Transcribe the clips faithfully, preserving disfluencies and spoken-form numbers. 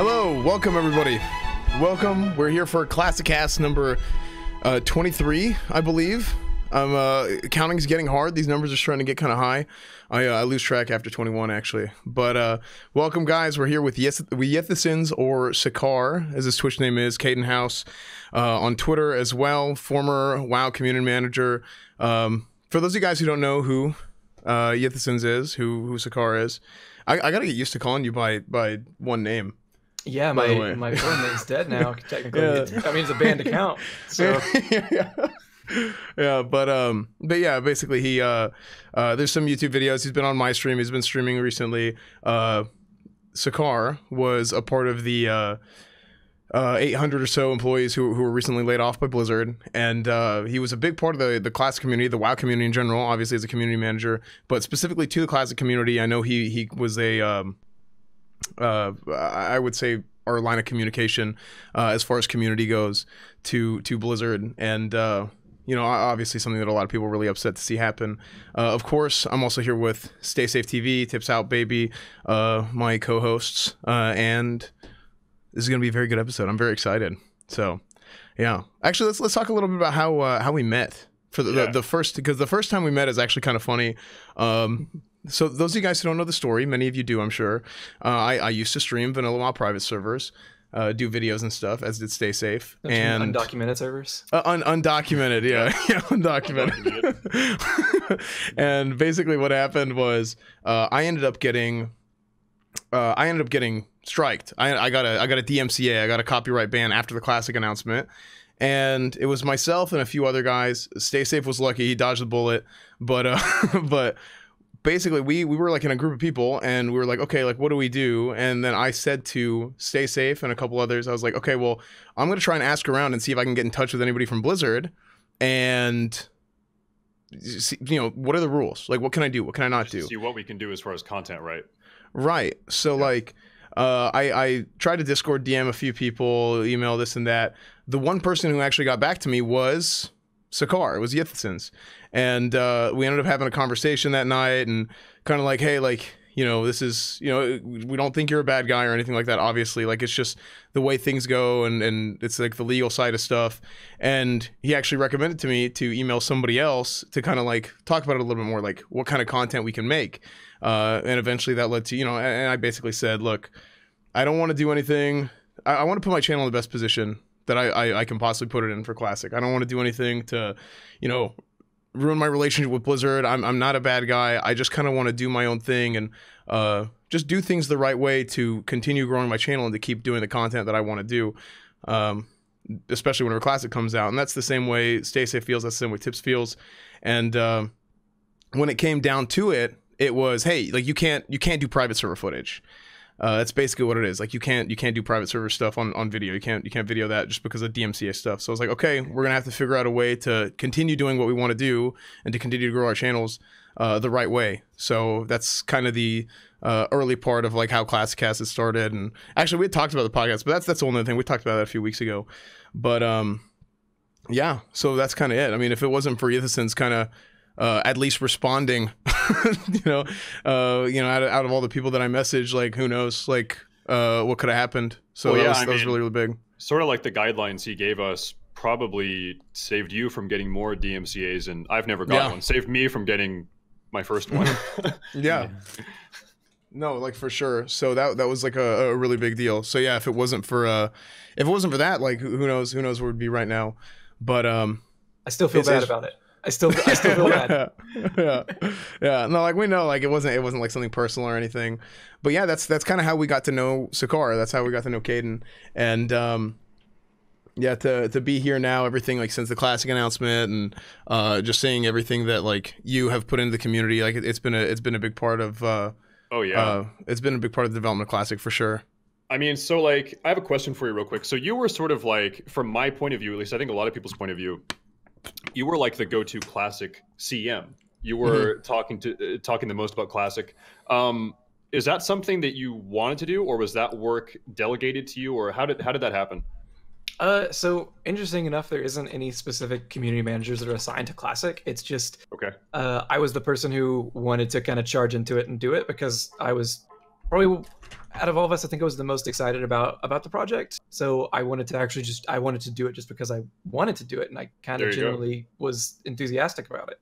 Hello, welcome everybody. Welcome. We're here for Classic Cast number uh, twenty-three, I believe. Um, uh, counting's getting hard. These numbers are starting to get kind of high. I, uh, I lose track after twenty-one, actually. But uh, welcome, guys. We're here with yes, we Ythisens, or Sakar, as his Twitch name is, Caden House, uh, on Twitter as well, former WoW community manager. Um, for those of you guys who don't know who uh, Ythisens is, who, who Sakar is, I, I gotta get used to calling you by, by one name. Yeah, my my phone name's dead now. Technically, yeah. It's, I mean it's a banned account. So yeah, yeah, but um, but yeah, basically he uh, uh, there's some YouTube videos. He's been on my stream. He's been streaming recently. Uh, Sakar was a part of the uh, uh, eight hundred or so employees who who were recently laid off by Blizzard, and uh, he was a big part of the the Classic community, the WoW community in general. Obviously, as a community manager, but specifically to the Classic community, I know he he was a um. Uh, I would say our line of communication uh, as far as community goes to to Blizzard, and uh, you know, obviously something that a lot of people are really upset to see happen. Uh, of course, I'm also here with Stay Safe T V, Tips Out Baby, uh, my co-hosts, uh, and this is going to be a very good episode. I'm very excited. So yeah, actually let's let's talk a little bit about how uh, how we met for the, yeah. the, the first, because the first time we met is actually kind of funny. Um, So those of you guys who don't know the story, many of you do, I'm sure. Uh, I, I used to stream Vanilla WoW private servers, uh, do videos and stuff, as did Stay Safe. Don't and you mean undocumented servers? Uh, un undocumented, yeah, yeah, undocumented. And basically, what happened was uh, I ended up getting, uh, I ended up getting striked. I, I got a, I got a D M C A, I got a copyright ban after the Classic announcement. And it was myself and a few other guys. Stay Safe was lucky; he dodged the bullet, but uh, but. Basically, we, we were like in a group of people and we were like, okay, like, what do we do? And then I said to Stay Safe and a couple others, I was like, okay, well, I'm going to try and ask around and see if I can get in touch with anybody from Blizzard and, see, you know, what are the rules? Like, what can I do? What can I not do? See what we can do as far as content, right? Right. So, yeah. like, uh, I, I tried to Discord D M a few people, email this and that. The one person who actually got back to me was Sakar. It was Ythisens. And uh, we ended up having a conversation that night and kind of like, hey, like, you know, this is, you know, we don't think you're a bad guy or anything like that, obviously. Like, it's just the way things go and, and it's like the legal side of stuff. And he actually recommended to me to email somebody else to kind of like talk about it a little bit more, like what kind of content we can make. Uh, and eventually that led to, you know, and I basically said, look, I don't want to do anything. I, I want to put my channel in the best position that I, I, I can possibly put it in for Classic. I don't want to do anything to, you know, ruin my relationship with Blizzard. I'm, I'm not a bad guy. I just kind of want to do my own thing and uh, just do things the right way to continue growing my channel and to keep doing the content that I want to do, um, especially whenever Classic comes out. And that's the same way Stay Safe feels. That's the same way Tips feels. And uh, when it came down to it, it was, hey, like you can't you can't do private server footage. Uh, that's basically what it is. Like you can't you can't do private server stuff on, on video. You can't you can't video that just because of D M C A stuff. So I was like, okay, we're gonna have to figure out a way to continue doing what we want to do and to continue to grow our channels uh, the right way. So that's kind of the uh, early part of like how Classic Cast has started. And actually, we had talked about the podcast, but that's that's another thing we talked about that a few weeks ago. But um, yeah, so that's kind of it. I mean, if it wasn't for Ythisens kind of Uh, at least responding, you know, uh, you know, out of, out of all the people that I messaged, like, who knows, like, uh, what could have happened? So well, that, yeah, was, that mean, was really, really big. Sort of like the guidelines he gave us probably saved you from getting more D M C As, and I've never gotten yeah. one. Saved me from getting my first one. Yeah. No, like for sure. So that that was like a, a really big deal. So yeah, if it wasn't for uh, if it wasn't for that, like, who knows, who knows where we'd be right now? But um, I still feel bad about it. I still, I still feel bad. Yeah, yeah, yeah. No, like we know, like it wasn't, it wasn't like something personal or anything. But yeah, that's that's kind of how we got to know Sakar. That's how we got to know Caden. And um, yeah, to to be here now, everything like since the Classic announcement and uh, just seeing everything that like you have put into the community, like it, it's been a it's been a big part of. Uh, oh yeah, uh, it's been a big part of the development of Classic for sure. I mean, so like I have a question for you real quick. So you were sort of like, from my point of view, at least I think a lot of people's point of view, you were like the go-to Classic C M. You were mm-hmm. talking to uh, talking the most about Classic. Um, is that something that you wanted to do, or was that work delegated to you, or how did how did that happen? Uh, so interesting enough, there isn't any specific community managers that are assigned to Classic. It's just okay. Uh, I was the person who wanted to kind of charge into it and do it because I was probably out of all of us, I think I was the most excited about about the project. So I wanted to actually just, I wanted to do it just because I wanted to do it. And I kind of generally go. was enthusiastic about it.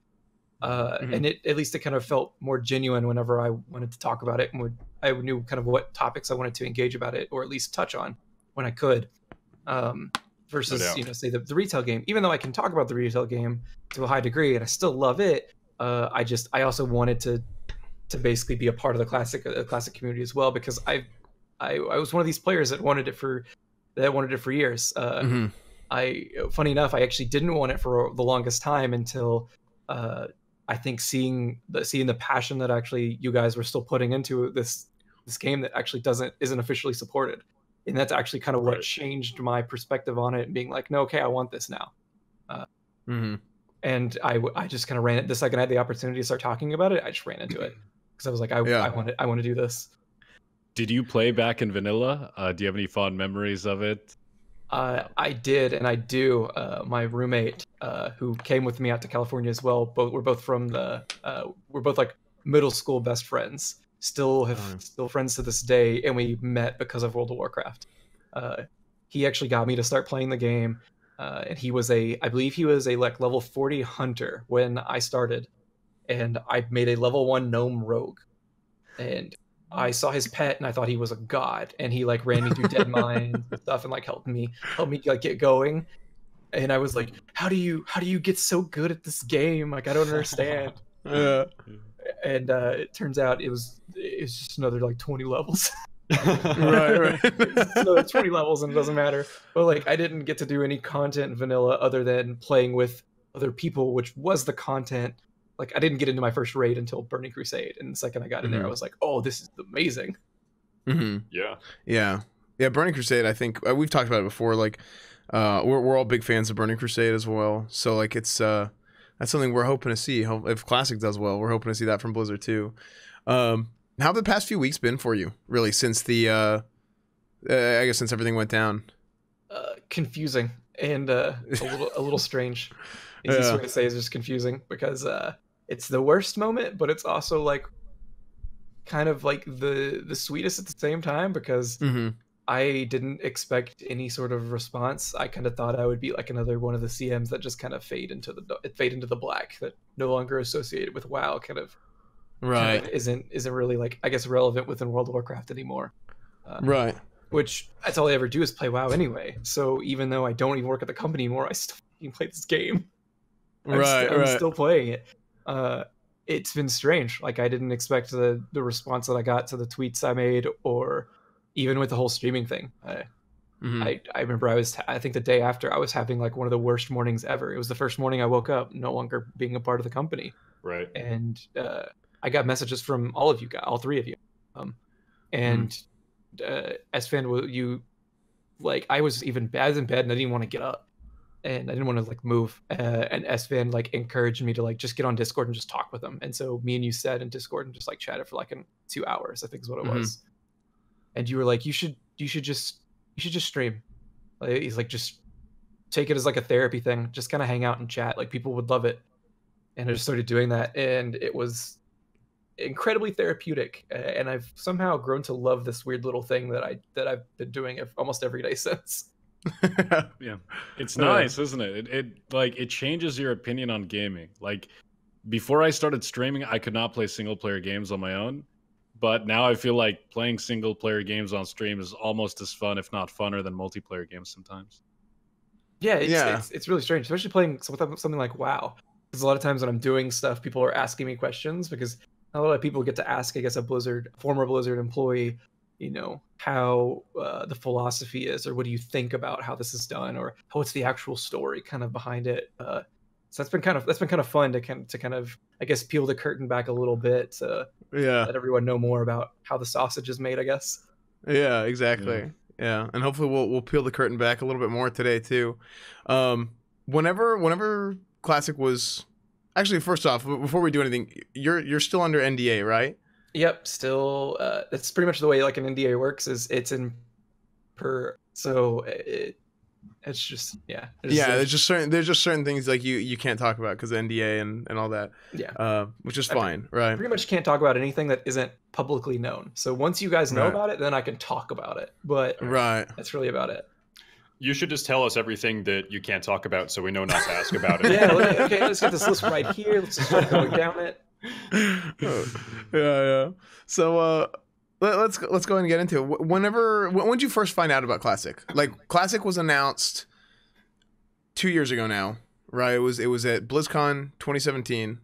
Uh, mm-hmm. And it, at least it kind of felt more genuine whenever I wanted to talk about it. And would, I knew kind of what topics I wanted to engage about it, or at least touch on when I could. Um, versus, no you know, say the, the retail game, even though I can talk about the retail game to a high degree and I still love it. Uh, I just, I also wanted to, to basically be a part of the classic, uh, classic community as well, because I, I, I was one of these players that wanted it for, that wanted it for years. Uh, mm-hmm. I, funny enough, I actually didn't want it for the longest time until, uh, I think seeing the, seeing the passion that actually you guys were still putting into this, this game that actually doesn't, isn't officially supported. And that's actually kind of what right. changed my perspective on it, and being like, no, okay, I want this now. Uh, mm-hmm. And I, I just kind of ran it. The second I had the opportunity to start talking about it, I just ran into it because I was like, I, yeah. I want to, I want to do this. Did you play back in vanilla? Uh, do you have any fond memories of it? Uh, I did, and I do. Uh, my roommate, uh, who came with me out to California as well, both we're both from the, uh, we're both like middle school best friends. Still have oh. still friends to this day, and we met because of World of Warcraft. Uh, he actually got me to start playing the game. Uh, and he was a, I believe he was a like level forty hunter when I started, and I made a level one gnome rogue, and I saw his pet and I thought he was a god, and he like ran me through dead mines and stuff, and like helped me, helped me like get going. And I was like, how do you, how do you get so good at this game? Like, I don't understand. Yeah. And uh, it turns out it was, it's just another like twenty levels. right, right. So it's twenty levels and it doesn't matter. But like, I didn't get to do any content in vanilla other than playing with other people, which was the content. Like, I didn't get into my first raid until Burning Crusade, and the second I got in mm-hmm. there, I was like, "Oh, this is amazing." Mm-hmm. Yeah, yeah, yeah. Burning Crusade, I think we've talked about it before. Like, uh, we're we're all big fans of Burning Crusade as well. So like, it's uh, that's something we're hoping to see. If Classic does well, we're hoping to see that from Blizzard too. Um, How have the past few weeks been for you, really, since the, uh, uh, I guess since everything went down? Uh, confusing and uh, a little a little strange. Easiest yeah. way to say is just confusing, because uh, it's the worst moment, but it's also like kind of like the, the sweetest at the same time, because mm-hmm. I didn't expect any sort of response. I kind of thought I would be like another one of the C Ms that just kind of fade into the fade into the black, that no longer associated with WoW, kind of. Right, kind of isn't isn't really like I guess relevant within World of Warcraft anymore. Uh, right, which that's all I ever do is play WoW anyway. So even though I don't even work at the company anymore, I still play this game. I'm right, st- I'm right. still playing it. Uh, it's been strange. Like, I didn't expect the the response that I got to the tweets I made, or even with the whole streaming thing. I mm-hmm. I, I remember I was I think the day after I was having like one of the worst mornings ever. It was the first morning I woke up no longer being a part of the company. Right, and. Uh, I got messages from all of you guys, all three of you. Um, and mm. uh, Esfand, you, like, I was even I was in bed and I didn't want to get up. And I didn't want to, like, move. Uh, and Esfand, like, encouraged me to, like, just get on Discord and just talk with them. And so me and you sat in Discord and just, like, chatted for, like, an, two hours, I think is what it mm-hmm. was. And you were like, you should you should just you should just stream. Like, he's like, just take it as, like, a therapy thing. Just kind of hang out and chat. Like, people would love it. And I just started doing that. And it was incredibly therapeutic, uh, and I've somehow grown to love this weird little thing that I that I've been doing almost every day since. Yeah, it's nice, uh, isn't it? it? It like it changes your opinion on gaming. Like, before I started streaming, I could not play single player games on my own, but now I feel like playing single player games on stream is almost as fun, if not funner, than multiplayer games sometimes. Yeah, it's yeah. It's, it's really strange, especially playing something like WoW. Because a lot of times when I'm doing stuff, people are asking me questions, because a lot of people get to ask, I guess, a Blizzard, former Blizzard employee, you know, how uh, the philosophy is, or what do you think about how this is done, or what's the actual story kind of behind it. Uh, so that's been kind of that's been kind of fun to kind of, to kind of I guess peel the curtain back a little bit to yeah. let everyone know more about how the sausage is made, I guess. Yeah, exactly. Yeah, yeah. And hopefully we'll we'll peel the curtain back a little bit more today too. Um, whenever whenever Classic was. Actually, first off, before we do anything, you're you're still under N D A, right? Yep, still. Uh, it's pretty much the way like an N D A works is it's in per. So it, it's just yeah it's yeah there's just certain there's just certain things like you you can't talk about because N D A and and all that, yeah uh, which is fine. I, right pretty much can't talk about anything that isn't publicly known, so once you guys know right. about it, then I can talk about it, but right that's really about it. You should just tell us everything that you can't talk about so we know not to ask about it. Yeah, okay, okay, let's get this list right here. Let's just start going down it. Oh, yeah, yeah. So uh, let, let's, let's go ahead and get into it. Whenever, when did you first find out about Classic? Like, Classic was announced two years ago now, right? It was, it was at BlizzCon twenty seventeen.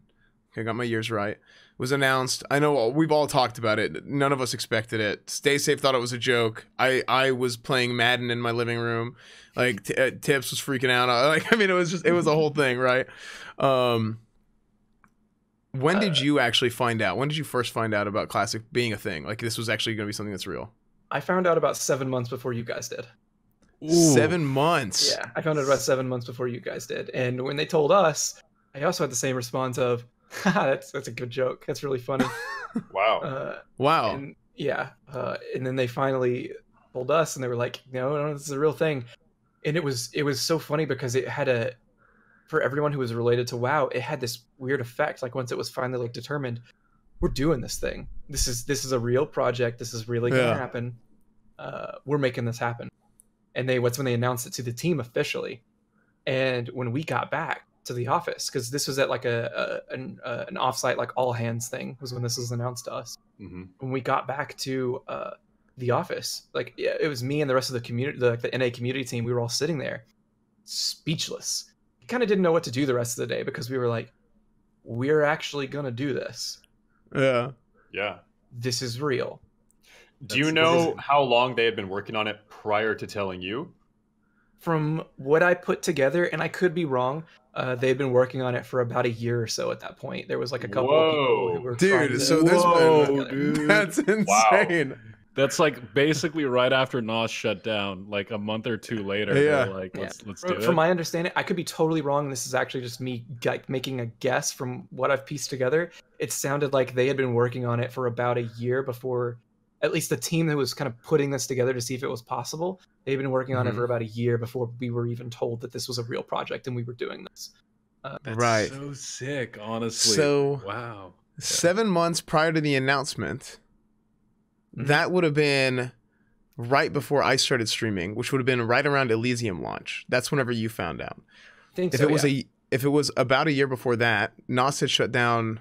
Okay, I got my years right. It was announced. I know we've all talked about it. None of us expected it. Stay Safe thought it was a joke. I, I was playing Madden in my living room. Like, t uh, Tips was freaking out. I, like, I mean, it was just, it was a whole thing, right? Um, when did uh, you actually find out? When did you first find out about Classic being a thing? Like, this was actually going to be something that's real. I found out about seven months before you guys did. Ooh. Seven months. Yeah, I found out about seven months before you guys did. And when they told us, I also had the same response of, that's that's a good joke. That's really funny. Wow. Uh, wow. And, yeah. Uh, and then they finally told us, and they were like, "No, no, this is a real thing." And it was it was so funny because it had a, for everyone who was related to WoW, it had this weird effect. Like once it was finally like determined, we're doing this thing. This is this is a real project. This is really gonna yeah. happen. Uh, we're making this happen. And they what's when they announced it to the team officially, and when we got back to the office, because this was at like a, a an, uh, an offsite, like all hands thing was when this was announced to us. Mm-hmm. When we got back to uh, the office, like yeah, it was me and the rest of the community, the, the N A community team. We were all sitting there, speechless. Kind of didn't know what to do the rest of the day because we were like, "We're actually gonna do this." Yeah, yeah. This is real. Do That's, you know how long they had been working on it prior to telling you? From what I put together, and I could be wrong, uh, they've been working on it for about a year or so at that point. There was like a couple whoa, of people who were Dude, so to, this whoa, dude. That's insane. Wow. That's like basically right after N O S shut down, like a month or two later. Yeah. Like, let's, yeah. let's do from, it. From my understanding, I could be totally wrong. This is actually just me like making a guess from what I've pieced together. It sounded like they had been working on it for about a year before... At least the team that was kind of putting this together to see if it was possible, they've been working on mm-hmm. it for about a year before we were even told that this was a real project and we were doing this. Uh, That's right. so sick, honestly. So, wow. Seven yeah. months prior to the announcement, mm-hmm. that would have been right before I started streaming, which would have been right around Elysium launch. That's whenever you found out. I think if so, it was yeah. a if it was about a year before that, N O S had shut down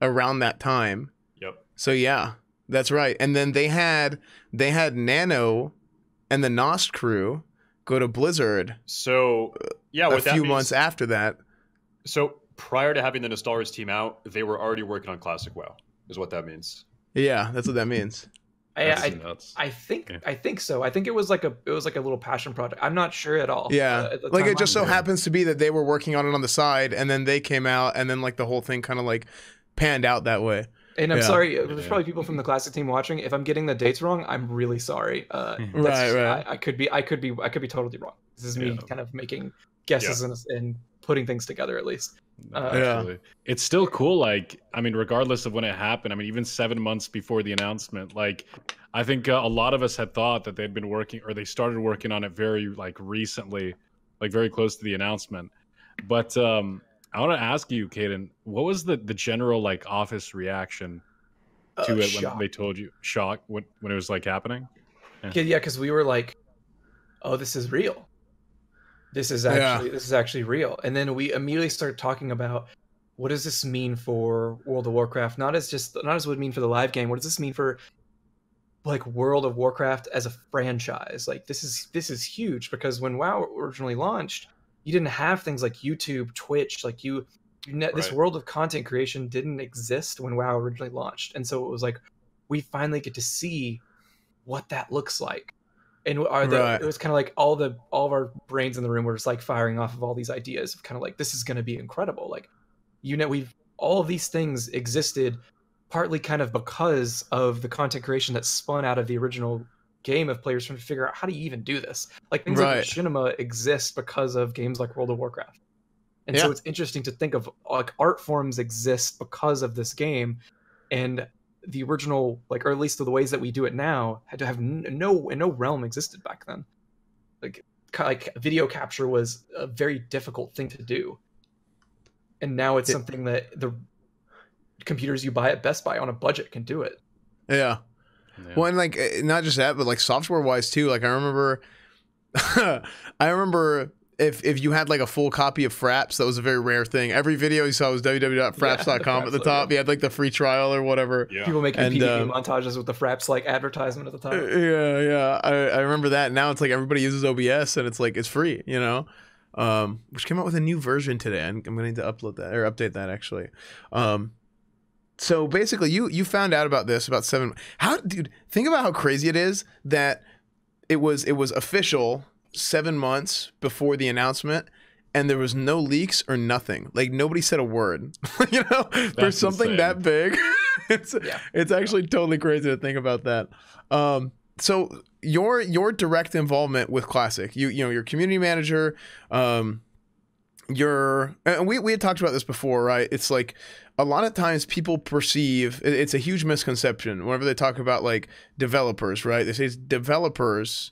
around that time. Yep. So yeah. That's right. And then they had they had Nano and the N O S crew go to Blizzard. So, yeah, a few months after that. So, prior to having the Nostalrius team out, they were already working on Classic WoW. Is what that means. Yeah, that's what that means. I I, I think yeah. I think so. I think it was like a it was like a little passion project. I'm not sure at all. Yeah. Uh, at like it just so there. happens to be that they were working on it on the side and then they came out and then like the whole thing kind of like panned out that way. And I'm yeah. sorry, there's yeah. probably people from the Classic team watching. If I'm getting the dates wrong, I'm really sorry. Uh, that's right, just, right. I, I could be, I could be, I could be totally wrong. This is yeah. me kind of making guesses yeah. and, and putting things together, at least. Uh, yeah. It's still cool. Like, I mean, regardless of when it happened, I mean, even seven months before the announcement, like, I think uh, a lot of us had thought that they'd been working or they started working on it very like recently, like very close to the announcement. But um, I want to ask you, Caden, what was the the general like office reaction to uh, it shock. when they told you shock when when it was like happening? Yeah, yeah, because we were like, "Oh, this is real. This is actually yeah. this is actually real." And then we immediately started talking about what does this mean for World of Warcraft? Not as just not as what it would mean for the live game. What does this mean for like World of Warcraft as a franchise? Like this is this is huge because when WoW originally launched, you didn't have things like YouTube, Twitch, like you, you right. this world of content creation didn't exist when WoW originally launched. And so it was like, we finally get to see what that looks like. And are the, right. it was kind of like all the, all of our brains in the room were just like firing off of all these ideas of kind of like, this is going to be incredible. Like, you know, we've, all of these things existed partly kind of because of the content creation that spun out of the original game of players trying to figure out how do you even do this. Like things right. like Machinima exist because of games like World of Warcraft, and yeah. so it's interesting to think of like art forms exist because of this game, and the original like or at least the ways that we do it now had to have no in no realm existed back then. Like like video capture was a very difficult thing to do, and now it's it, something that the computers you buy at Best Buy on a budget can do it. Yeah. Yeah. Well, and like not just that, but like software wise too. Like I remember, I remember if if you had like a full copy of Fraps, that was a very rare thing. Every video you saw was w w w dot fraps dot com yeah, at the logo. Top. You had like the free trial or whatever. Yeah. People making and, P V P uh, montages with the Fraps like advertisement at the top. Yeah, yeah. I, I remember that. Now it's like everybody uses O B S and it's like it's free, you know. Um, which came out with a new version today. I'm, I'm gonna need to upload that or update that actually. Um, So basically, you you found out about this about seven. How, dude? Think about how crazy it is that it was it was official seven months before the announcement, and there was no leaks or nothing. Like nobody said a word. You know, for something insane. That big, it's yeah. it's actually yeah. totally crazy to think about that. Um, so your your direct involvement with Classic, you you know, your community manager, um, your and we we had talked about this before, right? It's like. A lot of times people perceive, it's a huge misconception whenever they talk about like developers, right? They say it's developers,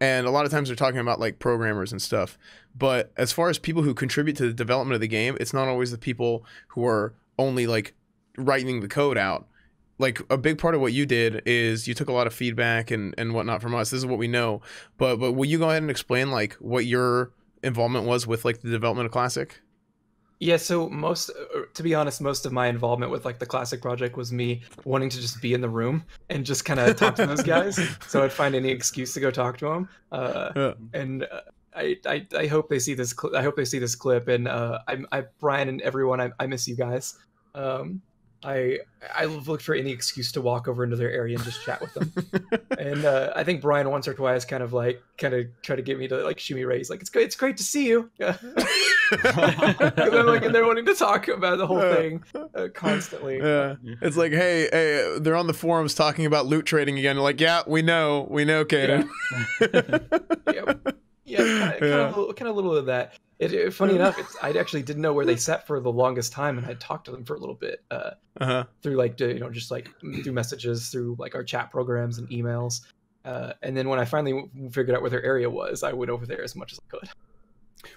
and a lot of times they're talking about like programmers and stuff. But as far as people who contribute to the development of the game, it's not always the people who are only like writing the code out. Like a big part of what you did is you took a lot of feedback and, and whatnot from us. This is what we know. But, but will you go ahead and explain like what your involvement was with like the development of Classic? Yeah, so most, to be honest, most of my involvement with like the Classic project was me wanting to just be in the room and just kind of talk to those guys. So I'd find any excuse to go talk to them. Uh, yeah. And uh, I, I, I hope they see this. I hope they see this clip. And uh, I, I, Brian and everyone, I, I miss you guys. Um, I, I looked for any excuse to walk over into their area and just chat with them. And uh, I think Brian once or twice kind of like, kind of tried to get me to like shimmy Ray. He's like, it's great. It's great to see you. I'm like, and they're wanting to talk about the whole uh, thing uh, constantly. Yeah. It's like, hey, hey, they're on the forums talking about loot trading again. They're like, yeah, we know, we know, Caden. Yeah, yeah, yeah, kind of, yeah. Kind, of, kind of little of that. It, it, funny enough, it's, I actually didn't know where they sat for the longest time, and I talked to them for a little bit uh, uh-huh. through like, you know, just like through messages, through like our chat programs and emails. Uh, and then when I finally figured out where their area was, I went over there as much as I could.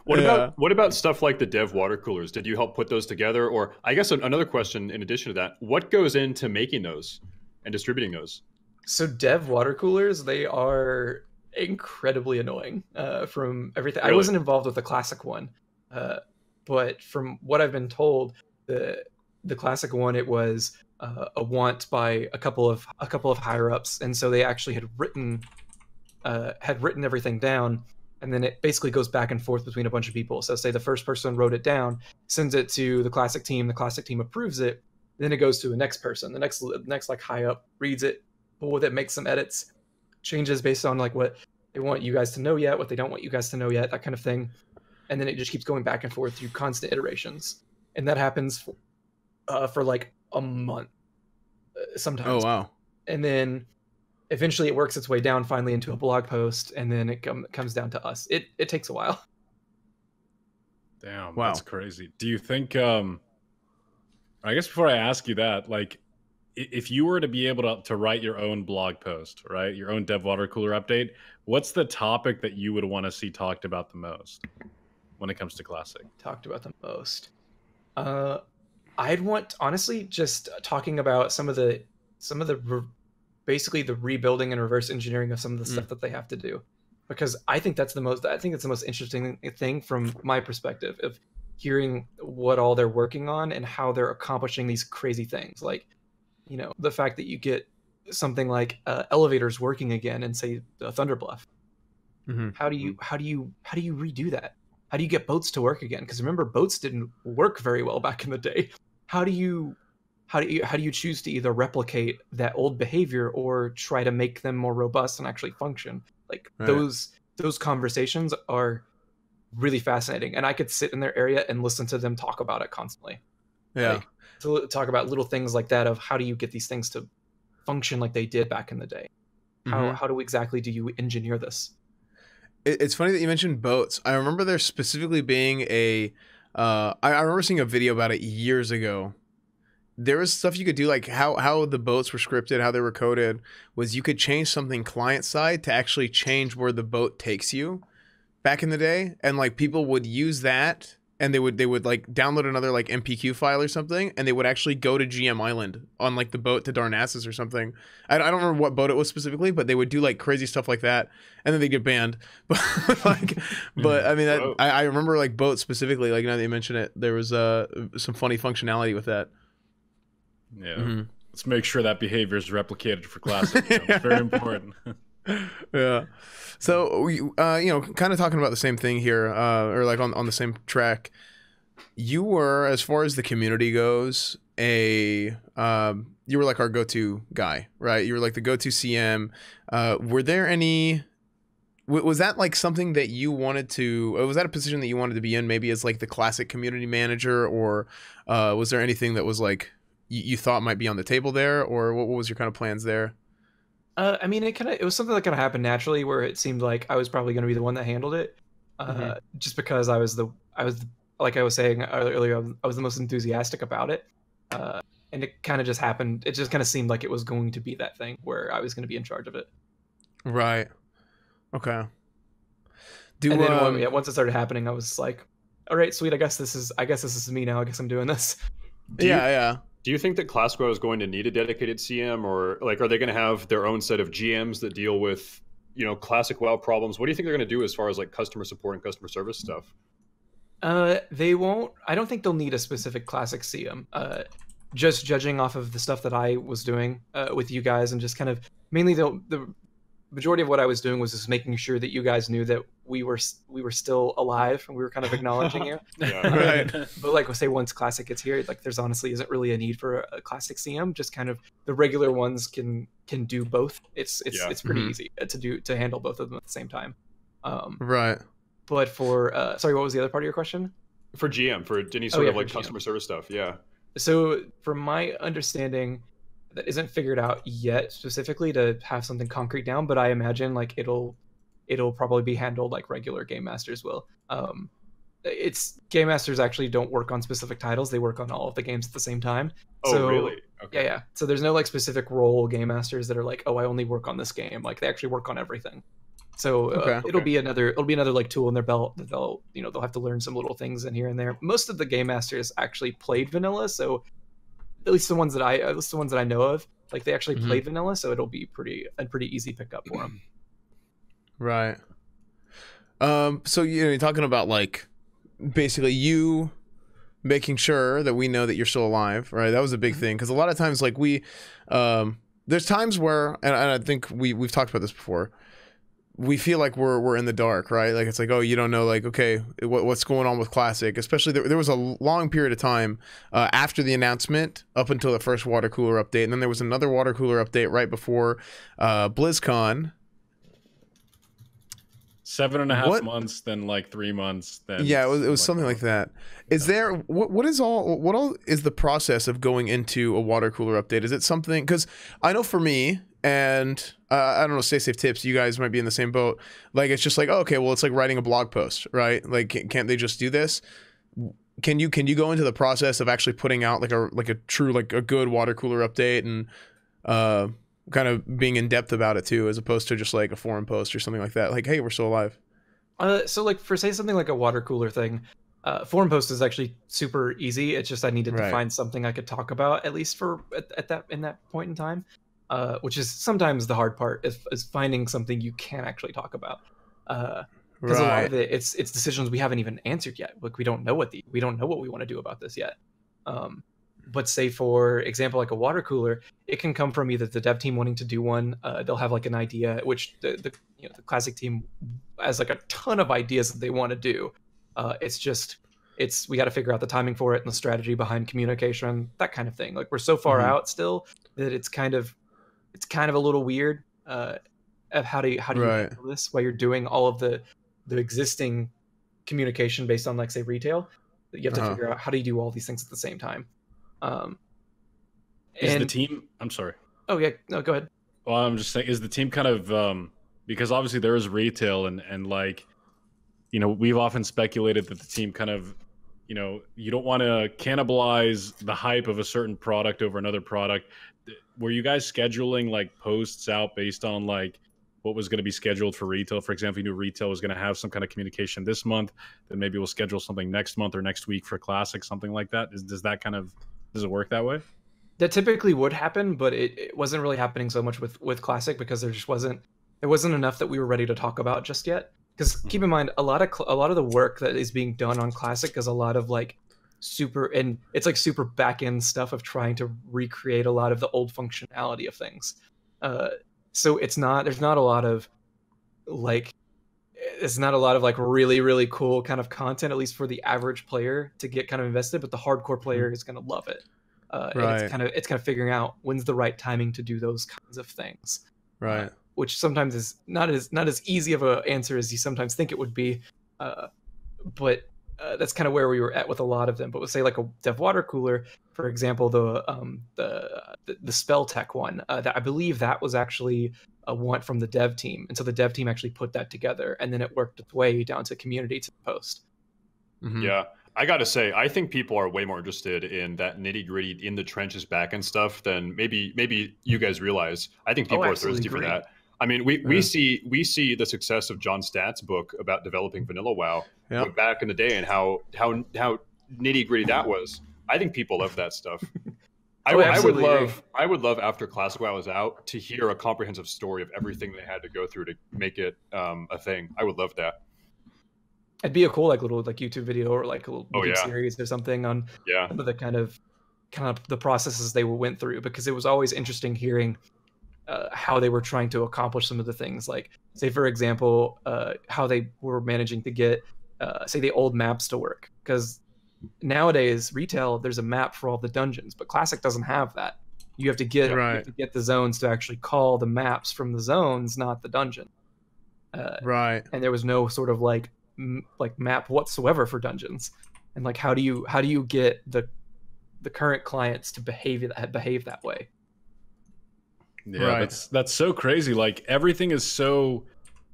What yeah. about what about stuff like the dev water coolers? Did you help put those together? Or I guess another question in addition to that, what goes into making those and distributing those? So dev water coolers, they are incredibly annoying uh, from everything. Really? I wasn't involved with the Classic one, uh, but from what I've been told, the the Classic one, it was uh, a want by a couple of a couple of higher ups, and so they actually had written uh, had written everything down. And then it basically goes back and forth between a bunch of people. So say the first person wrote it down, sends it to the Classic team, the Classic team approves it, then it goes to the next person. The next next like high up reads it, pull with it, makes some edits, changes based on like what they want you guys to know yet, what they don't want you guys to know yet, that kind of thing. And then it just keeps going back and forth through constant iterations. And that happens for, uh, for like a month uh, sometimes. Oh, wow. And then eventually it works its way down finally into a blog post, and then it com comes down to us. It it takes a while. Damn, wow. That's crazy. Do you think, um, I guess before I ask you that, like if you were to be able to, to write your own blog post, right, your own dev water cooler update, what's the topic that you would want to see talked about the most when it comes to Classic? Talked about the most. Uh, I'd want, honestly, just talking about some of the, some of the, basically the rebuilding and reverse engineering of some of the stuff mm. that they have to do, because I think that's the most I think it's the most interesting thing from my perspective of hearing what all they're working on and how they're accomplishing these crazy things. Like, you know, the fact that you get something like uh, elevators working again and say uh, Thunderbluff. Mm-hmm. How do you how do you how do you redo that? How do you get boats to work again? Because remember, boats didn't work very well back in the day. How do you How do you how do you choose to either replicate that old behavior or try to make them more robust and actually function? Like right. those those conversations are really fascinating, and I could sit in their area and listen to them talk about it constantly. Yeah, like, to talk about little things like that of how do you get these things to function like they did back in the day? How mm-hmm. how do exactly do you engineer this? It's funny that you mentioned boats. I remember there specifically being a uh, I remember seeing a video about it years ago. There was stuff you could do, like how, how the boats were scripted, how they were coded, was you could change something client-side to actually change where the boat takes you back in the day, and like people would use that, and they would they would like download another like M P Q file or something, and they would actually go to G M Island on like the boat to Darnassus or something. I, I don't remember what boat it was specifically, but they would do like crazy stuff like that, and then they get banned. But like, but I mean, that, I I remember like boat specifically. Like now that you mention it, there was uh some funny functionality with that. Yeah, mm-hmm. Let's make sure that behavior is replicated for Classic. You know? It's very important. Yeah. So, we, uh, you know, kind of talking about the same thing here, uh, or like on, on the same track, you were, as far as the community goes, a, um, you were like our go-to guy, right? You were like the go-to C M. Uh, were there any, w was that like something that you wanted to, was that a position that you wanted to be in maybe as like the Classic community manager, or uh, was there anything that was like you, you thought might be on the table there, or what, what was your kind of plans there? Uh, I mean, it kind of it was something that kind of happened naturally, where it seemed like I was probably going to be the one that handled it, uh, mm-hmm. just because I was the I was the, like I was saying earlier, I was the most enthusiastic about it, uh, and it kind of just happened. It just kind of seemed like it was going to be that thing where I was going to be in charge of it. Right. Okay. Do and then um... when, yeah, once it started happening, I was like, all right, sweet. I guess this is I guess this is me now. I guess I'm doing this. Do yeah. You... Yeah. Do you think that Classic is going to need a dedicated C M, or like, are they going to have their own set of G Ms that deal with, you know, Classic WoW problems? What do you think they're going to do as far as like customer support and customer service stuff? Uh, they won't. I don't think they'll need a specific Classic C M. Uh, just judging off of the stuff that I was doing uh, with you guys, and just kind of mainly the the majority of what I was doing was just making sure that you guys knew that we were we were still alive, and we were kind of acknowledging you. Yeah, right. um, but like, we'll say once Classic gets here, like there's honestly isn't really a need for a, a Classic C M. Just kind of the regular ones can can do both. It's it's yeah. it's pretty mm-hmm. easy to do to handle both of them at the same time. Um, right. But for uh, sorry, what was the other part of your question? For G M, for any sort oh, yeah, of like customer G M. Service stuff, yeah. So from my understanding, that isn't figured out yet specifically to have something concrete down, but I imagine like it'll. It'll probably be handled like regular game masters will. Um, it's game masters actually don't work on specific titles; they work on all of the games at the same time. Oh, so, really? Okay. Yeah, yeah. So there's no like specific role game masters that are like, oh, I only work on this game. Like they actually work on everything. So uh, okay. it'll okay. be another it'll be another like tool in their belt that they'll you know they'll have to learn some little things in here and there. Most of the game masters actually played vanilla, so at least the ones that I at least the ones that I know of, like they actually mm-hmm. played vanilla, so it'll be pretty a pretty easy pickup for them. Right. Um, so, you know, you're talking about, like, basically you making sure that we know that you're still alive, right? That was a big thing, because a lot of times, like, we... Um, there's times where, and, and I think we, we've talked about this before, we feel like we're, we're in the dark, right? Like, it's like, oh, you don't know, like, okay, what, what's going on with Classic? Especially, there, there was a long period of time uh, after the announcement up until the first water cooler update, and then there was another water cooler update right before uh, BlizzCon... Seven and a half what? months, then like three months. Then yeah, it was, it was something like that. Is yeah. there what? What is all? What all is the process of going into a water cooler update? Is it something? Because I know for me, and uh, I don't know. Stay Safe Tips. You guys might be in the same boat. Like it's just like oh, okay, well, it's like writing a blog post, right? Like can't they just do this? Can you can you go into the process of actually putting out like a like a true like a good water cooler update and uh. kind of being in depth about it too, as opposed to just like a forum post or something like that. Like, hey, we're still alive. Uh, so like for say something like a water cooler thing, uh, forum post is actually super easy. It's just I needed right. to find something I could talk about at least for at, at that in that point in time, uh, which is sometimes the hard part is, is finding something you can actually talk about. Uh, because right. a lot of it, it's it's decisions we haven't even answered yet. Like we don't know what the we don't know what we want to do about this yet. Um, But say, for example, like a water cooler, it can come from either the dev team wanting to do one. Uh, they'll have like an idea, which the, the you know the Classic team has like a ton of ideas that they want to do. Uh, it's just it's we got to figure out the timing for it and the strategy behind communication, that kind of thing. Like we're so far mm-hmm. out still that it's kind of it's kind of a little weird uh, of how do you, how do right. you handle this while you're doing all of the the existing communication based on like say retail. You have to uh-huh. figure out how do you do all these things at the same time. Um, is and, the team? I'm sorry. Oh yeah, no, go ahead. Well, I'm just saying, is the team kind of um, because obviously there is retail and and like, you know, we've often speculated that the team kind of, you know, you don't want to cannibalize the hype of a certain product over another product. Were you guys scheduling like posts out based on like what was going to be scheduled for retail. For example, you knew retail was going to have some kind of communication this month, then maybe we'll schedule something next month or next week for Classic, something like that. Is, does that kind of, does it work that way? That typically would happen, but it, it wasn't really happening so much with, with Classic because there just wasn't, it wasn't enough that we were ready to talk about just yet. Because keep in mind, a lot of a lot of the work that is being done on Classic is a lot of like super, and it's like super back-end stuff of trying to recreate a lot of the old functionality of things. Uh, so it's not, there's not a lot of like, it's not a lot of like really, really cool kind of content, at least for the average player to get kind of invested, but the hardcore player is going to love it. Uh, right. And it's kind of, it's kind of figuring out when's the right timing to do those kinds of things. Right. Uh, which sometimes is not as not as easy of an answer as you sometimes think it would be. Uh, but uh, that's kind of where we were at with a lot of them. But we'll say like a Dev Water Cooler, for example, the um, the, the the spell tech one, uh, that I believe that was actually a want from the dev team. And so the dev team actually put that together, and then it worked its way down to community to post. Mm-hmm. Yeah. I got to say, I think people are way more interested in that nitty gritty in the trenches back and stuff than maybe maybe you guys realize. I think people oh, are thirsty for that. I mean, we, we yeah. see we see the success of John Stat's book about developing vanilla WoW yeah. back in the day and how how how nitty gritty that was. I think people love that stuff. I, oh, I would love I would love after Classic WoW is out to hear a comprehensive story of everything they had to go through to make it um, a thing. I would love that. It'd be a cool like little like YouTube video or like a little oh, yeah. series or something on yeah. some of the kind of kind of the processes they went through, because it was always interesting hearing. Uh, how they were trying to accomplish some of the things, like say for example uh how they were managing to get uh say the old maps to work, because nowadays retail there's a map for all the dungeons, but Classic doesn't have that. You have to get right. you have to get the zones to actually call the maps from the zones, not the dungeon. Uh, right. And there was no sort of like m like map whatsoever for dungeons, and like how do you how do you get the the current clients to behave that behave that way? Yeah, right. that's that's so crazy. Like everything is so,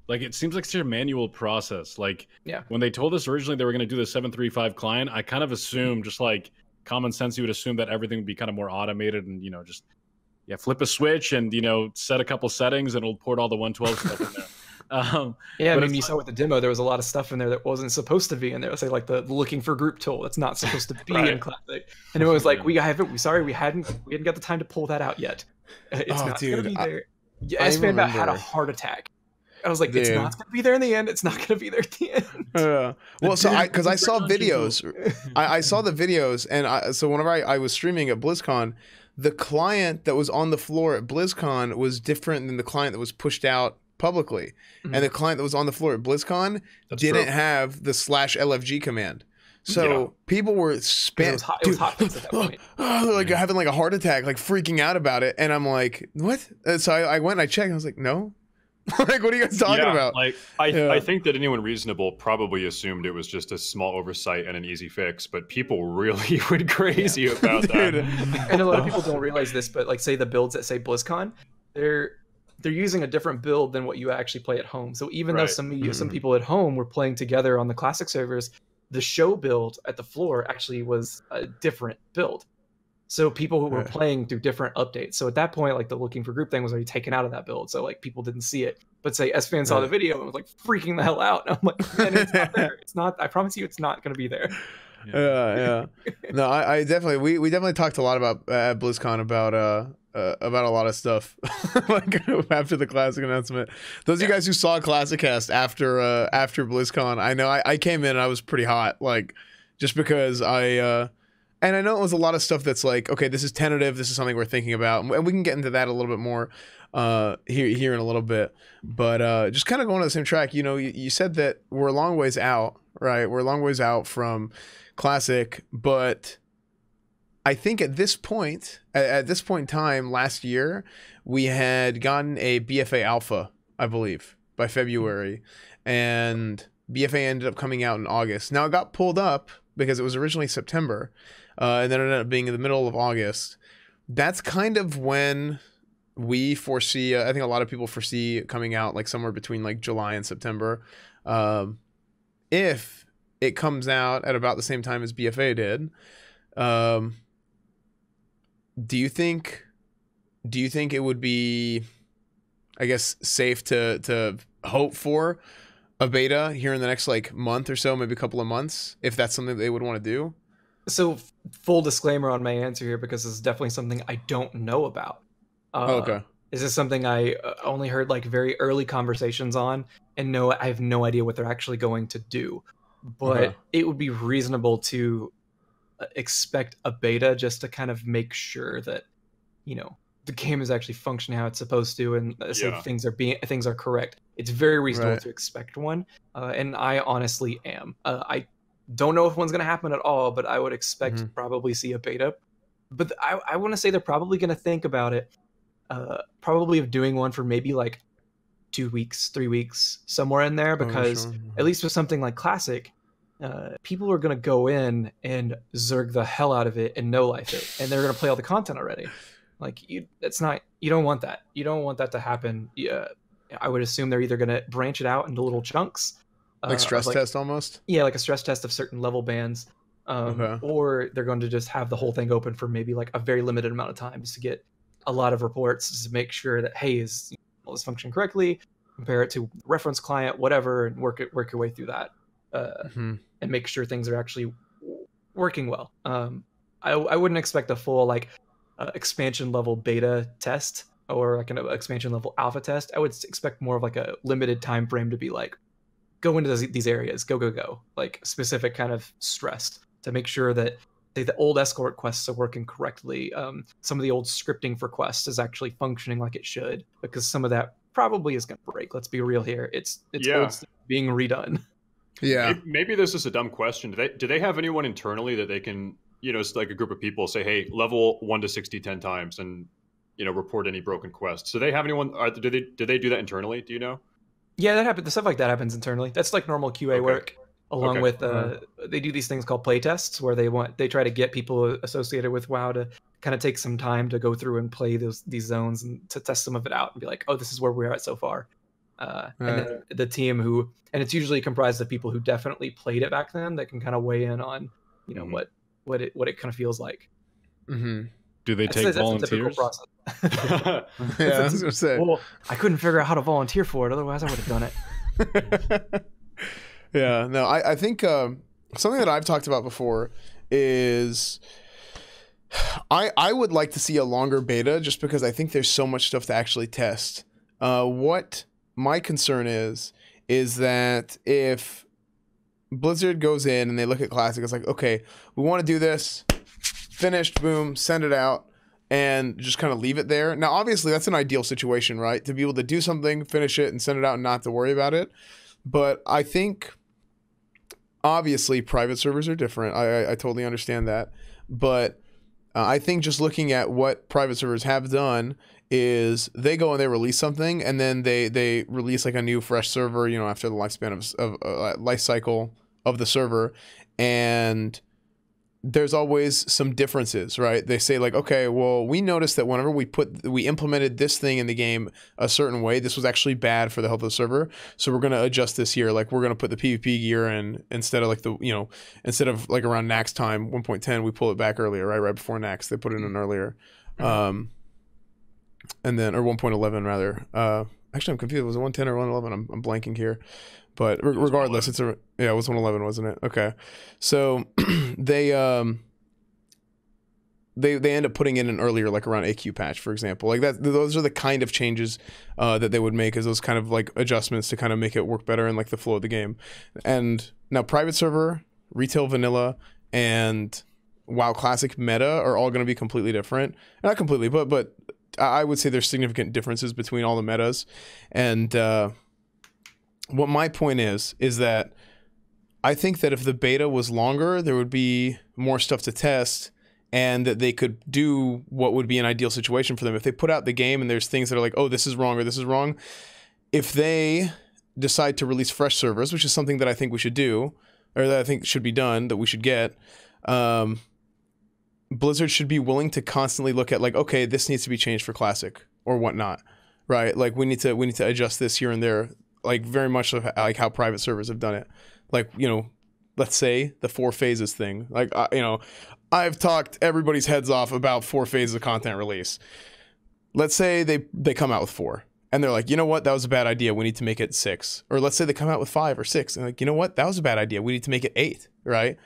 like it seems like such a manual process. Like yeah. when they told us originally they were going to do the seven three five client, I kind of assumed, just like common sense, you would assume that everything would be kind of more automated and you know just yeah flip a switch and you know set a couple settings and it'll port all the one twelve stuff in there. Um, yeah, I mean you like, saw with the demo there was a lot of stuff in there that wasn't supposed to be in there. Say like the looking for group tool that's not supposed to be right. in Classic, and it was like we haven't we sorry we hadn't we hadn't got the time to pull that out yet. It's oh, not dude, gonna be there. I, Esfand I about had a heart attack. I was like, dude. It's not gonna be there in the end. It's not gonna be there at the end. Uh, well, so I because I saw videos, I, I saw the videos, and I, so whenever I, I was streaming at BlizzCon, the client that was on the floor at BlizzCon was different than the client that was pushed out publicly, mm-hmm. and the client that was on the floor at BlizzCon That's didn't true. have the slash L F G command. So yeah. people were spam. It was hot, it was hot at that point. Like yeah. having like a heart attack, like freaking out about it. And I'm like, what? And so I, I went and I checked. And I was like, no. Like, what are you guys talking yeah, about? Like, I, yeah. I think that anyone reasonable probably assumed it was just a small oversight and an easy fix. But people really went crazy yeah. about that. And a lot of people don't realize this, but like say the builds that say BlizzCon, they're they're using a different build than what you actually play at home. So even right. though some mm-hmm. some people at home were playing together on the Classic servers, the show build at the floor actually was a different build. So people who were right. playing through different updates. So at that point, like the looking for group thing was already taken out of that build. So like people didn't see it, but say Esfand right. saw the video and was like freaking the hell out. And I'm like, man, it's not there. It's not, I promise you, it's not going to be there. Yeah. Uh, yeah. No, I, I definitely, we, we definitely talked a lot about uh, at BlizzCon about, uh, uh, about a lot of stuff like after the Classic announcement. Those yeah. of you guys who saw Classic Cast after uh, after BlizzCon, I know I, I came in and I was pretty hot, like just because I uh, and I know it was a lot of stuff that's like, okay, this is tentative, this is something we're thinking about, and we can get into that a little bit more uh, here here in a little bit. But uh, just kind of going on the same track, you know, you, you said that we're a long ways out, right? We're a long ways out from Classic, but I think at this point, at this point in time, last year, we had gotten a B F A alpha, I believe, by February, and B F A ended up coming out in August. Now, it got pulled up because it was originally September, uh, and then it ended up being in the middle of August. That's kind of when we foresee, uh, I think a lot of people foresee coming out like somewhere between like July and September. Um, if it comes out at about the same time as B F A did, um, Do you think, do you think it would be I guess safe to to hope for a beta here in the next like month or so, maybe a couple of months, if that's something they would want to do. So full disclaimer on my answer here, because this is definitely something I don't know about. Uh, oh, okay. Is this something I only heard like very early conversations on, and no, I have no idea what they're actually going to do. But uh-huh. it would be reasonable to expect a beta just to kind of make sure that, you know, the game is actually functioning how it's supposed to, and so yeah. things are being things are correct. It's very reasonable right. to expect one, uh, and I honestly am. Uh, I don't know if one's going to happen at all, but I would expect mm-hmm. to probably see a beta. But I, I want to say they're probably going to think about it, uh, probably of doing one for maybe like two weeks, three weeks, somewhere in there, because oh, sure. at least with something like Classic, uh, people are going to go in and zerg the hell out of it and no-life it, and they're going to play all the content already. Like, you, that's not, you don't want that. You don't want that to happen. Yeah, I would assume they're either going to branch it out into little chunks. Like uh, stress like, test almost? Yeah, like a stress test of certain level bands. Um, okay. Or they're going to just have the whole thing open for maybe like a very limited amount of time just to get a lot of reports, just to make sure that, hey, is you know, all this function correctly? Compare it to reference client, whatever, and work it, work your way through that. Uh, mm-hmm. And make sure things are actually working well. Um, I, I wouldn't expect a full like... Uh, expansion level beta test or like an expansion level alpha test. I would expect more of like a limited time frame to be like, go into those, these areas, go go go, like specific kind of stressed to make sure that they, the old escort quests are working correctly. Um, some of the old scripting for quests is actually functioning like it should, because some of that probably is going to break. Let's be real here. It's it's yeah. old stuff being redone. Yeah. Maybe, maybe this is a dumb question. Do they do they have anyone internally that they can? You know, it's like a group of people say, hey, level one to sixty ten times and, you know, report any broken quests. So they have anyone, are, do they do they do that internally? Do you know? Yeah, that happens. Stuff like that happens internally. That's like normal Q A okay. work along okay. with, uh, mm-hmm. they do these things called play tests where they want, they try to get people associated with WoW to kind of take some time to go through and play those these zones and to test some of it out and be like, oh, this is where we're at so far. Uh, and right. then the team who, and it's usually comprised of people who definitely played it back then that can kind of weigh in on, you know, mm-hmm. what, what it what it kind of feels like. Mm-hmm. Do they that's, take that's volunteers? yeah, I was gonna say. Well, I couldn't figure out how to volunteer for it. Otherwise, I would have done it. yeah. No, I I think um, something that I've talked about before is I I would like to see a longer beta just because I think there's so much stuff to actually test. Uh, what my concern is is that if Blizzard goes in and they look at Classic, it's like, okay, we want to do this, finished, boom, send it out, and just kind of leave it there. Now, obviously, that's an ideal situation, right? To be able to do something, finish it, and send it out and not to worry about it. But I think, obviously, private servers are different. I, I, I totally understand that. But uh, I think just looking at what private servers have done is they go and they release something, and then they they release like a new fresh server, you know, after the lifespan of, of uh, life cycle of the server, and there's always some differences, right? They say like, okay, well, we noticed that whenever we put we implemented this thing in the game a certain way, this was actually bad for the health of the server, so we're going to adjust this year. Like, we're going to put the PvP gear in instead of like the, you know, instead of like around Naxx time one point ten, we pull it back earlier, right? Right before Naxx, they put it in earlier. Um, and then, or one point eleven rather. Uh, actually, I'm confused. Was it one ten or one eleven? I'm, I'm blanking here. But re regardless, it's a yeah. It was one eleven, wasn't it? Okay. So they um they they end up putting in an earlier, like around A Q patch, for example. Like that. Those are the kind of changes uh, that they would make, as those kind of like adjustments to kind of make it work better and like the flow of the game. And now, private server, retail vanilla, and WoW Classic meta are all going to be completely different. Not completely, but but. I would say there's significant differences between all the metas, and uh, what my point is is that I think that if the beta was longer, there would be more stuff to test, and that they could do what would be an ideal situation for them. If they put out the game and there's things that are like, oh, this is wrong or this is wrong, if they decide to release fresh servers, which is something that I think we should do, or that I think should be done, that we should get, um, Blizzard should be willing to constantly look at like, okay, this needs to be changed for Classic or whatnot, right? Like, we need to we need to adjust this here and there, like very much like how private servers have done it. Like, you know, let's say the four phases thing. Like, uh, you know, I've talked everybody's heads off about four phases of content release. Let's say they they come out with four. and they're like, you know what, that was a bad idea, we need to make it six. Or let's say they come out with five or six, and like, you know what, that was a bad idea, we need to make it eight, right?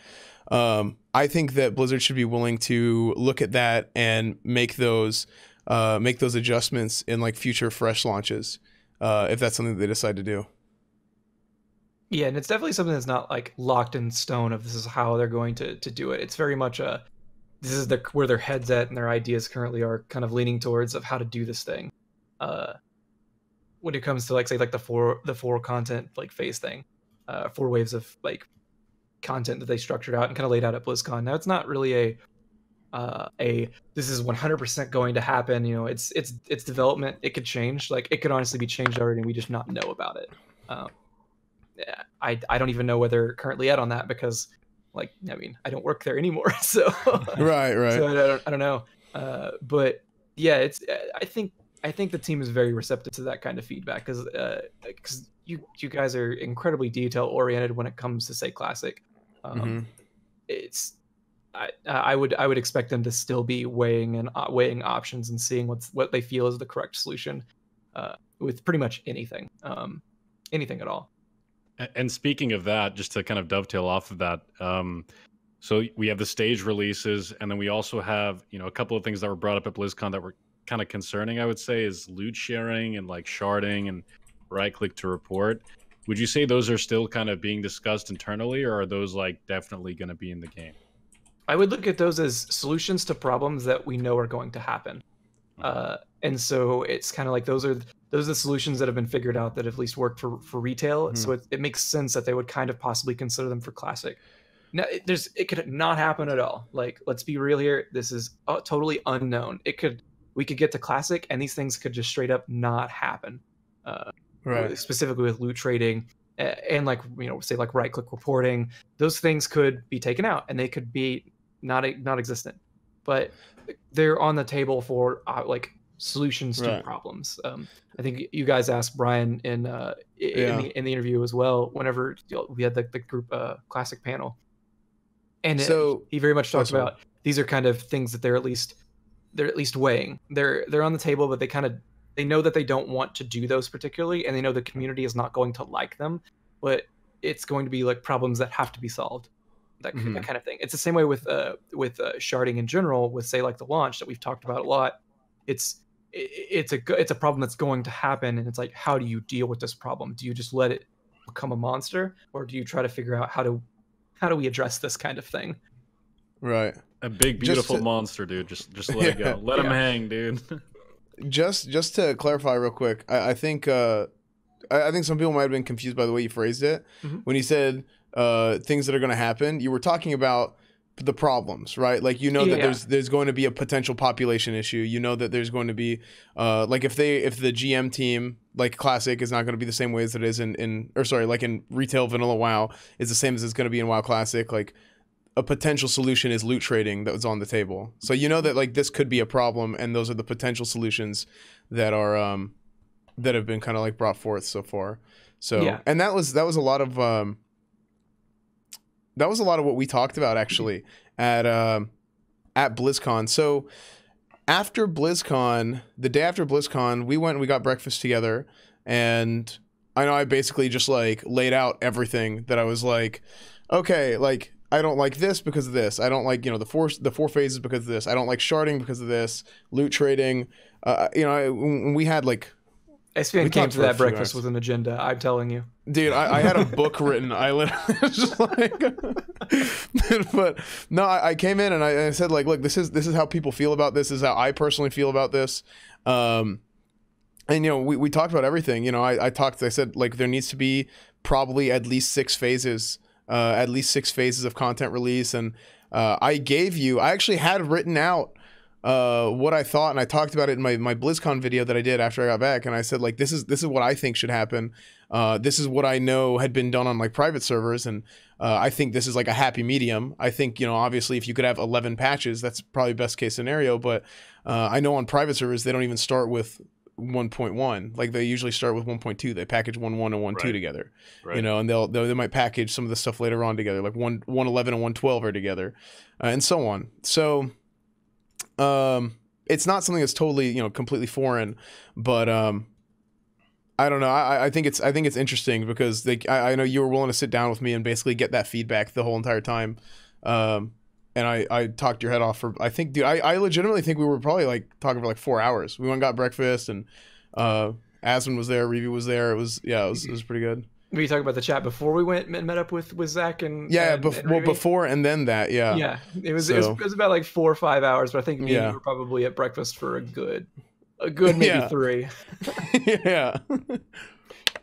Um, I think that Blizzard should be willing to look at that and make those uh, make those adjustments in like future fresh launches, uh, if that's something that they decide to do. Yeah, and it's definitely something that's not like locked in stone of this is how they're going to to do it. It's very much a this is the where their heads at and their ideas currently are kind of leaning towards of how to do this thing. Uh, when it comes to like say like the four the four content like phase thing, uh, four waves of like content that they structured out and kind of laid out at BlizzCon. Now it's not really a uh, a this is one hundred percent going to happen. You know, it's it's it's development. It could change. Like it could honestly be changed already, and we just not know about it. Um, I I don't even know where they're currently at on that because, like, I mean, I don't work there anymore, so right, right. So I don't, I don't know, uh, but yeah, it's. I think I think the team is very receptive to that kind of feedback because because uh, you you guys are incredibly detail oriented when it comes to say Classic. Um, mm-hmm. It's I I would I would expect them to still be weighing and uh, weighing options and seeing what's what they feel is the correct solution uh, with pretty much anything, um, anything at all. And speaking of that, just to kind of dovetail off of that, um, so we have the stage releases, and then we also have, you know, a couple of things that were brought up at BlizzCon that were kind of concerning, I would say, is loot sharing and like sharding and right-click to report. Would you say those are still kind of being discussed internally, or are those like definitely going to be in the game? I would look at those as solutions to problems that we know are going to happen. Uh, and so it's kind of like those are those are the solutions that have been figured out that have at least worked for for retail. Mm-hmm. So it, it makes sense that they would kind of possibly consider them for Classic. Now, it, there's it could not happen at all. Like, let's be real here. This is uh, totally unknown. It could we could get to Classic and these things could just straight up not happen. Uh, right. Specifically with loot trading and, and like, you know, say like right click reporting. Those things could be taken out and they could be not not existent. But they're on the table for uh, like solutions right. to problems. Um, I think you guys asked Brian in uh, in, yeah. the, in the interview as well. Whenever you know, we had the, the group uh, Classic panel, and so, it, he very much talked about right. these are kind of things that they're at least they're at least weighing. They're they're on the table, but they kind of they know that they don't want to do those particularly, and they know the community is not going to like them. But it's going to be like problems that have to be solved. That, mm-hmm. that kind of thing. It's the same way with uh, with uh, sharding in general. With say like the launch that we've talked about a lot, it's it, it's a it's a problem that's going to happen, and it's like how do you deal with this problem? Do you just let it become a monster, or do you try to figure out how to how do we address this kind of thing? Right, a big beautiful to, monster, dude. Just just let yeah, it go. Let yeah. him hang, dude. just just to clarify real quick, I, I think uh, I, I think some people might have been confused by the way you phrased it mm-hmm. when you said. Uh, things that are going to happen. You were talking about the problems, right? Like you know yeah. that there's there's going to be a potential population issue. You know that there's going to be uh, like if they if the G M team like Classic is not going to be the same way as it is in in or sorry like in retail vanilla WoW is the same as it's going to be in WoW Classic. Like a potential solution is loot trading that was on the table. So you know that like this could be a problem, and those are the potential solutions that are um, that have been kind of like brought forth so far. So yeah. and that was that was a lot of. Um, That was a lot of what we talked about actually at uh, at BlizzCon. So after BlizzCon, the day after BlizzCon, we went and we got breakfast together, and I know I basically just like laid out everything that I was like, okay, like I don't like this because of this. I don't like you know the four the four phases because of this. I don't like sharding because of this. Loot trading, uh, you know, I, we had like. Esfand came to that breakfast with an agenda, I'm telling you. Dude, I, I had a book written. I literally was just like... but, no, I, I came in and I, and I said, like, look, this is this is how people feel about this. This is how I personally feel about this. Um, and, you know, we, we talked about everything. You know, I, I talked, I said, like, there needs to be probably at least six phases, uh, at least six phases of content release. And uh, I gave you... I actually had written out uh what I thought, and I talked about it in my, my BlizzCon video that I did after I got back, and I said like this is this is what I think should happen. Uh this is what I know had been done on like private servers, and uh I think this is like a happy medium. I think, you know, obviously if you could have eleven patches, that's probably best case scenario, but uh I know on private servers they don't even start with one point one. Like they usually start with one point two. They package one point one and one point two right. together, right. you know, and they'll, they'll they might package some of the stuff later on together, like one point eleven and one point twelve are together, uh, and so on. So Um, it's not something that's totally, you know, completely foreign, but um, I don't know. I, I think it's I think it's interesting because they I, I know you were willing to sit down with me and basically get that feedback the whole entire time, um, and I, I talked your head off for I think dude I, I legitimately think we were probably like talking for like four hours. We went and got breakfast and uh, Asmund was there, Reevee was there. It was yeah, it was, it was pretty good. Were you talking about the chat before we went and met up with with Zach and yeah, and, bef and well before and then that yeah yeah it was, so. it was it was about like four or five hours, but I think me yeah. and you were probably at breakfast for a good. A good maybe yeah. three. yeah.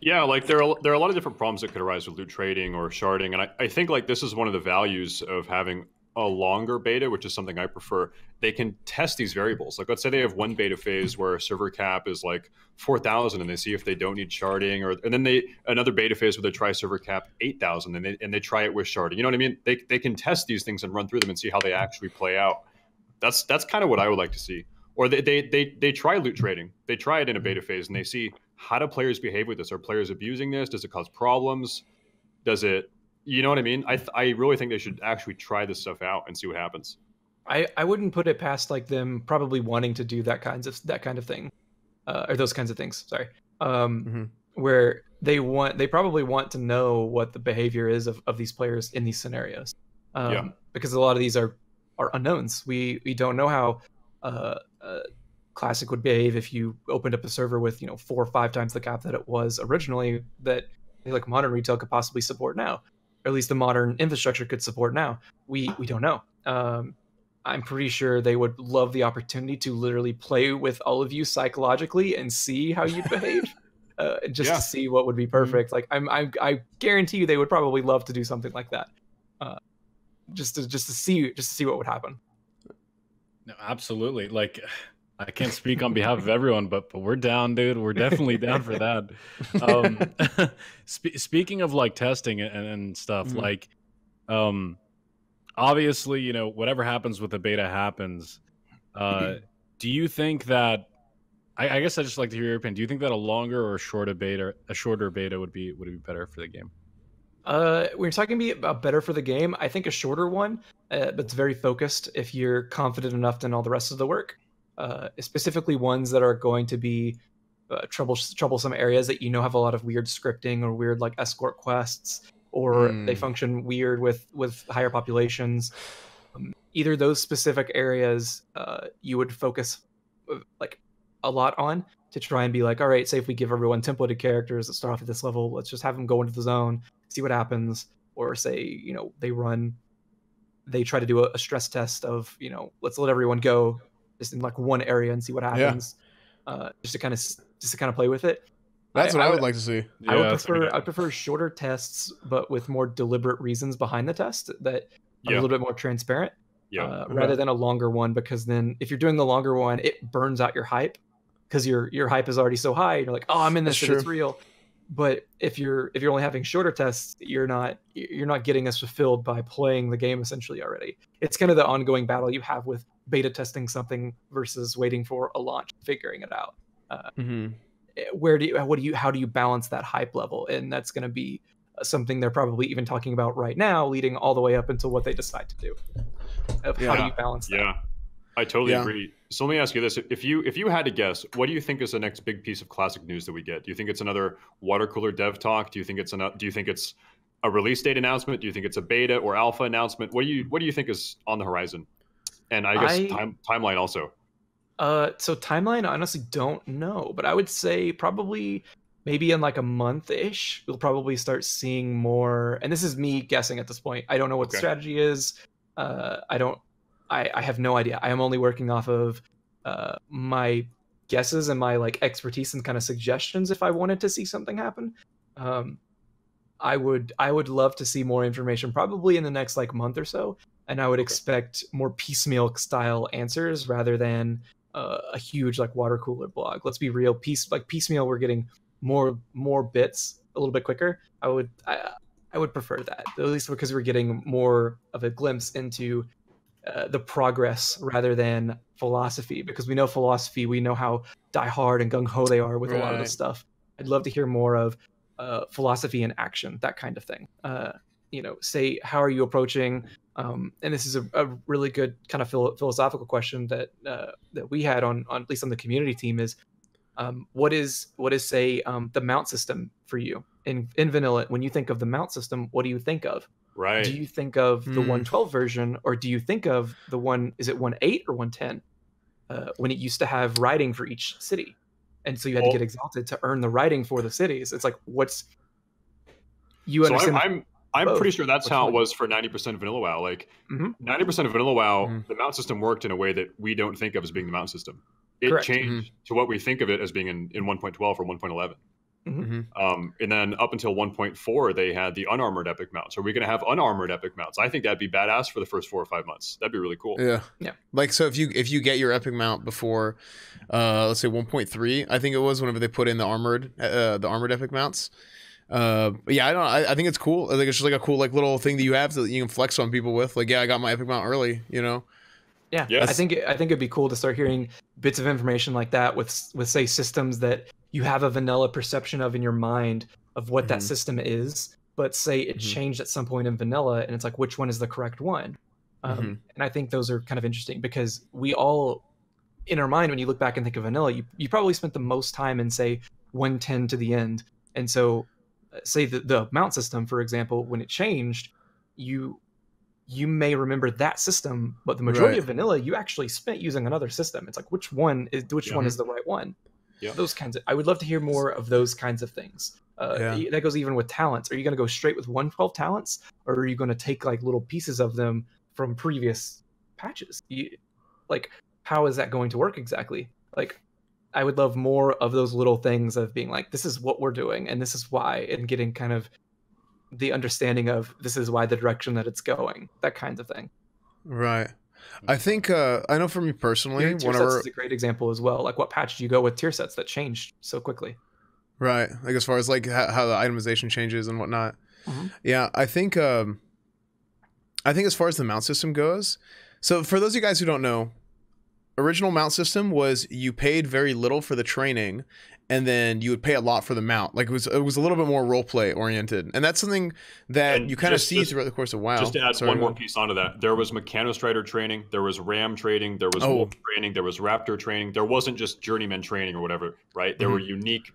Yeah, like there are, there are a lot of different problems that could arise with loot trading or sharding. And I, I think like this is one of the values of having a longer beta, which is something I prefer. They can test these variables. Like let's say they have one beta phase where server cap is like four thousand and they see if they don't need sharding, or and then they another beta phase where they try server cap eight thousand and they, and they try it with sharding. You know what I mean? They, they can test these things and run through them and see how they actually play out. That's, that's kind of what I would like to see. Or they, they, they, they try loot trading. They try it in a beta phase and they see how do players behave with this? Are players abusing this? Does it cause problems? Does it, you know what I mean? I, th I really think they should actually try this stuff out and see what happens. I, I wouldn't put it past like them probably wanting to do that kinds of, that kind of thing. Uh, or those kinds of things, sorry. Um, mm-hmm. Where they want, they probably want to know what the behavior is of, of these players in these scenarios. Um, yeah. Because a lot of these are, are unknowns. We, we don't know how, uh, Uh, Classic would behave if you opened up a server with, you know, four or five times the cap that it was originally, that like modern retail could possibly support now, or at least the modern infrastructure could support now. We we don't know. Um, I'm pretty sure they would love the opportunity to literally play with all of you psychologically and see how you behave, uh, just yeah. to see what would be perfect. Like I'm, I'm I guarantee you they would probably love to do something like that, uh, just to just to see just to see what would happen. No, absolutely. Like, I can't speak on behalf of everyone, but but we're down, dude. We're definitely down for that. Um, sp speaking of like testing and, and stuff, mm-hmm. like, um, obviously, you know, whatever happens with the beta happens. Uh, do you think that? I, I guess I just like to hear your opinion. Do you think that a longer or shorter beta, a shorter beta would be would be better for the game? Uh, we're talking about better for the game. I think a shorter one, uh, but it's very focused if you're confident enough in all the rest of the work, uh, specifically ones that are going to be uh, trouble troublesome areas that, you know, have a lot of weird scripting or weird like escort quests, or mm. they function weird with, with higher populations. Um, either those specific areas uh, you would focus like a lot on to try and be like, all right, say if we give everyone templated characters that start off at this level, let's just have them go into the zone. See what happens, or say, you know, they run, they try to do a, a stress test of, you know, let's let everyone go just in like one area and see what happens, yeah. uh, just to kind of just to kind of play with it. That's I, what I, I would like to see. I yeah, would prefer I prefer shorter tests, but with more deliberate reasons behind the test that yeah. are a little bit more transparent, yeah. uh, okay. rather than a longer one, because then if you're doing the longer one, it burns out your hype because your your hype is already so high. You're like, oh, I'm in this, and it's real. But if you're if you're only having shorter tests, you're not you're not getting as fulfilled by playing the game essentially already. It's kind of the ongoing battle you have with beta testing something versus waiting for a launch, figuring it out. Uh, mm-hmm. Where do you what do you how do you balance that hype level? And that's going to be something they're probably even talking about right now, leading all the way up until what they decide to do. Of yeah. How do you balance that? Yeah, I totally yeah. agree. So let me ask you this. If you if you had to guess, what do you think is the next big piece of Classic news that we get? Do you think it's another water cooler dev talk? Do you think it's an, do you think it's a release date announcement? Do you think it's a beta or alpha announcement? What do you what do you think is on the horizon? And I guess I, time, timeline also. Uh, so timeline, I honestly don't know, but I would say probably maybe in like a month-ish, we'll probably start seeing more. And this is me guessing at this point. I don't know what okay. the strategy is. Uh, I don't. I, I have no idea. I am only working off of uh, my guesses and my like expertise and kind of suggestions. If I wanted to see something happen, um, I would. I would love to see more information, probably in the next like month or so. And I would okay. expect more piecemeal style answers rather than uh, a huge like water cooler blog. Let's be real. Piece like piecemeal, we're getting more more bits a little bit quicker. I would. I, I would prefer that, at least because we're getting more of a glimpse into. Uh, the progress rather than philosophy, because we know philosophy, we know how die hard and gung ho they are with right. a lot of this stuff. I'd love to hear more of uh, philosophy in action, that kind of thing. Uh, you know, say, how are you approaching? Um, and this is a, a really good kind of phil philosophical question that uh, that we had on, on, at least on the community team, is Um, what is what is say um, the mount system for you in in vanilla? When you think of the mount system, what do you think of? Right. Do you think of the mm. one twelve version, or do you think of the one? Is it one eight or one ten? Uh, when it used to have riding for each city, and so you had oh. to get exalted to earn the riding for the cities. It's like what's you understand? So I'm I'm, I'm pretty sure that's what's how it was for ninety percent of vanilla WoW. Like ninety percent mm-hmm. of vanilla WoW, mm-hmm. the mount system worked in a way that we don't think of as being the mount system. It Correct. changed mm-hmm. to what we think of it as being in, in one twelve or one eleven. Mm-hmm. Um, and then up until one point four, they had the unarmored epic mounts. Are we going to have unarmored epic mounts? I think that'd be badass for the first four or five months. That'd be really cool. Yeah. Yeah. Like, so if you, if you get your epic mount before, uh, let's say one point three, I think it was whenever they put in the armored, uh, the armored epic mounts. Uh, yeah, I don't, I, I think it's cool. I think it's just like a cool, like little thing that you have that you can flex on people with. Like, yeah, I got my epic mount early, you know? Yeah, yes. I think I think it'd be cool to start hearing bits of information like that with with say systems that you have a vanilla perception of in your mind of what mm-hmm. that system is, but say it mm-hmm. changed at some point in vanilla, and it's like which one is the correct one? Um, mm-hmm. And I think those are kind of interesting because we all, in our mind, when you look back and think of vanilla, you you probably spent the most time in say one ten to the end, and so say the the mount system, for example, when it changed, you. you may remember that system, but the majority right. of vanilla, you actually spent using another system. It's like, which one is which yeah. one is the right one? Yeah. Those kinds of, I would love to hear more of those kinds of things. Uh, yeah. That goes even with talents. Are you going to go straight with one twelve talents, or are you going to take like little pieces of them from previous patches? You, like, how is that going to work exactly? Like, I would love more of those little things of being like, this is what we're doing, and this is why, and getting kind of the understanding of this is why the direction that it's going, that kind of thing. Right. I think, uh, I know for me personally, yeah, tier whenever... sets is a great example as well. Like what patch do you go with tier sets that changed so quickly? Right. Like as far as like how, how the itemization changes and whatnot. Mm-hmm. Yeah. I think, um, I think as far as the mount system goes, so for those of you guys who don't know, original mount system was you paid very little for the training, and then you would pay a lot for the mount. Like it was, it was a little bit more role play oriented, and that's something that and you kind just, of see just, throughout the course of WoW. Just to add Sorry, one more piece onto that, there was Mechanostrider training, there was Ram training, there was oh. Wolf training, there was Raptor training. There wasn't just journeyman training or whatever, right? There mm-hmm. were unique.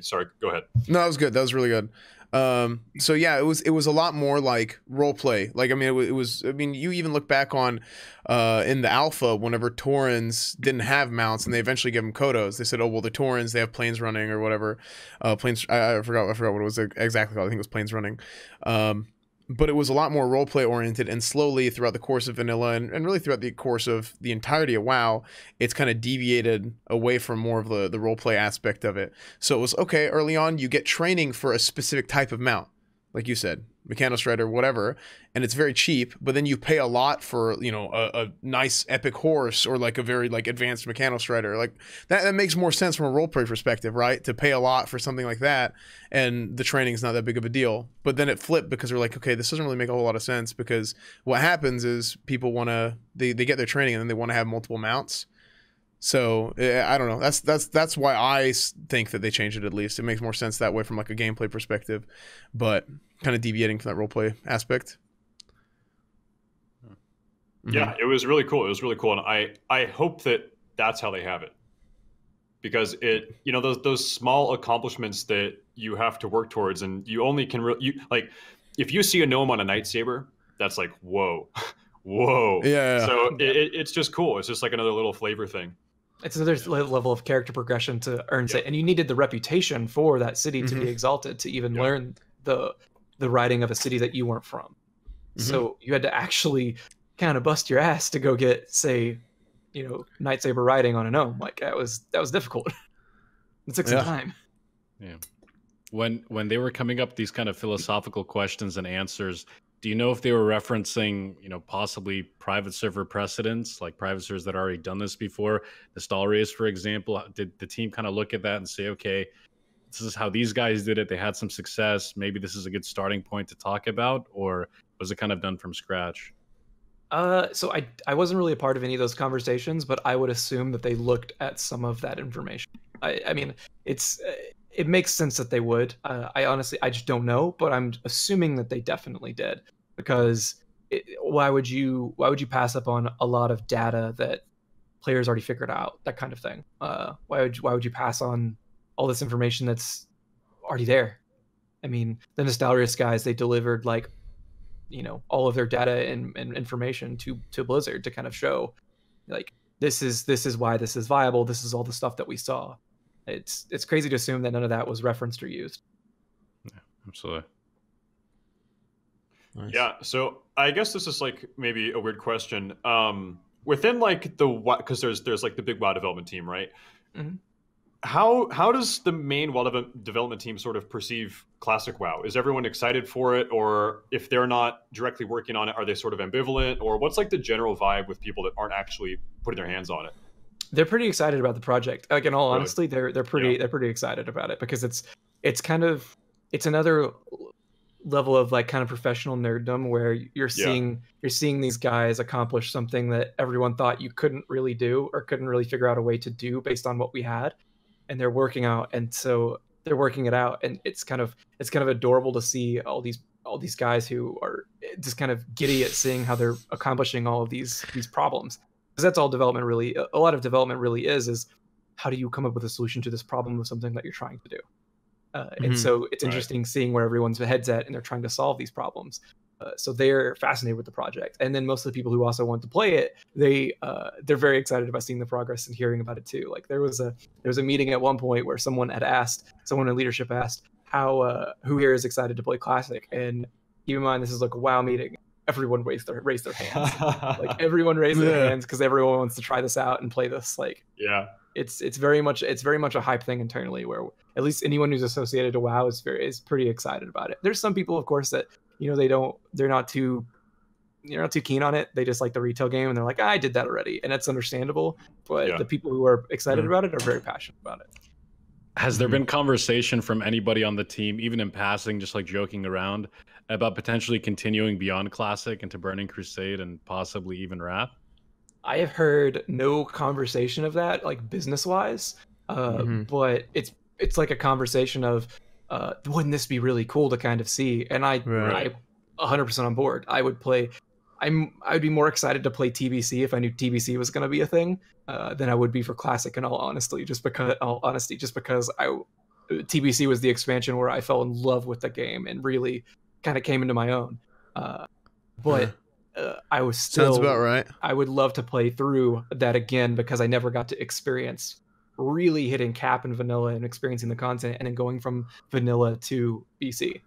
Sorry, go ahead. No, that was good. That was really good. Um, so yeah, it was it was a lot more like role play. Like I mean, it, it was. I mean, you even look back on uh, in the alpha whenever Taurens didn't have mounts, and they eventually gave them Kodos. They said, oh well, the Taurens they have planes running or whatever. Uh, planes. I, I forgot. I forgot what it was exactly called. I think it was planes running. Um, but it was a lot more role play oriented, and slowly throughout the course of vanilla, and, and really throughout the course of the entirety of WoW, it's kind of deviated away from more of the the role play aspect of it. So it was okay early on. You get training for a specific type of mount, like you said, Mechanostrider, whatever, and it's very cheap. But then you pay a lot for you know a, a nice epic horse or like a very like advanced Mechanostrider. Like that, that makes more sense from a role play perspective, right? To pay a lot for something like that, and the training is not that big of a deal. But then it flipped because we're like, okay, this doesn't really make a whole lot of sense because what happens is people want to they they get their training and then they want to have multiple mounts. So I don't know. That's that's that's why I think that they changed it. At least it makes more sense that way from like a gameplay perspective, but kind of deviating from that role play aspect. Mm-hmm. Yeah, it was really cool. It was really cool, and I I hope that that's how they have it, because it you know those those small accomplishments that you have to work towards, and you only can re you like if you see a gnome on a Nightsaber, that's like whoa, whoa. Yeah. So yeah. It, it's just cool. It's just like another little flavor thing. It's another level of character progression to earn say, yep. and you needed the reputation for that city to mm-hmm. be exalted to even yep. learn the the riding of a city that you weren't from. Mm-hmm. So you had to actually kind of bust your ass to go get, say, you know, Nightsaber riding on a gnome. Like that was that was difficult. It took some yeah. time. Yeah. When when they were coming up with these kind of philosophical questions and answers, do you know if they were referencing, you know, possibly private server precedents, like private servers that already done this before? Nostalrius, for example, did the team kind of look at that and say, okay, this is how these guys did it. They had some success. Maybe this is a good starting point to talk about, or was it kind of done from scratch? Uh, so I, I wasn't really a part of any of those conversations, but I would assume that they looked at some of that information. I, I mean, it's... it makes sense that they would. Uh, I honestly, I just don't know, but I'm assuming that they definitely did, because it, why would you? Why would you pass up on a lot of data that players already figured out, that kind of thing. Uh, why would you, why would you pass on all this information that's already there? I mean, the Nostalrius guys, they delivered like, you know, all of their data and, and information to to Blizzard to kind of show, like, this is this is why this is viable. This is all the stuff that we saw. It's it's crazy to assume that none of that was referenced or used. Yeah, absolutely. Nice. Yeah, so I guess this is like maybe a weird question. Um, within like the what, because there's there's like the big WoW development team, right? Mm-hmm. How how does the main WoW development team sort of perceive Classic WoW? Is everyone excited for it, or if they're not directly working on it, are they sort of ambivalent, or what's like the general vibe with people that aren't actually putting their hands on it? They're pretty excited about the project. Like in all really? honesty, they're they're pretty yeah. they're pretty excited about it because it's it's kind of it's another level of like kind of professional nerddom where you're seeing yeah. you're seeing these guys accomplish something that everyone thought you couldn't really do or couldn't really figure out a way to do based on what we had, and they're working out and so they're working it out, and it's kind of it's kind of adorable to see all these all these guys who are just kind of giddy at seeing how they're accomplishing all of these these problems, because that's all development really a lot of development really is is how do you come up with a solution to this problem of something that you're trying to do. Uh, and mm-hmm. so it's interesting right. seeing where everyone's head's at, and they're trying to solve these problems. Uh, so they're fascinated with the project, and then most of the people who also want to play it, they uh, they're very excited about seeing the progress and hearing about it too. Like there was a there was a meeting at one point where someone had asked, someone in leadership asked, how uh, who here is excited to play Classic? And keep in mind, this is like a WoW meeting. Everyone raised their raised their hands. Like everyone raised yeah. their hands because everyone wants to try this out and play this. Like yeah. It's it's very much it's very much a hype thing internally, where at least anyone who's associated to WoW is very is pretty excited about it. There's some people, of course, that you know they don't they're not too you're not too keen on it. They just like the retail game, and they're like, I did that already, and that's understandable. But yeah. the people who are excited mm. about it are very passionate about it. Has there been conversation from anybody on the team, even in passing, just like joking around, about potentially continuing beyond Classic into Burning Crusade and possibly even Wrath? I have heard no conversation of that, like business wise, uh, mm-hmm. but it's it's like a conversation of, uh, wouldn't this be really cool to kind of see? And I, right. I one hundred percent on board. I would play. I'm I would be more excited to play T B C if I knew T B C was going to be a thing uh, than I would be for Classic. In all honesty, just because all honesty, just because I T B C was the expansion where I fell in love with the game and really kind of came into my own, uh, but. Yeah. Uh, I was still Sounds about right. I would love to play through that again because I never got to experience really hitting cap and vanilla and experiencing the content and then going from vanilla to B C.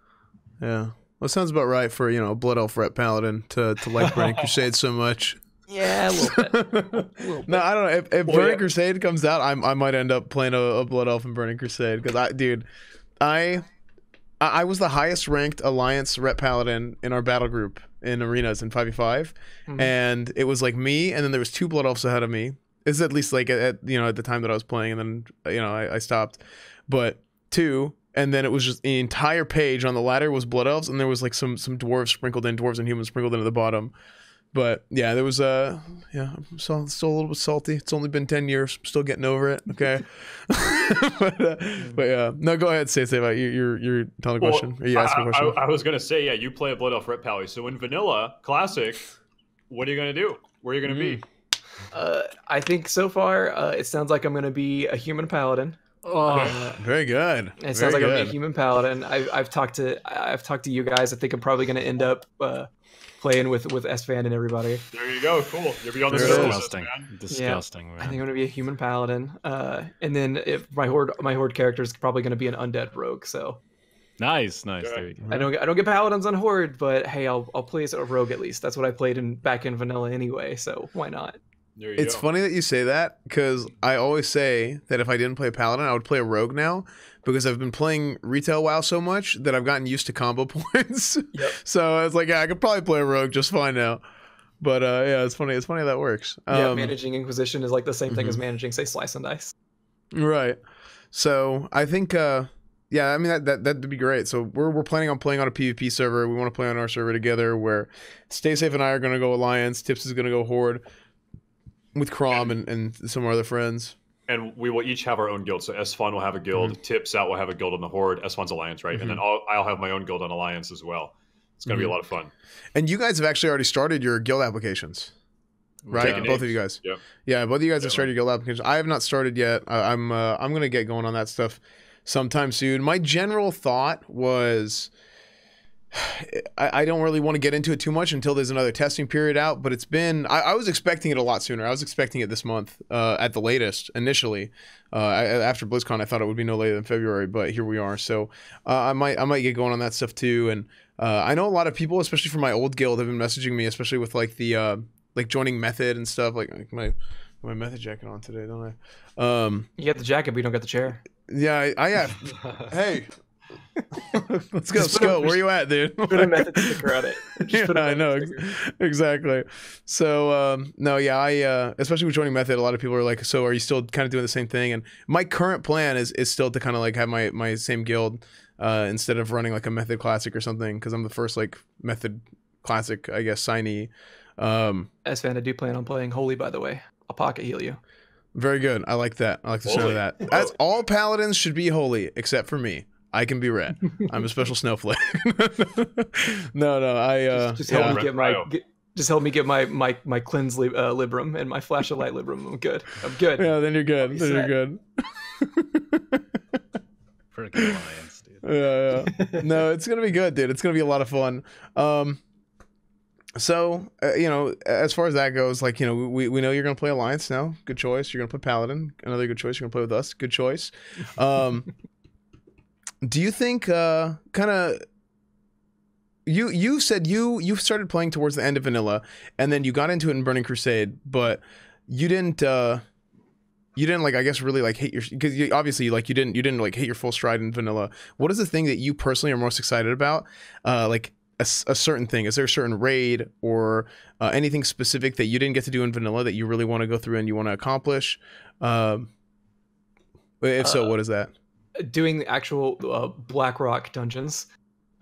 Yeah. Well, it sounds about right for, you know, Blood Elf Rep Paladin to, to like Burning Crusade so much. Yeah, a little bit. A little bit. No, I don't know. If, if Burning yeah. Crusade comes out, I'm, I might end up playing a, a Blood Elf and Burning Crusade because, I, dude, I... I was the highest ranked Alliance Rep Paladin in our battle group in arenas in five v five, mm-hmm. and it was like me, and then there was two Blood Elves ahead of me. It's at least like at you know at the time that I was playing, and then you know I, I stopped, but two, and then it was just the entire page on the ladder was Blood Elves, and there was like some some dwarves sprinkled in, dwarves and humans sprinkled into the bottom. But yeah, there was a uh, yeah. I'm still, still a little bit salty. It's only been ten years. I'm still getting over it. Okay. but, uh, but yeah, no. Go ahead, say say about you. You're you're telling a well, question. Are you asking I, a question? I, I was gonna say yeah. You play a Blood Elf Rep Pally. So in vanilla Classic, what are you gonna do? Where are you gonna mm. be? Uh, I think so far uh, it sounds like I'm gonna be a human paladin. Oh, uh, very good. It sounds very like good. I'm gonna be a human paladin. I've I've talked to I've talked to you guys. I think I'm probably gonna end up. Uh, Playing with with Esfand and everybody. There you go. Cool. You'll be on the disgusting. Man. Disgusting. Yeah. Man. I think I'm gonna be a human paladin, uh, and then if my horde my horde character is probably gonna be an undead rogue. So nice, nice. Yeah. There you go. I don't I don't get paladins on horde, but hey, I'll I'll play as a rogue at least. That's what I played in back in vanilla anyway. So why not? There you it's go. Funny that you say that because I always say that if I didn't play a paladin, I would play a rogue now. Because I've been playing retail WoW so much that I've gotten used to combo points. Yep. So I was like, yeah, I could probably play a rogue just fine now. But uh, yeah, it's funny. It's funny how that works. Um, yeah, managing Inquisition is like the same mm-hmm. thing as managing, say, Slice and Dice. Right. So I think, uh, yeah, I mean, that, that, that'd be great. So we're, we're planning on playing on a PvP server. We want to play on our server together where Stay Safe and I are going to go Alliance. Tips is going to go Horde with Crom and, and some of our other friends. And we will each have our own guild. So Esfand will have a guild. Mm-hmm. Tips Out will have a guild on the Horde. Esfand's Alliance, right? Mm-hmm. And then I'll, I'll have my own guild on Alliance as well. It's going to mm-hmm. be a lot of fun. And you guys have actually already started your guild applications. right? Yeah. Both of you guys. Yep. Yeah, both of you guys have started your guild applications. I have not started yet. I, I'm uh, I'm gonna get going on that stuff sometime soon. My general thought was, I, I don't really want to get into it too much until there's another testing period out. But it's been, I, I was expecting it a lot sooner. I was expecting it this month uh, at the latest initially. Uh, I, after BlizzCon, I thought it would be no later than February, but here we are. So uh, I might I might get going on that stuff too. And uh, I know a lot of people, especially from my old guild, have been messaging me, especially with like the uh, like joining Method and stuff. Like, like my my Method jacket on today, don't I? Um, you got the jacket, but you don't got the chair. Yeah, I, I have. Hey. Let's go, Just Sco. A, where you at, dude? Put a Method sticker on it. Yeah, I know sticker. Exactly. So um, no, yeah, I uh, especially with joining Method, a lot of people are like, "So are you still kind of doing the same thing?" And my current plan is is still to kind of like have my my same guild uh, instead of running like a Method Classic or something, because I'm the first like Method Classic, I guess, signee. Um, Esfand, I do plan on playing Holy, by the way. I'll pocket heal you. Very good. I like that. I like the sound of that. As all paladins should be holy, except for me. I can be red. I'm a special snowflake. no, no, I uh, just, just help yeah. me get my get, just help me get my my my cleanse lib, uh, librum and my flash of light librum. I'm good. I'm good. Yeah, then you're good. Then set. You're good. Pretty good alliance, dude. Yeah, yeah. No, it's gonna be good, dude. It's gonna be a lot of fun. Um, so uh, you know, as far as that goes, like you know, we we know you're gonna play alliance now. Good choice. You're gonna play paladin. Another good choice. You're gonna play with us. Good choice. Um. Do you think, uh, kind of, you you said you you started playing towards the end of vanilla, and then you got into it in Burning Crusade, but you didn't, uh, you didn't like I guess really like hit your because you, obviously like you didn't you didn't like hit your full stride in vanilla. What is the thing that you personally are most excited about? Uh, like a, a certain thing? Is there a certain raid or uh, anything specific that you didn't get to do in vanilla that you really want to go through and you want to accomplish? Uh, if so, uh, what is that? Doing the actual uh, Blackrock dungeons.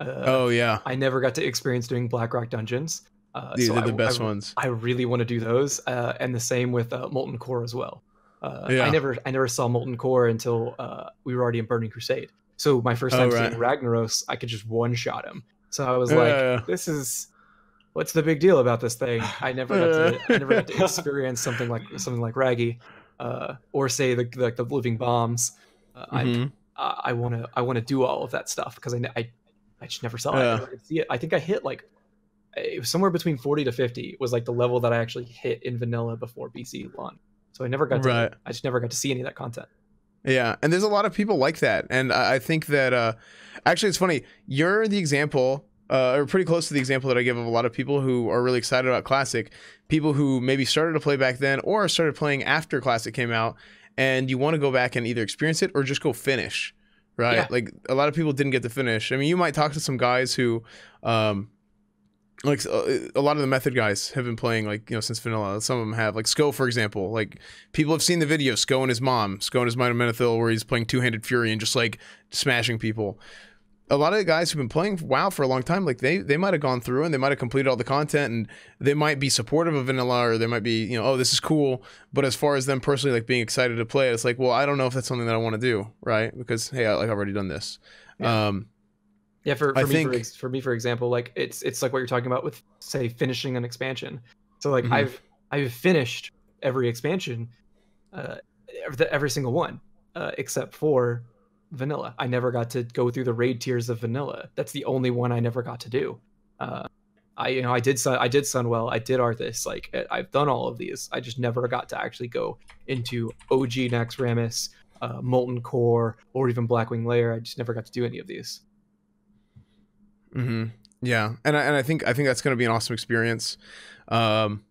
Uh, oh yeah, I never got to experience doing Blackrock dungeons. Uh, These so are the I, best I, ones. I really want to do those, uh, and the same with uh, Molten Core as well. Uh, yeah. I never, I never saw Molten Core until uh, we were already in Burning Crusade. So my first time oh, right. seeing Ragnaros, I could just one shot him. So I was like, uh, this is what's the big deal about this thing? I never, uh, got to, I never got to experience something like something like Raggy, uh, or say the the, the living bombs. Uh, mm-hmm. I. Uh, I want to I want to do all of that stuff because I, I I just never saw it. Yeah. I could see it. I think I hit like it was somewhere between forty to fifty was like the level that I actually hit in vanilla before B C launch. So I never got to right. I just never got to see any of that content. Yeah, and there's a lot of people like that, and I, I think that uh, actually it's funny. You're the example. Uh, or pretty close to the example that I give of a lot of people who are really excited about Classic, people who maybe started to play back then or started playing after Classic came out, and you want to go back and either experience it or just go finish, right? Yeah. Like a lot of people didn't get to finish. I mean, you might talk to some guys who, um, like a lot of the Method guys have been playing like, you know, since vanilla. Some of them have, like Sco, for example. Like people have seen the video, Sco and his mom, Sco and his Minomenethil, where he's playing two-handed fury and just like smashing people. A lot of the guys who've been playing WoW for a long time, like they they might have gone through and they might have completed all the content, and they might be supportive of vanilla, or they might be, you know, oh, this is cool. But as far as them personally, like being excited to play it, it's like, well, I don't know if that's something that I want to do, right? Because hey, I, like I've already done this. Yeah. Um, yeah, for, for I me, think... for, for me, for example, like it's it's like what you're talking about with say finishing an expansion. So like mm-hmm. I've I've finished every expansion, uh, every, every single one uh, except for vanilla. I never got to go through the raid tiers of vanilla. That's the only one I never got to do. Uh, I, you know, I did Sun, I did Sunwell, I did Arthas. Like I've done all of these. I just never got to actually go into O G Naxxramas, uh, Molten Core, or even Blackwing Lair. I just never got to do any of these. Mm-hmm. Yeah, and I, and I think I think that's going to be an awesome experience. Um,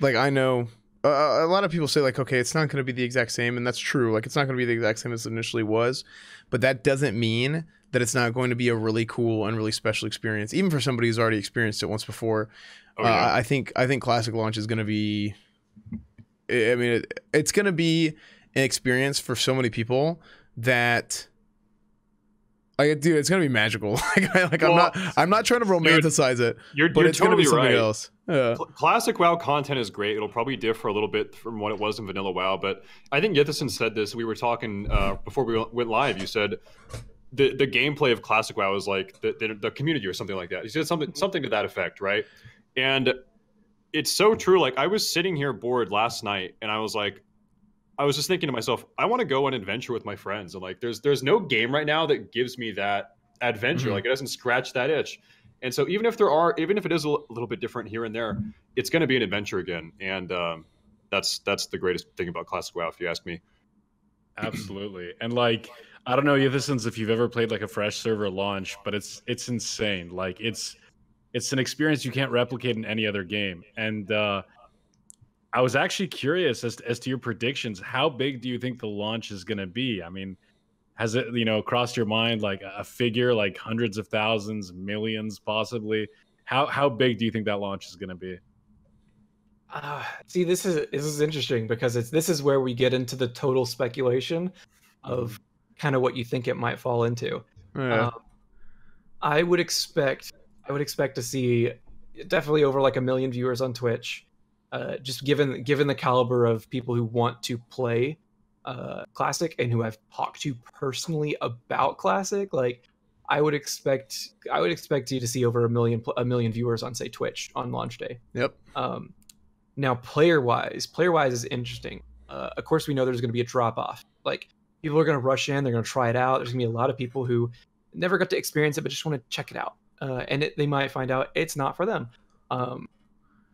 like I know. Uh, a lot of people say like, okay, it's not going to be the exact same, and that's true. Like, it's not going to be the exact same as it initially was, but that doesn't mean that it's not going to be a really cool and really special experience, even for somebody who's already experienced it once before. Oh, yeah. uh, I think I think Classic launch is going to be, I mean, it, it's going to be an experience for so many people that. Like, dude, it's gonna be magical. like, I, like well, I'm not, I'm not trying to romanticize dude, it. You're, but you're it's totally gonna be something right. else. Yeah. Classic WoW content is great. It'll probably differ a little bit from what it was in vanilla WoW. But I think Ythisens said this. We were talking uh, before we went live. You said the the gameplay of Classic WoW is like the, the the community or something like that. You said something something to that effect, right? And it's so true. Like, I was sitting here bored last night, and I was like, I was just thinking to myself, I want to go on adventure with my friends. And like, there's there's no game right now that gives me that adventure. Mm-hmm. Like, it doesn't scratch that itch. And so even if there are, even if it is a little bit different here and there, it's going to be an adventure again. And um, that's that's the greatest thing about Classic WoW, if you ask me. Absolutely. And like, I don't know, Ythisens, if you've ever played like a fresh server launch, but it's it's insane. Like, it's it's an experience you can't replicate in any other game. And uh, I was actually curious as to, as to your predictions. How big do you think the launch is going to be? I mean, has it, you know, crossed your mind like a figure, like hundreds of thousands, millions, possibly? How how big do you think that launch is going to be? Uh, see, this is this is interesting because it's this is where we get into the total speculation of kind of what you think it might fall into. Yeah. Um, I would expect I would expect to see definitely over like a million viewers on Twitch, uh, just given given the caliber of people who want to play uh Classic and who I've talked to personally about Classic. Like, I would expect I would expect you to see over a million a million viewers on, say, Twitch on launch day. Yep. Um, now player wise, player wise is interesting. Uh, of course, we know there's going to be a drop off. Like, people are going to rush in, they're going to try it out. There's going to be a lot of people who never got to experience it but just want to check it out, uh, and it, they might find out it's not for them. Um,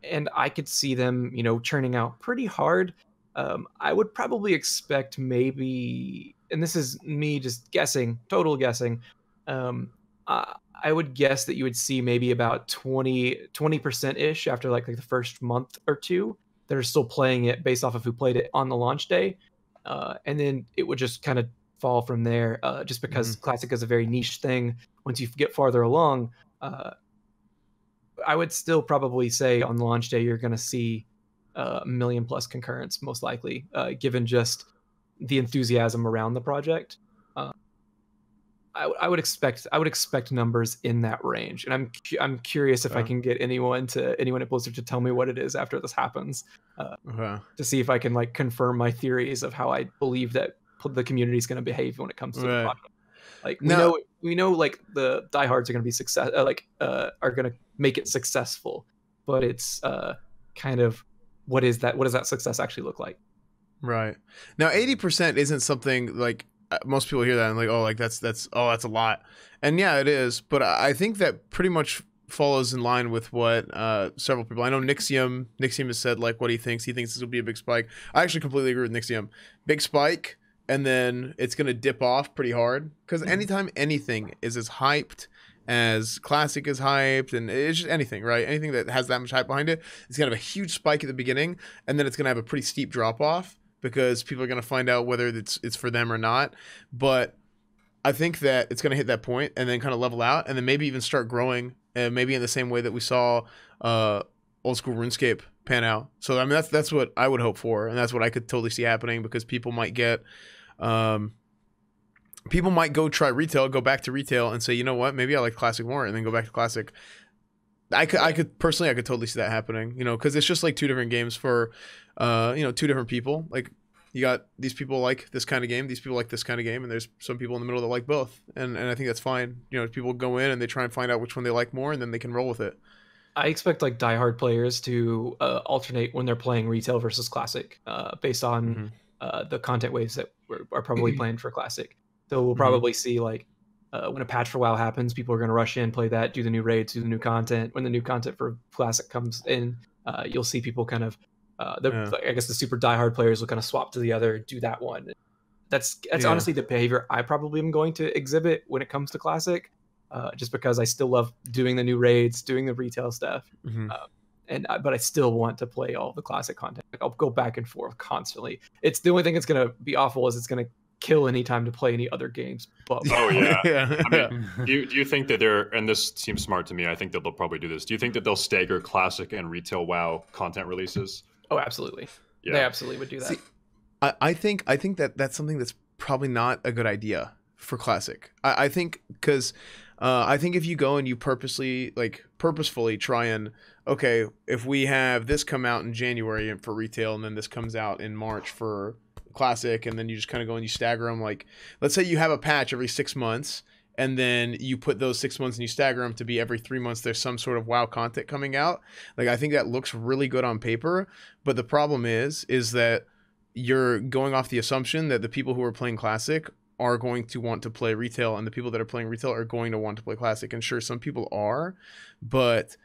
and I could see them, you know, churning out pretty hard. Um, I would probably expect maybe, and this is me just guessing, total guessing, um, I, I would guess that you would see maybe about twenty percent-ish after like, like the first month or two that are still playing it based off of who played it on the launch day. Uh, and then it would just kind of fall from there, uh, just because mm-hmm. Classic is a very niche thing. Once you get farther along, uh, I would still probably say on launch day you're going to see a uh, million plus concurrents, most likely, uh, given just the enthusiasm around the project. Uh, I, I would expect I would expect numbers in that range, and I'm cu I'm curious if uh, I can get anyone to anyone at Blizzard to tell me what it is after this happens, uh, uh, to see if I can like confirm my theories of how I believe that the community is going to behave when it comes to right. the project. Like, we no. know we know like the diehards are going to be success uh, like uh, are going to make it successful, but it's uh, kind of what is that? What does that success actually look like? Right now, eighty percent isn't something like most people hear that and like, oh, like that's that's oh, that's a lot. And yeah, it is. But I think that pretty much follows in line with what uh, several people. I know Nixxiom. Nixxiom has said like what he thinks. He thinks this will be a big spike. I actually completely agree with Nixxiom. Big spike, and then it's gonna dip off pretty hard because anytime anything is as hyped as Classic is hyped, and it's just anything, right? Anything that has that much hype behind it, it's going to have a huge spike at the beginning, and then it's going to have a pretty steep drop-off because people are going to find out whether it's, it's for them or not. But I think that it's going to hit that point and then kind of level out, and then maybe even start growing, and maybe in the same way that we saw uh, Old School RuneScape pan out. So, I mean, that's, that's what I would hope for, and that's what I could totally see happening because people might get... Um, People might go try retail, go back to retail, and say, you know what, maybe I like Classic more, and then go back to Classic. I could, I could personally, I could totally see that happening, you know, because it's just like two different games for, uh, you know, two different people. Like, you got these people like this kind of game, these people like this kind of game, and there's some people in the middle that like both, and and I think that's fine. You know, people go in and they try and find out which one they like more, and then they can roll with it. I expect like diehard players to uh, alternate when they're playing retail versus Classic, uh, based on mm-hmm. uh, the content waves that are probably planned for Classic. So we'll probably mm-hmm. see like uh, when a patch for WoW happens, people are going to rush in, play that, do the new raids, do the new content. When the new content for Classic comes in, uh, you'll see people kind of, uh, the, yeah. I guess the super diehard players will kind of swap to the other, do that one. That's that's yeah. honestly the behavior I probably am going to exhibit when it comes to Classic, uh, just because I still love doing the new raids, doing the retail stuff, mm-hmm. uh, and I, but I still want to play all the Classic content. Like, I'll go back and forth constantly. It's the only thing that's going to be awful is it's going to kill any time to play any other games. But oh yeah, yeah. I mean, do you, do you think that they're, and this seems smart to me, I think that they'll probably do this, do you think that they'll stagger Classic and retail WoW content releases? Oh, absolutely. Yeah, they absolutely would do that. See, I, I think I think that that's something that's probably not a good idea for Classic. I, I think because uh, I think if you go and you purposely like purposefully try and, okay, if we have this come out in January for retail and then this comes out in March for Classic, and then you just kind of go and you stagger them. Like, let's say you have a patch every six months and then you put those six months and you stagger them to be every three months there's some sort of WoW content coming out. Like, I think that looks really good on paper, but the problem is, is that you're going off the assumption that the people who are playing Classic are going to want to play retail, and the people that are playing retail are going to want to play Classic. And sure, some people are, but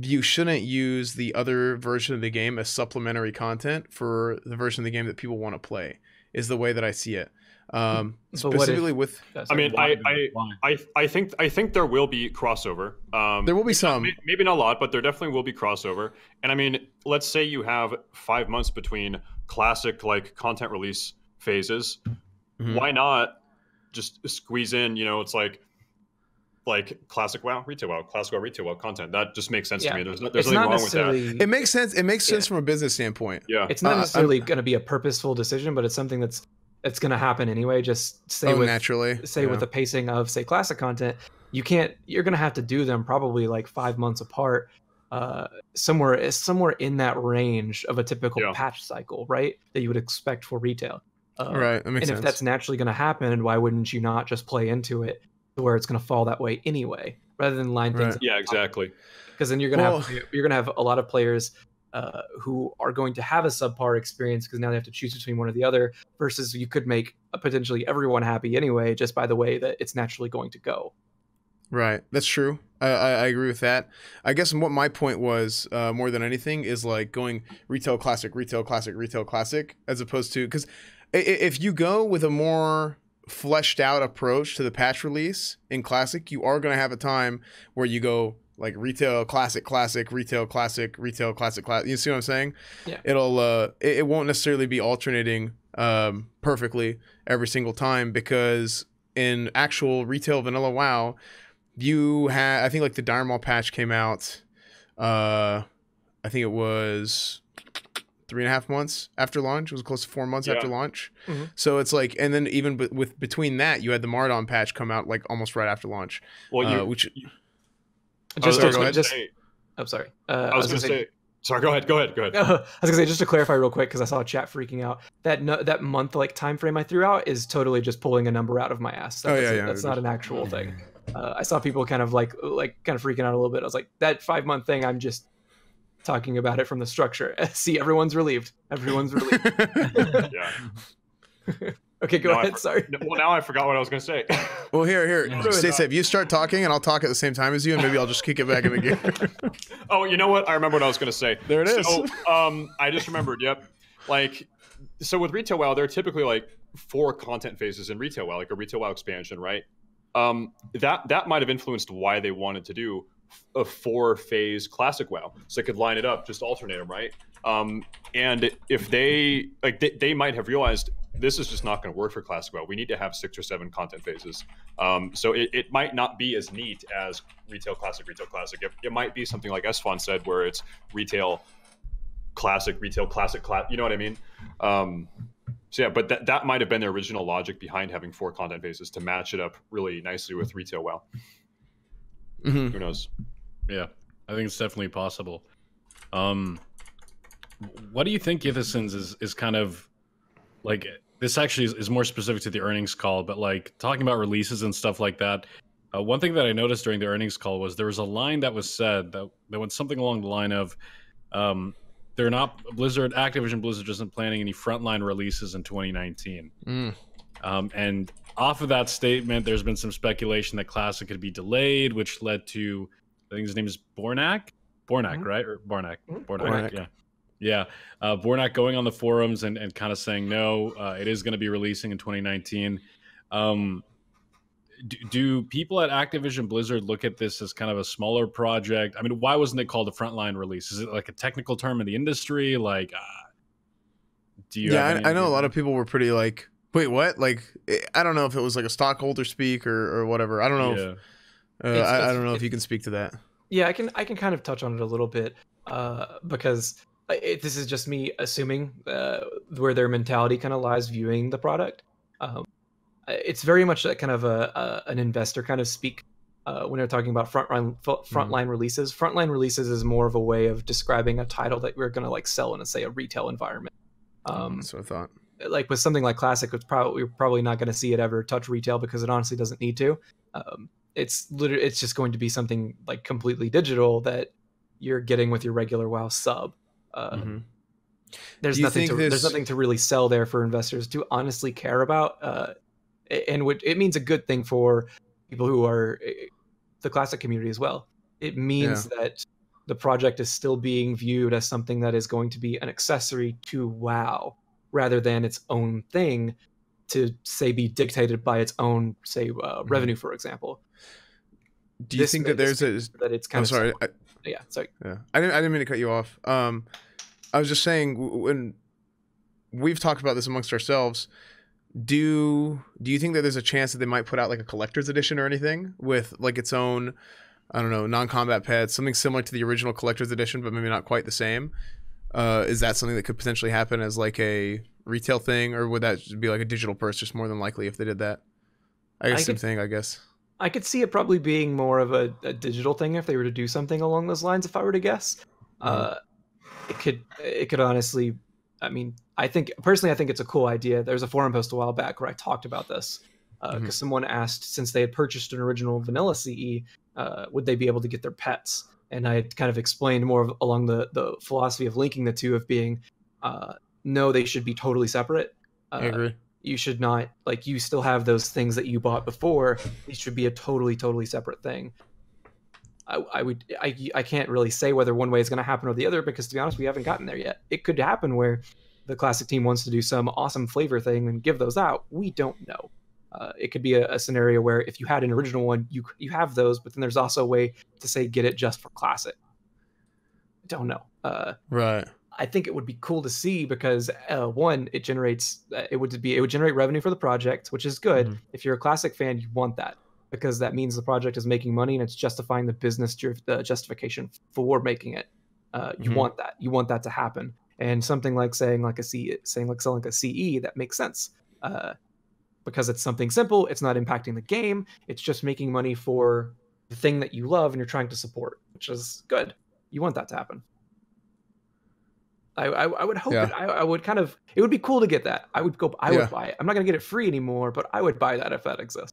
you shouldn't use the other version of the game as supplementary content for the version of the game that people want to play, is the way that I see it. Um, specifically if, with, I mean, I, I, I, I think, I think there will be crossover. Um, there will be some, maybe, maybe not a lot, but there definitely will be crossover. And I mean, let's say you have five months between Classic, like, content release phases. Mm-hmm. Why not just squeeze in, you know, it's like, like Classic WoW, retail WoW, Classic WoW, retail Wow content. That just makes sense yeah. to me. There's, no, there's nothing wrong with that. It makes sense. It makes sense yeah. from a business standpoint. Yeah. It's not uh, necessarily going to be a purposeful decision, but it's something that's, it's going to happen anyway. Just say oh, with naturally. say yeah. with the pacing of, say, Classic content, you can't, you're going to have to do them probably like five months apart, uh, somewhere, somewhere in that range of a typical yeah. patch cycle, right? That you would expect for retail. Uh, right. That makes and sense. If that's naturally going to happen, why wouldn't you not just play into it to where it's going to fall that way anyway, rather than line things right. up? Yeah, exactly. Because then you're going to well, have, you're going to have a lot of players Uh, who are going to have a subpar experience because now they have to choose between one or the other, versus you could make potentially everyone happy anyway just by the way that it's naturally going to go. Right. That's true. I, I, I agree with that. I guess what my point was uh, more than anything is like going retail Classic, retail Classic, retail Classic, as opposed to, because if you go with a more fleshed out approach to the patch release in Classic, you are going to have a time where you go like retail Classic, Classic, retail Classic, retail Classic, Classic. You see what I'm saying? Yeah. It'll uh, it, it won't necessarily be alternating um, perfectly every single time, because in actual retail vanilla WoW, you had, I think like the Dire Maul patch came out, uh, I think it was three and a half months after launch. It was close to four months yeah. after launch. Mm-hmm. So it's like, and then even b with between that, you had the Mardon patch come out like almost right after launch. Well, you, uh, which. You, Just, oh, sorry, to, just hey. I'm sorry. Uh, I was, was going to say, say, sorry. Go ahead. Go ahead. Go ahead. No, I was going to say, just to clarify real quick, because I saw chat freaking out. That no, that month like time frame I threw out is totally just pulling a number out of my ass. That's, oh, yeah, yeah, that's not just... an actual thing. Uh, I saw people kind of like like kind of freaking out a little bit. I was like, that five month thing. I'm just talking about it from the structure. See, everyone's relieved. Everyone's relieved. yeah. Okay, go now ahead. Sorry. Well, now I forgot what I was going to say. Well, here, here. Yeah. Stay safe. You start talking, and I'll talk at the same time as you, and maybe I'll just kick it back in the game. Oh, you know what? I remember what I was going to say. There it is. So, um, I just remembered. Yep. Like, so with retail WoW, there are typically like four content phases in retail WoW, like a retail WoW expansion, right? Um, that that might have influenced why they wanted to do a four-phase Classic WoW, so they could line it up, just alternate them, right? Um, and if they like, they, they might have realized, this is just not going to work for Classic WoW. We need to have six or seven content phases. Um, so it, it might not be as neat as retail Classic, retail Classic. It, it might be something like Esfand said, where it's retail Classic, retail Classic, cla you know what I mean? Um, so yeah, but that, that might have been the original logic behind having four content phases, to match it up really nicely with retail WoW. Mm-hmm. Who knows? Yeah, I think it's definitely possible. Um, what do you think Ythisens is, is kind of... Like, this actually is, is more specific to the earnings call, but like talking about releases and stuff like that, uh, one thing that I noticed during the earnings call was there was a line that was said that, that went something along the line of, um, they're not, Blizzard, Activision Blizzard isn't planning any frontline releases in twenty nineteen. Mm. Um, and off of that statement, there's been some speculation that Classic could be delayed, which led to, I think his name is Bornakk? Bornakk, mm-hmm. right? Or Bornakk. Mm-hmm. Bornakk, Bornakk, yeah. Yeah, uh, Bornakk going on the forums and, and kind of saying, no, uh, it is going to be releasing in twenty nineteen. Um, do, do people at Activision Blizzard look at this as kind of a smaller project? I mean, why wasn't it called a frontline release? Is it like a technical term in the industry? Like, uh, do you? Yeah, I, I know a lot of people were pretty like, wait, what? Like, I don't know if it was like a stockholder speak or, or whatever. I don't know. Yeah. If, uh, it's, I, it's, I don't know if you can speak to that. Yeah, I can. I can kind of touch on it a little bit uh, because. It, this is just me assuming uh, where their mentality kind of lies viewing the product. Um, it's very much that kind of a, a an investor kind of speak uh, when they're talking about frontline frontline mm. releases. Frontline releases is more of a way of describing a title that we're going to like sell in, a, say, a retail environment. Um, That's what I thought. like with something like Classic, it's probably we're probably not going to see it ever touch retail because it honestly doesn't need to. Um, it's literally it's just going to be something like completely digital that you're getting with your regular WoW sub. Uh, mm-hmm. There's nothing to, there's... there's nothing to really sell there for investors to honestly care about, uh, and what it means a good thing for people who are the Classic community as well. It means yeah. that the project is still being viewed as something that is going to be an accessory to WoW rather than its own thing to, say, be dictated by its own, say, uh, mm-hmm. revenue, for example. Do you this, think that there's a... That it's kind I'm of sorry. I, yeah, sorry. Yeah. I, didn't, I didn't mean to cut you off. Um, I was just saying, when we've talked about this amongst ourselves, do do you think that there's a chance that they might put out like a collector's edition or anything with like its own... I don't know, non-combat pets, something similar to the original collector's edition, but maybe not quite the same. Uh, is that something that could potentially happen as like a retail thing, or would that be like a digital purchase more than likely if they did that? I guess I same could, thing, I guess. I could see it probably being more of a, a digital thing if they were to do something along those lines, if I were to guess. Mm-hmm. Uh, it could, it could honestly, I mean, I think, personally, I think it's a cool idea. There's a forum post a while back where I talked about this. Because uh, mm-hmm. someone asked, since they had purchased an original vanilla C E, uh, would they be able to get their pets? And I had kind of explained more of, along the, the philosophy of linking the two of being, uh, no, they should be totally separate. Uh, I agree. You should not, like, you still have those things that you bought before. It should be a totally, totally separate thing. I, I would, I, I can't really say whether one way is going to happen or the other, because to be honest, we haven't gotten there yet. It could happen where the Classic team wants to do some awesome flavor thing and give those out. We don't know. Uh, it could be a, a scenario where if you had an original one, you you have those, but then there's also a way to say get it just for Classic. I don't know. Uh, right. I think it would be cool to see because uh, one, it generates it would be it would generate revenue for the project, which is good. Mm-hmm. If you're a Classic fan, you want that because that means the project is making money and it's justifying the business the justification for making it. Uh, you mm-hmm. want that. You want that to happen. And something like saying like a C saying like selling a C E that makes sense. Uh, Because it's something simple, it's not impacting the game, it's just making money for the thing that you love and you're trying to support, which is good. You want that to happen. I I, I would hope yeah. it, I, I would kind of it would be cool to get that. I would go I yeah. would buy it. I'm not gonna get it free anymore, but I would buy that if that exists.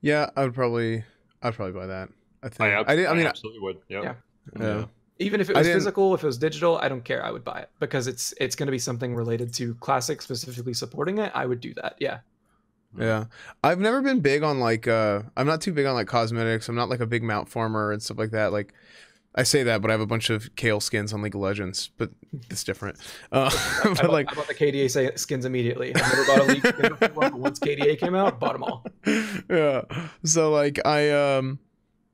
Yeah, I would probably I'd probably buy that. I think I, ab- I, did, I mean I absolutely would. Yep. Yeah. Yeah. yeah. Even if it was physical, if it was digital, I don't care. I would buy it because it's it's gonna be something related to Classic specifically supporting it. I would do that. Yeah. Yeah, I've never been big on like uh I'm not too big on like cosmetics. I'm not like a big mount farmer and stuff like that. Like I say that, but I have a bunch of Kale skins on League of Legends, but it's different. Uh, but I bought, like I bought the K D A skins immediately. I never bought a League skin before, but once K D A came out, I bought them all. Yeah. So like I um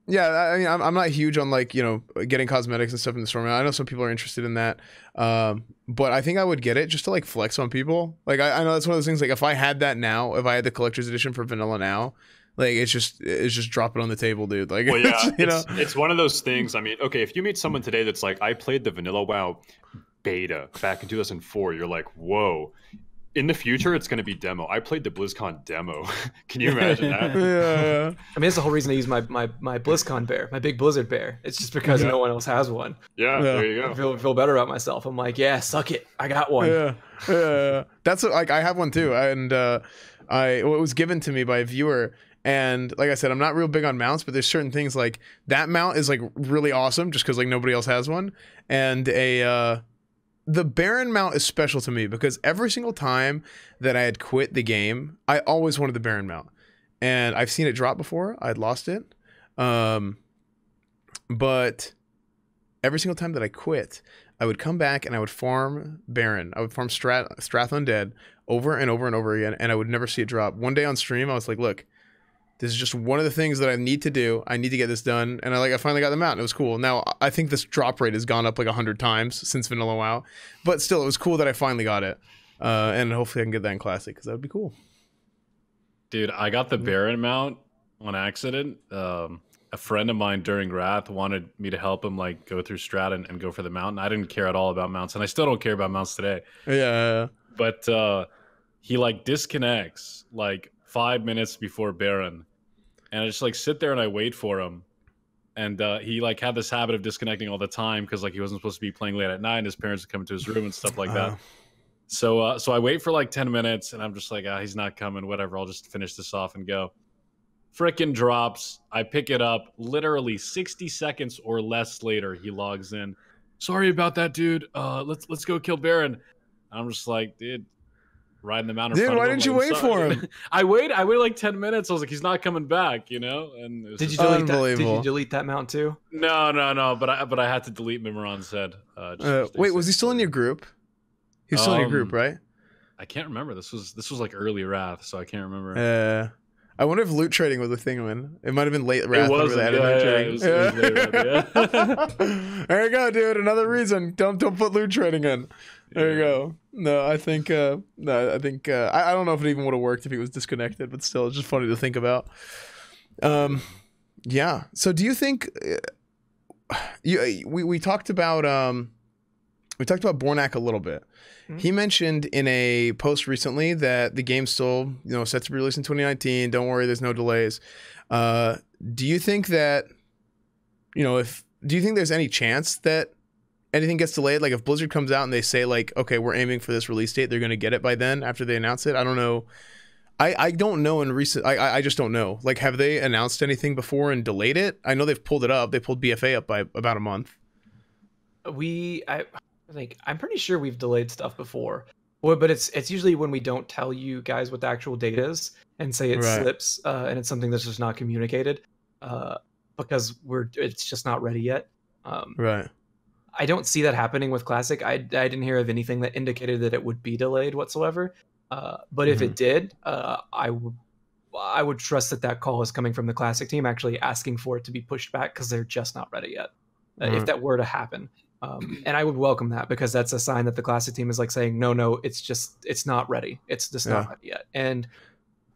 yeah I mean I'm I'm not huge on like you know getting cosmetics and stuff in the store. I know some people are interested in that. Um, but I think I would get it just to like flex on people. Like I, I know that's one of those things. Like if I had that now, if I had the collector's edition for vanilla now, like it's just it's just drop it on the table, dude. Like well, yeah, you it's, know, it's one of those things. I mean, okay, if you meet someone today that's like, I played the vanilla WoW beta back in two thousand four, you're like, whoa. In the future, it's going to be demo. I played the BlizzCon demo. Can you imagine that? Yeah. I mean, that's the whole reason I use my, my my BlizzCon bear, my big Blizzard bear. It's just because yeah. no one else has one. Yeah, yeah. There you go. I feel, feel better about myself. I'm like, yeah, suck it. I got one. Yeah, yeah. That's what, like I have one too, and uh, I well, it was given to me by a viewer. And like I said, I'm not real big on mounts, but there's certain things like that mount is like really awesome just because like nobody else has one, and a. Uh, The Baron mount is special to me because every single time that I had quit the game, I always wanted the Baron mount. And I've seen it drop before. I'd lost it. Um, but every single time that I quit, I would come back and I would farm Baron. I would farm Strath, Strath Undead over and over and over again, and I would never see it drop. One day on stream, I was like, look, this is just one of the things that I need to do. I need to get this done. And I like I finally got them out and it was cool. Now, I think this drop rate has gone up like one hundred times since Vanilla WoW. But still, it was cool that I finally got it. Uh, and hopefully I can get that in Classic because that would be cool. Dude, I got the Baron mount on accident. Um, a friend of mine during Wrath wanted me to help him like go through Strat and, and go for the mount. And I didn't care at all about mounts. And I still don't care about mounts today. Yeah. But uh, he like disconnects like five minutes before Baron. And I just like sit there and I wait for him. And uh, he like had this habit of disconnecting all the time because like he wasn't supposed to be playing late at night and his parents would come into his room and stuff like that. Uh, So uh, so I wait for like ten minutes, and I'm just like, ah, he's not coming, whatever. I'll just finish this off and go. Frickin' drops. I pick it up. Literally sixty seconds or less later, he logs in. Sorry about that, dude. Uh, let's let's go kill Baron. I'm just like, dude, riding the mountain. Dude, why didn't you wait for him? I waited. I waited like ten minutes. I was like, he's not coming back, you know. And it was did you delete that? Did you delete that mount too? No, no, no. But I but I had to delete Mimiron's head. Uh, just uh, wait, safe. Was he still in your group? He was still um, in your group, right? I can't remember. This was this was like early Wrath, so I can't remember. Yeah. Uh, I wonder if loot trading was a thing when it might have been late Wrath. It was, yeah, yeah, it was, yeah. It was late Wrath, yeah. There you go, dude. Another reason. Don't don't put loot trading in. There you go. No, I think uh, no, I think uh, I, I don't know if it even would have worked if he was disconnected, but still, it's just funny to think about. Um, yeah. So, do you think uh, you we we talked about um, we talked about Bornakk a little bit. Mm-hmm. He mentioned in a post recently that the game's still, you know, set to be released in twenty nineteen. Don't worry, there's no delays. Uh, do you think that, you know, if do you think there's any chance that anything gets delayed? Like if Blizzard comes out and they say like, okay, we're aiming for this release date, they're going to get it by then after they announce it. I don't know. I, I don't know in recent, I, I just don't know. Like, have they announced anything before and delayed it? I know they've pulled it up. They pulled B F A up by about a month. We, I think, I'm pretty sure we've delayed stuff before, but it's, it's usually when we don't tell you guys what the actual date is and say it right. slips uh, and it's something that's just not communicated uh, because we're, it's just not ready yet. Um, right. I don't see that happening with Classic. I, I didn't hear of anything that indicated that it would be delayed whatsoever. Uh, but mm-hmm. if it did, uh, I would I would trust that that call is coming from the Classic team actually asking for it to be pushed back because they're just not ready yet. Right. Uh, if that were to happen, um, and I would welcome that because that's a sign that the Classic team is like saying, no, no, it's just it's not ready. It's just yeah. not ready yet. And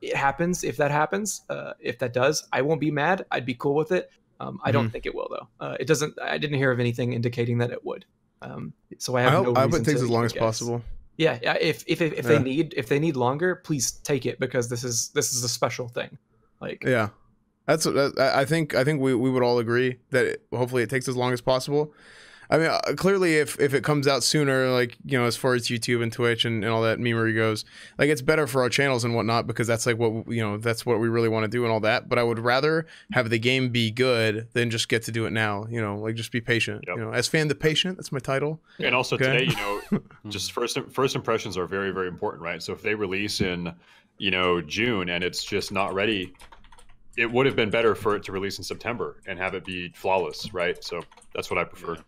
it happens if that happens. Uh, if that does, I won't be mad. I'd be cool with it. Um, I don't mm-hmm. think it will though. Uh, it doesn't. I didn't hear of anything indicating that it would. Um, so I have I hope, no reason I would take as long as guess. possible. Yeah, yeah. If if if, if yeah. they need if they need longer, please take it because this is this is a special thing. Like yeah, that's that, I think I think we we would all agree that it, hopefully it takes as long as possible. I mean, uh, clearly, if if it comes out sooner, like you know, as far as YouTube and Twitch and, and all that memery goes, like it's better for our channels and whatnot because that's like what you know, that's what we really want to do and all that. But I would rather have the game be good than just get to do it now. You know, like just be patient. Yep. You know, Esfand the patient. That's my title. And also okay? today, you know, just first first impressions are very very important, right? So if they release in, you know, June and it's just not ready, it would have been better for it to release in September and have it be flawless, right? So that's what I prefer. Yeah.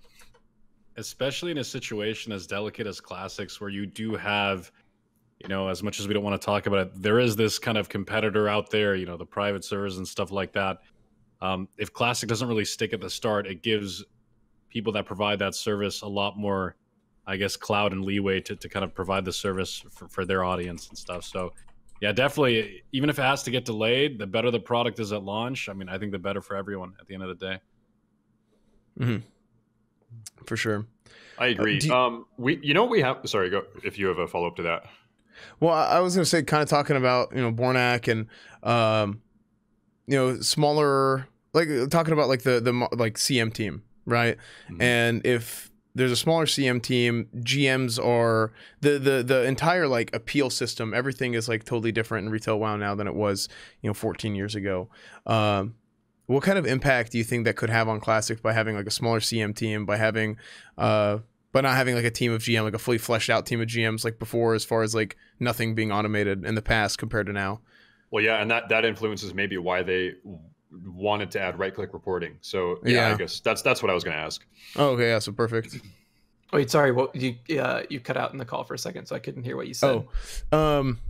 Especially in a situation as delicate as Classics, where you do have, you know, as much as we don't want to talk about it, there is this kind of competitor out there, you know, the private servers and stuff like that. Um, if Classic doesn't really stick at the start, it gives people that provide that service a lot more, I guess, clout and leeway to, to kind of provide the service for, for their audience and stuff. So, yeah, definitely, even if it has to get delayed, the better the product is at launch. I mean, I think the better for everyone at the end of the day. Mm-hmm. For sure, I agree. Uh, you, um, we, you know, we have. Sorry, go if you have a follow up to that. Well, I, I was going to say, kind of talking about you know Bornakk and um, you know smaller, like talking about like the the like C M team, right? Mm-hmm. And if there's a smaller C M team, G Ms are the the the entire like appeal system. Everything is like totally different in retail WoW now than it was you know fourteen years ago. Um, What kind of impact do you think that could have on Classic by having like a smaller C M team, by having, uh, by not having like a team of G M, like a fully fleshed out team of G Ms like before, as far as like nothing being automated in the past compared to now? Well, yeah, and that that influences maybe why they wanted to add right click reporting. So yeah, yeah. I guess that's that's what I was going to ask. Oh, okay, yeah, so perfect. Wait, sorry, well, you uh, you cut out in the call for a second, so I couldn't hear what you said. Oh. Um,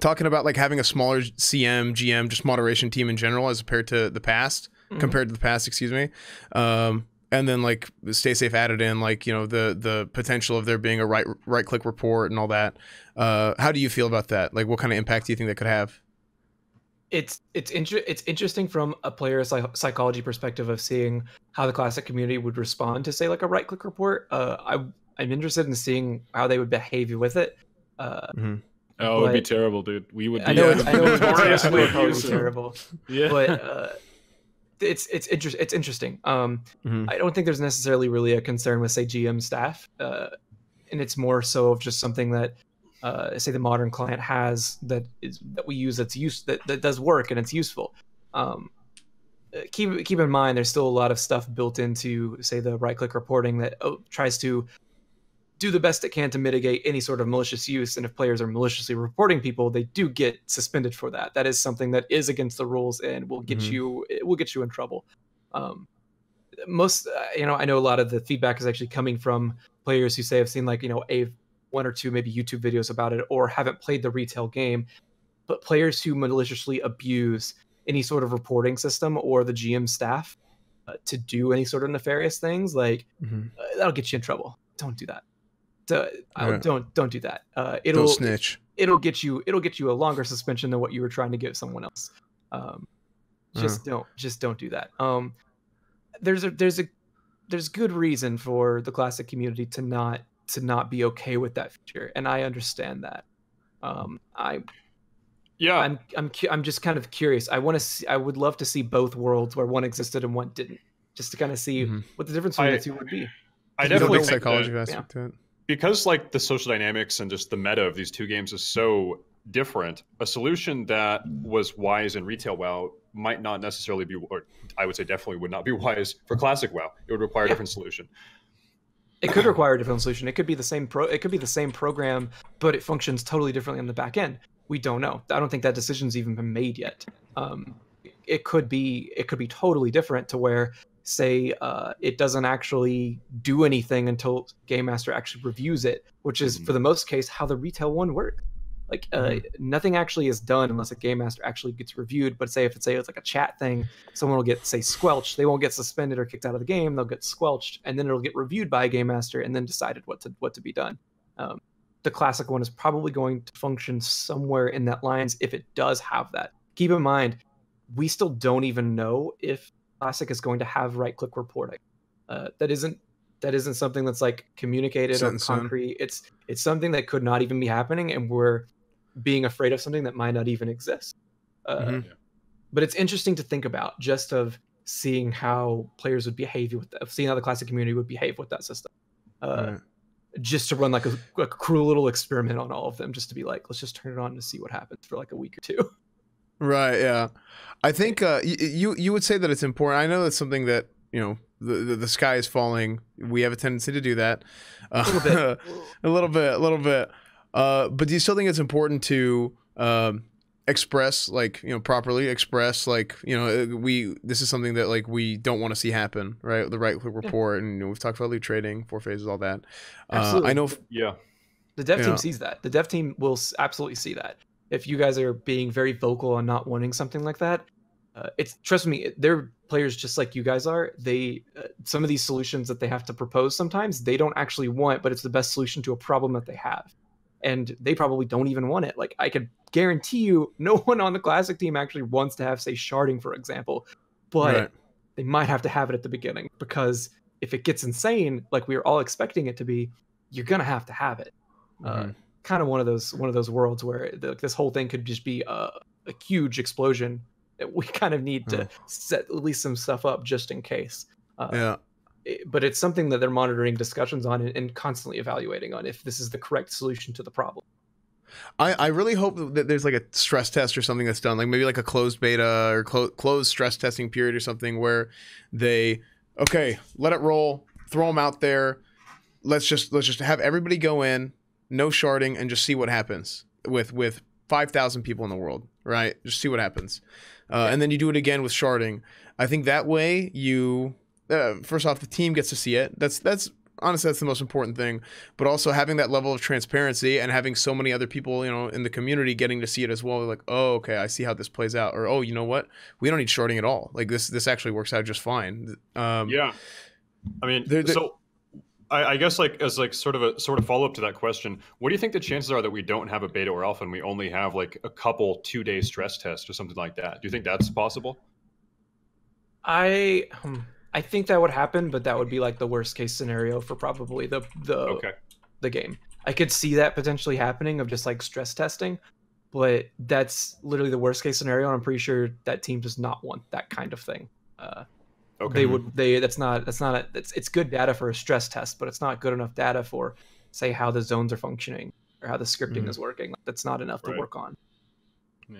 Talking about like having a smaller C M, G M, just moderation team in general, as compared to the past, mm-hmm. compared to the past, excuse me. Um, and then like Stay Safe added in like you know the the potential of there being a right right click report and all that. Uh, how do you feel about that? Like, what kind of impact do you think that could have? It's it's inter- it's interesting from a player psych- psychology perspective of seeing how the Classic community would respond to say like a right click report. Uh, I I'm interested in seeing how they would behave with it. Uh, mm-hmm. Oh, it would be terrible, dude. We would be I know it's, I know it's horribly abusive. Terrible. Yeah. But uh, it's it's inter- it's interesting. Um, mm-hmm. I don't think there's necessarily really a concern with, say, G M staff. Uh, and it's more so of just something that, uh, say, the modern client has that is that we use that's use that that does work and it's useful. Um, keep keep in mind, there's still a lot of stuff built into, say, the right-click reporting that oh, tries to do the best it can to mitigate any sort of malicious use. And if players are maliciously reporting people, they do get suspended for that. That is something that is against the rules and will get mm-hmm. you, it will get you in trouble. Um, most, uh, you know, I know a lot of the feedback is actually coming from players who say I've seen like, you know, a one or two, maybe YouTube videos about it, or haven't played the retail game, but players who maliciously abuse any sort of reporting system or the G M staff uh, to do any sort of nefarious things, like mm-hmm. uh, that'll get you in trouble. Don't do that. So, yeah. Don't don't do that. Uh, it'll don't snitch. It'll get you. It'll get you a longer suspension than what you were trying to give someone else. Um, just uh-huh. don't. Just don't do that. Um, there's a there's a there's good reason for the classic community to not to not be okay with that feature, and I understand that. Um, I yeah. I'm I'm I'm just kind of curious. I want to see. I would love to see both worlds where one existed and one didn't, just to kind of see mm-hmm. what the difference between I, the two would be. I definitely think psychology that, aspect yeah. to it. Because like the social dynamics and just the meta of these two games is so different, a solution that was wise in retail WoW might not necessarily be, or I would say definitely would not be wise for classic WoW. It would require a different solution. It could require a different solution. It could be the same pro. It could be the same program, but it functions totally differently on the back end. We don't know. I don't think that decision's even been made yet. Um, it could be. It could be totally different to where. Say uh, it doesn't actually do anything until Game Master actually reviews it, which is mm-hmm. for the most case how the retail one works. Like uh, mm-hmm. nothing actually is done unless a Game Master actually gets reviewed. But say if it's say it's like a chat thing, someone will get say squelched. They won't get suspended or kicked out of the game. They'll get squelched, and then it'll get reviewed by a Game Master and then decided what to what to be done. Um, the classic one is probably going to function somewhere in that lines if it does have that. Keep in mind, we still don't even know if. Classic is going to have right-click reporting. Uh, that isn't that isn't something that's like communicated soon, or concrete. Soon. It's it's something that could not even be happening, and we're being afraid of something that might not even exist. Uh, mm-hmm. But it's interesting to think about, just of seeing how players would behave with that, seeing how the classic community would behave with that system. Uh, right. Just to run like a, a cruel little experiment on all of them, just to be like, let's just turn it on to see what happens for like a week or two. Right, yeah. I think uh, you you would say that it's important. I know that's something that, you know, the, the, the sky is falling. We have a tendency to do that. Uh, a little bit. a little bit, a little bit. Uh, but do you still think it's important to um, express, like, you know, properly express, like, you know, we this is something that, like, we don't want to see happen, right? The right-click report, yeah. and you know, we've talked about loot trading, four phases, all that. Absolutely. Uh, I know. If, yeah. The dev team know. sees that. The dev team will absolutely see that. If you guys are being very vocal on not wanting something like that, uh, it's trust me, they're players just like you guys are. They uh, some of these solutions that they have to propose sometimes they don't actually want, but it's the best solution to a problem that they have, and they probably don't even want it. Like I could guarantee you, no one on the classic team actually wants to have, say, sharding, for example, but right. they might have to have it at the beginning, because if it gets insane, like we are all expecting it to be, you're gonna have to have it. Mm-hmm. Uh, kind of one of those one of those worlds where the, this whole thing could just be a, a huge explosion. We kind of need to oh. set at least some stuff up just in case. Uh, yeah, it, but it's something that they're monitoring discussions on and, and constantly evaluating on if this is the correct solution to the problem. I, I really hope that there's like a stress test or something that's done, like maybe like a closed beta or clo closed stress testing period or something where they okay let it roll, throw them out there. Let's just let's just have everybody go in. No sharding, and just see what happens with with five thousand people in the world, right? Just see what happens. Uh, and then you do it again with sharding. I think that way you, uh, first off, the team gets to see it. That's, that's honestly, that's the most important thing. But also having that level of transparency and having so many other people, you know, in the community getting to see it as well. They're like, oh, okay, I see how this plays out. Or, oh, you know what? We don't need sharding at all. Like, this this actually works out just fine. Um, yeah. I mean, they're, they're, so... I guess, like, as like sort of a sort of follow up to that question, what do you think the chances are that we don't have a beta or alpha and we only have like a couple two day stress tests or something like that? Do you think that's possible? I I think that would happen, but that would be like the worst case scenario for probably the the okay. the game. I could see that potentially happening of just like stress testing, but that's literally the worst case scenario, and I'm pretty sure that team does not want that kind of thing. Uh, Okay. They would. They. That's not. That's not. A, that's. It's good data for a stress test, but it's not good enough data for say how the zones are functioning or how the scripting mm. is working. Like, that's not enough right. to work on. Yeah.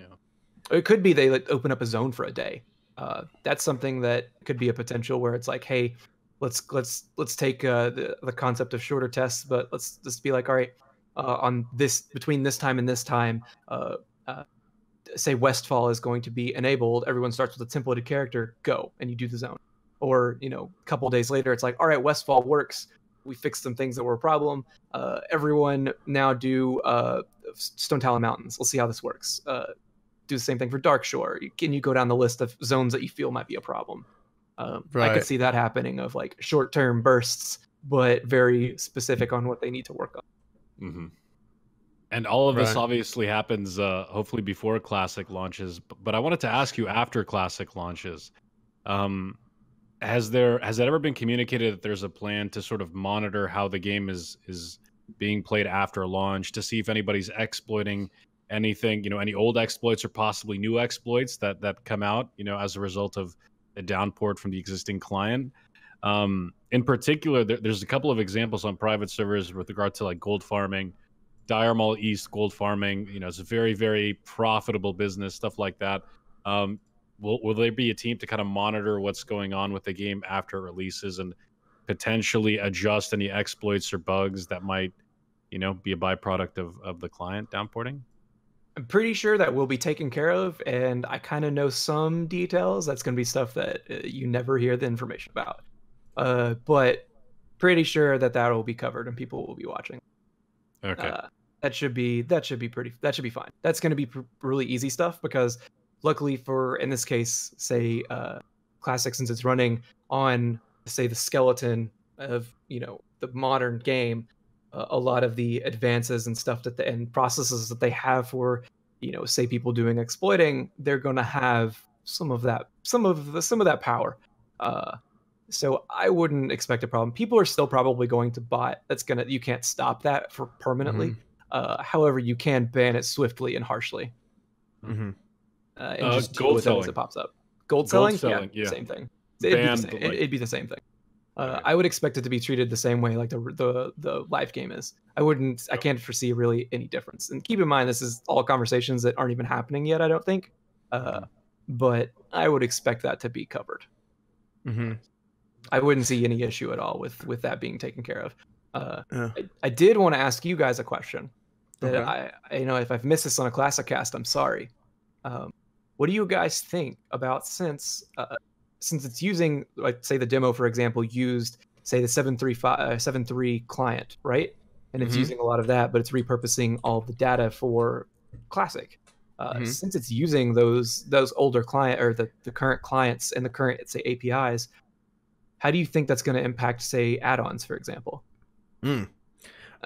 It could be they like open up a zone for a day. Uh, that's something that could be a potential where it's like, hey, let's let's let's take uh, the the concept of shorter tests, but let's just be like, all right, uh, on this between this time and this time, uh, uh, say Westfall is going to be enabled. Everyone starts with a templated character. Go and you do the zone. Or you know, a couple days later, it's like, all right, Westfall works. We fixed some things that were a problem. Uh, everyone now do uh, Stone Talon Mountains. We'll see how this works. Uh, do the same thing for Darkshore. Can you go down the list of zones that you feel might be a problem? Um, right. I could see that happening of like short-term bursts, but very specific on what they need to work on. Mm-hmm. And all of right. this obviously happens uh, hopefully before Classic launches. But I wanted to ask you, after Classic launches, um, has there has it ever been communicated that there's a plan to sort of monitor how the game is is being played after launch to see if anybody's exploiting anything, you know, any old exploits or possibly new exploits that that come out, you know, as a result of the downport from the existing client? Um, in particular, there, there's a couple of examples on private servers with regard to like gold farming, Dire Mall East gold farming. You know, it's a very very profitable business, stuff like that. Um, will will there be a team to kind of monitor what's going on with the game after it releases and potentially adjust any exploits or bugs that might, you know, be a byproduct of of the client downporting? I'm pretty sure that will be taken care of, and I kind of know some details. That's going to be stuff that uh, you never hear the information about. Uh, but pretty sure that that will be covered and people will be watching. Okay. Uh, that should be that should be pretty. That should be fine. That's going to be pr really easy stuff because, luckily for in this case, say uh, Classic, since it's running on say the skeleton of you know the modern game. A lot of the advances and stuff that the and processes that they have for, you know, say people doing exploiting, they're going to have some of that, some of the, some of that power. Uh, so I wouldn't expect a problem. People are still probably going to bot. That's going to, you can't stop that for permanently. Mm-hmm. Uh, however, you can ban it swiftly and harshly. Mm-hmm. Uh, and uh, just gold selling as it pops up. Gold, gold selling, selling yeah, yeah, same thing. It'd be the same. Like... it'd be the same thing. Uh, I would expect it to be treated the same way like the the the live game is. I wouldn't. I can't foresee really any difference. And keep in mind, this is all conversations that aren't even happening yet. I don't think, uh, but I would expect that to be covered. Mm-hmm. I wouldn't see any issue at all with with that being taken care of. Uh, yeah. I, I did want to ask you guys a question. That okay. I, I you know if I've missed this on a Classic Cast, I'm sorry. Um, what do you guys think about since? Uh, Since it's using, like, say the demo, for example, used, say the seven three client, right? And it's mm-hmm. using a lot of that, but it's repurposing all the data for Classic. Uh, mm-hmm. Since it's using those those older client or the, the current clients and the current, say, A P Is, how do you think that's going to impact, say, add-ons, for example? Mm.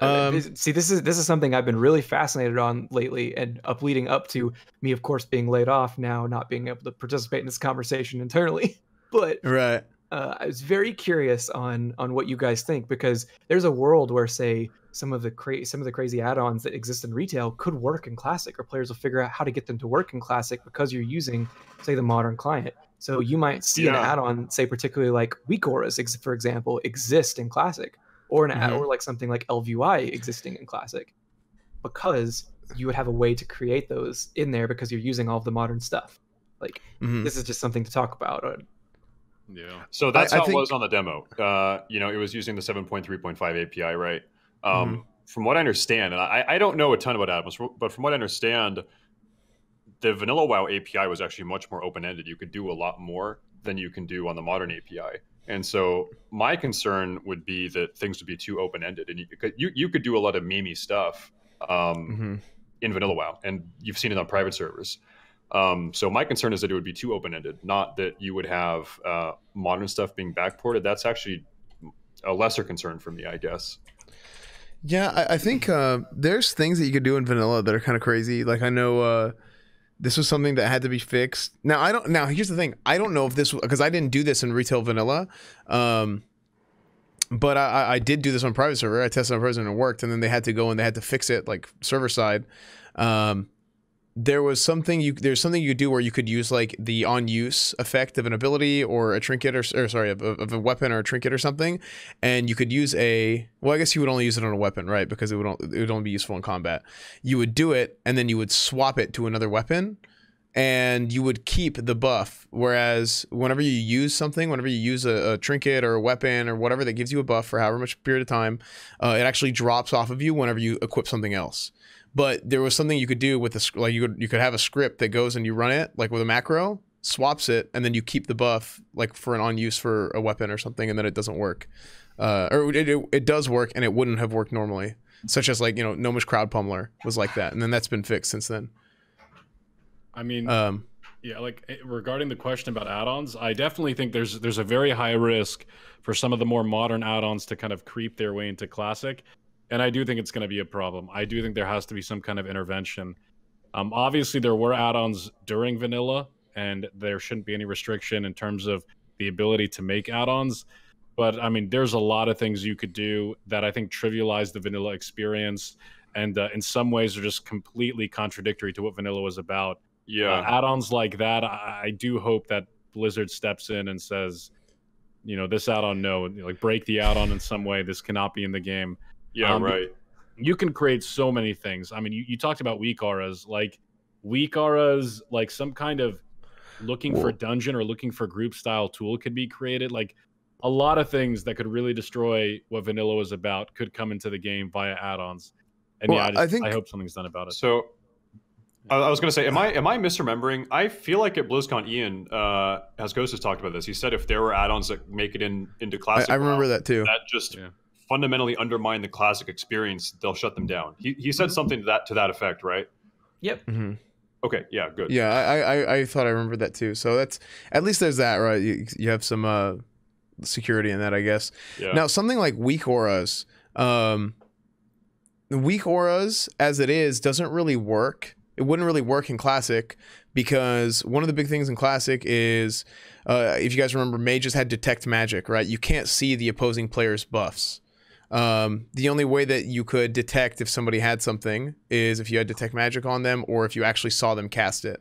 Um, uh, see, this is this is something I've been really fascinated on lately, and up leading up to me, of course, being laid off now, not being able to participate in this conversation internally. But right, uh, I was very curious on on what you guys think, because there's a world where, say, some of the cra some of the crazy add-ons that exist in retail could work in Classic, or players will figure out how to get them to work in Classic because you're using, say, the modern client. So you might see yeah. an add-on, say, particularly like Weak Auras, for example, exist in Classic. Or an mm-hmm. or like something like L V U I existing in Classic, because you would have a way to create those in there because you're using all of the modern stuff. Like mm-hmm. this is just something to talk about. Yeah. So that's I, how I think... it was on the demo. Uh, you know, it was using the seven point three point five A P I, right? Um, mm-hmm. From what I understand, and I, I don't know a ton about add-ons, but from what I understand, the vanilla WoW A P I was actually much more open-ended. You could do a lot more than you can do on the modern A P I. And so my concern would be that things would be too open-ended, and you could you, you could do a lot of memey stuff um, mm-hmm. in vanilla WoW, and you've seen it on private servers. Um, so my concern is that it would be too open-ended, not that you would have uh, modern stuff being backported. That's actually a lesser concern for me, I guess. Yeah, I, I think uh, there's things that you could do in vanilla that are kind of crazy. Like I know. Uh, This was something that had to be fixed. Now I don't. Now here's the thing. I don't know if this, because I didn't do this in retail vanilla, um, but I, I did do this on private server. I tested on private server and it worked, and then they had to go and they had to fix it like server side. Um, there was something you there's something you do where you could use like the on use effect of an ability or a trinket or, or sorry of, of a weapon or a trinket or something, and you could use a well I guess you would only use it on a weapon, right? Because it would it would only be useful in combat. You would do it and then you would swap it to another weapon, and you would keep the buff. Whereas whenever you use something, whenever you use a, a trinket or a weapon or whatever that gives you a buff for however much period of time, uh, it actually drops off of you whenever you equip something else. But there was something you could do with the like you could you could have a script that goes and you run it like with a macro, swaps it, and then you keep the buff like for an on use for a weapon or something, and then it doesn't work, uh, or it, it it does work and it wouldn't have worked normally. Such as like you know Gnomish Crowd Pummeler was like that, and then that's been fixed since then. I mean, um, yeah, like regarding the question about add-ons, I definitely think there's there's a very high risk for some of the more modern add-ons to kind of creep their way into Classic. And I do think it's going to be a problem. I do think there has to be some kind of intervention. Um, obviously, there were add-ons during vanilla, and there shouldn't be any restriction in terms of the ability to make add-ons. But, I mean, there's a lot of things you could do that I think trivialize the vanilla experience, and uh, in some ways are just completely contradictory to what vanilla was about. Yeah, uh, add-ons like that, I, I do hope that Blizzard steps in and says, you know, this add-on, no. Like, break the add-on in some way. This cannot be in the game. Yeah, um, right. You can create so many things. I mean, you, you talked about weak auras, like weak auras, like some kind of looking Whoa. for dungeon or looking for group style tool could be created. Like a lot of things that could really destroy what vanilla was about could come into the game via add-ons. And well, yeah, I, just, I, think, I hope something's done about it. So I, I was going to say, am I am I misremembering? I feel like at BlizzCon, Ian uh, has Ghost has talked about this. He said if there were add-ons that make it in into Classic, I, I remember now, that too. That just. Yeah. Fundamentally undermine the Classic experience, they'll shut them down. He, he said something to that to that effect, right? Yep. Mm-hmm. Okay, yeah, good. Yeah, I, I I thought I remembered that too. So that's at least there's that, right? You, you have some uh, security in that, I guess. Yeah. Now, something like weak auras, um, weak auras as it is doesn't really work. It wouldn't really work in Classic because one of the big things in Classic is, uh, if you guys remember, mages had detect magic, right? You can't see the opposing player's buffs. Um, the only way that you could detect if somebody had something is if you had detect magic on them or if you actually saw them cast it.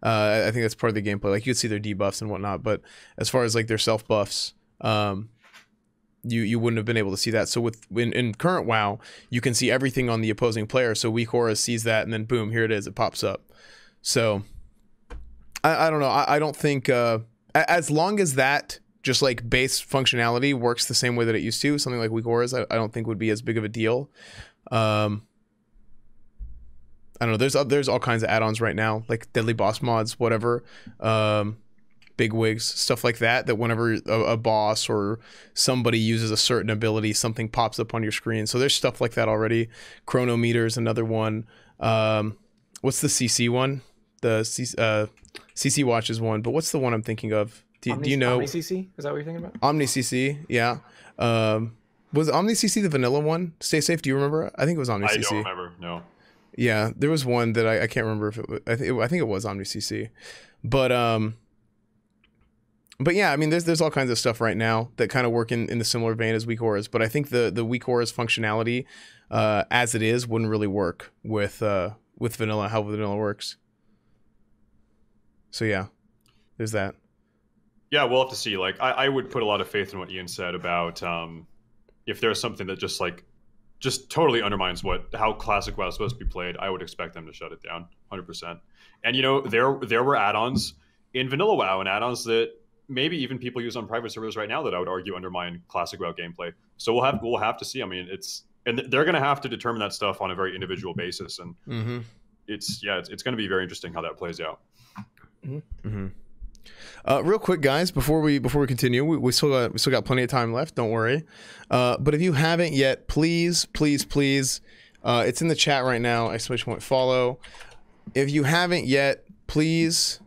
Uh, I think that's part of the gameplay. Like you could see their debuffs and whatnot, but as far as like their self buffs, um, you, you wouldn't have been able to see that. So with in, in current WoW, you can see everything on the opposing player. So Weak Aura sees that and then boom, here it is. It pops up. So I, I don't know. I, I don't think, uh, as long as that just like base functionality works the same way that it used to, something like Weak Auras, I, I don't think would be as big of a deal. Um, I don't know. There's there's all kinds of add-ons right now, like deadly boss mods, whatever, um, big wigs, stuff like that. That whenever a, a boss or somebody uses a certain ability, something pops up on your screen. So there's stuff like that already. Chronometer's another one. Um, what's the C C one? The C, uh, C C Watch is one, but what's the one I'm thinking of? Do, Omni, do you know OmniCC? Is that what you're thinking about? OmniCC, yeah. Um, was OmniCC the vanilla one? Stay Safe. Do you remember? I think it was OmniCC. I don't remember. No. Yeah, there was one that I, I can't remember if it was. I think I think it was OmniCC, but um, but yeah, I mean, there's there's all kinds of stuff right now that kind of work in in the similar vein as Weak Auras, but I think the the Weak Auras functionality, uh, as it is, wouldn't really work with uh with vanilla how vanilla works. So yeah, there's that. Yeah, we'll have to see. Like, I, I would put a lot of faith in what Ian said about um, if there's something that just like, just totally undermines what how Classic WoW is supposed to be played. I would expect them to shut it down, one hundred percent. And you know, there there were add-ons in Vanilla WoW and add-ons that maybe even people use on private servers right now that I would argue undermine Classic WoW gameplay. So we'll have we'll have to see. I mean, it's and they're going to have to determine that stuff on a very individual basis, and mm-hmm. it's yeah, it's, it's going to be very interesting how that plays out. Mm-hmm. Uh, real quick, guys, before we before we continue, we, we still got we still got plenty of time left. Don't worry. Uh, but if you haven't yet, please, please, please, uh, it's in the chat right now. Exclamation point follow. If you haven't yet, please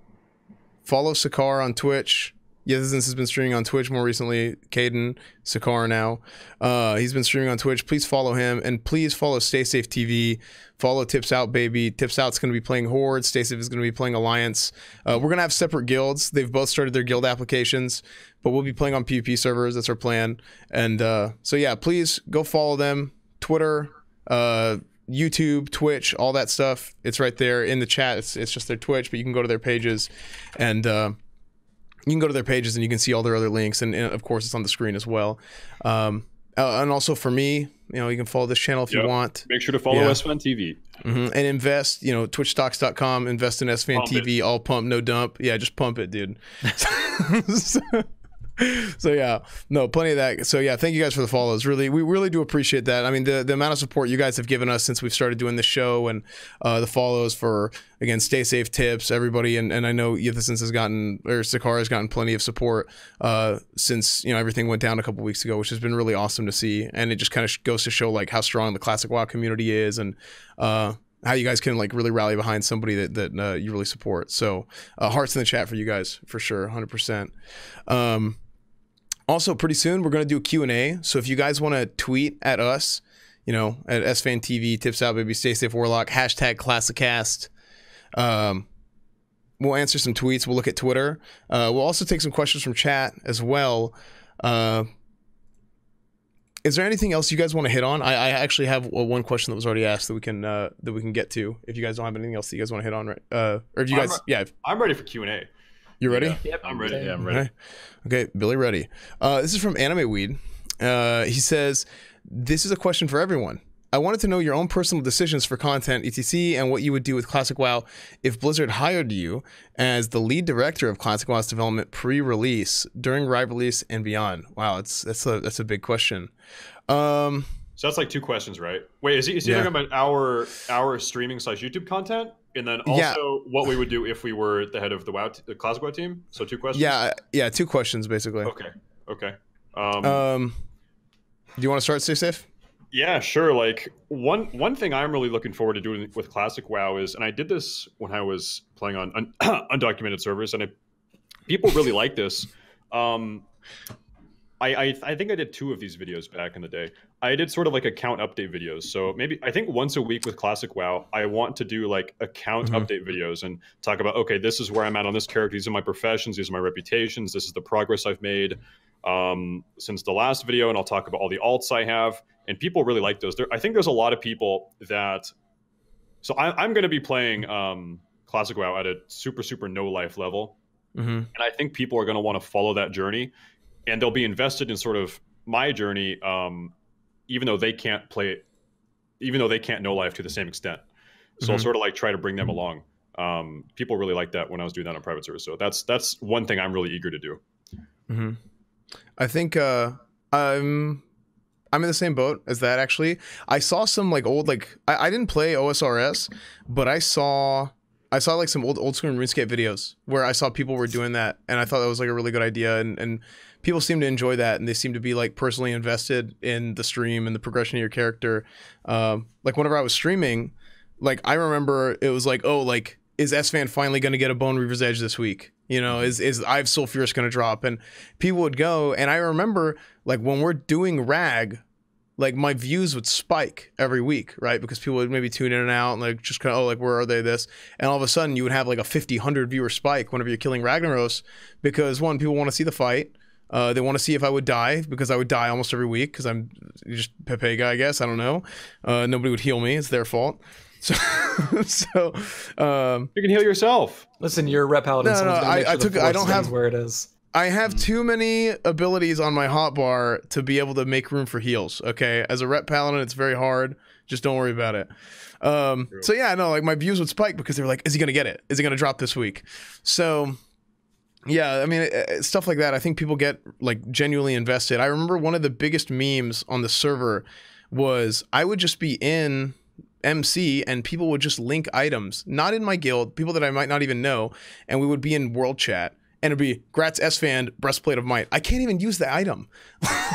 follow Sakar on Twitch. Ythisens has been streaming on Twitch more recently. Caden, Sakar now. Uh, he's been streaming on Twitch. Please follow him. And please follow Stay Safe T V. Follow Tips Out, baby. Tips Out's going to be playing Horde. Stay Safe is going to be playing Alliance. Uh, we're going to have separate guilds. They've both started their guild applications. But we'll be playing on PvP servers. That's our plan. And uh, so, yeah, please go follow them. Twitter, uh, YouTube, Twitch, all that stuff. It's right there in the chat. It's, it's just their Twitch, but you can go to their pages and uh, you can go to their pages and you can see all their other links. And, and of course, it's on the screen as well. Um, uh, and also for me, you know, you can follow this channel if yep. you want. Make sure to follow yeah. Esfand T V. Mm-hmm. And invest, you know, twitch stocks dot com, invest in Esfand T V, it. all pump, no dump. Yeah, just pump it, dude. so, so yeah, no, plenty of that. So yeah, thank you guys for the follows. Really, we really do appreciate that. I mean, the, the amount of support you guys have given us since we've started doing this show, and uh, the follows for, again, Stay Safe, Tips, everybody. And, and I know Ythisens has gotten, or Sakara has gotten plenty of support uh, since, you know, everything went down a couple weeks ago, which has been really awesome to see. And it just kind of goes to show like how strong the Classic WoW community is, and uh, how you guys can like really rally behind somebody that, that uh, you really support. So uh, hearts in the chat for you guys, for sure, one hundred percent. Um, Also, pretty soon, we're going to do a Q and A. So if you guys want to tweet at us, you know, at Esfand T V, Tips Out, Baby, Stay Safe, Warlock, hashtag Classic Cast. Um, we'll answer some tweets. We'll look at Twitter. Uh, we'll also take some questions from chat as well. Uh, is there anything else you guys want to hit on? I, I actually have a, one question that was already asked that we can uh, that we can get to. If you guys don't have anything else that you guys want to hit on, right? Uh, or if you guys, I'm yeah, I'm ready for Q and A. You ready? Yeah. Yep, I'm ready. Yeah, I'm ready. Okay, okay, Billy ready. Uh, this is from Anime Weed. Uh, he says, this is a question for everyone. I wanted to know your own personal decisions for content, et cetera, and what you would do with Classic WoW if Blizzard hired you as the lead director of Classic WoW's development pre-release, during re-release, and beyond. Wow, it's, that's, a, that's a big question. Um, so that's like two questions, right? Wait, is he, is he yeah. talking about our, our streaming slash YouTube content? And then also yeah. what we would do if we were the head of the WoW, t the Classic WoW team. So two questions. Yeah, yeah, two questions basically. Okay, okay. Um, um, do you want to start, Stay Safe? Yeah, sure. Like one one thing I'm really looking forward to doing with Classic WoW is, and I did this when I was playing on un undocumented servers, and I, people really like this. Um, I, I I think I did two of these videos back in the day. I did sort of like account update videos. So maybe I think once a week with Classic WoW, I want to do like account mm-hmm. update videos and talk about, okay, this is where I'm at on this character. These are my professions. These are my reputations. This is the progress I've made um, since the last video. And I'll talk about all the alts I have. And people really like those. There, I think there's a lot of people that, so I, I'm going to be playing um, Classic WoW at a super, super no life level. Mm-hmm. And I think people are going to want to follow that journey, and they'll be invested in sort of my journey, um, even though they can't play it, even though they can't know life to the same extent. So mm-hmm. I'll sort of like try to bring them along. Um, people really like that when I was doing that on private service. So that's, that's one thing I'm really eager to do. Mm-hmm. I think, uh, I'm, I'm in the same boat as that. Actually, I saw some like old, like I, I didn't play O S R S, but I saw, I saw like some old, old school RuneScape videos where I saw people were doing that. And I thought that was like a really good idea. And, and, people seem to enjoy that, and they seem to be like personally invested in the stream and the progression of your character. Um, like whenever I was streaming, like I remember it was like, oh, like is Esfand finally going to get a Bone Reaver's Edge this week? You know, is is I've Sulfurous going to drop? And people would go, and I remember like when we're doing Rag, like my views would spike every week, right? Because people would maybe tune in and out, and like just kind of, oh, like where are they? This, and all of a sudden you would have like a fifty, one hundred viewer spike whenever you're killing Ragnaros, because one, people want to see the fight. Uh, they want to see if I would die, because I would die almost every week because I'm just Pepega, I guess. I don't know. Uh, nobody would heal me. It's their fault. So, so um, you can heal yourself. Listen, you're a rep paladin. No, no, I, I took. I don't have where it is. I have too many abilities on my hotbar to be able to make room for heals. Okay, as a rep paladin, it's very hard. Just don't worry about it. Um, so yeah, no, like my views would spike because they were like, "Is he gonna get it? Is he gonna drop this week?" So. Yeah, I mean, stuff like that. I think people get like genuinely invested. I remember one of the biggest memes on the server was I would just be in M C and people would just link items, not in my guild, people that I might not even know, and we would be in world chat. And it'd be Grats Esfand Breastplate of Might. I can't even use the item.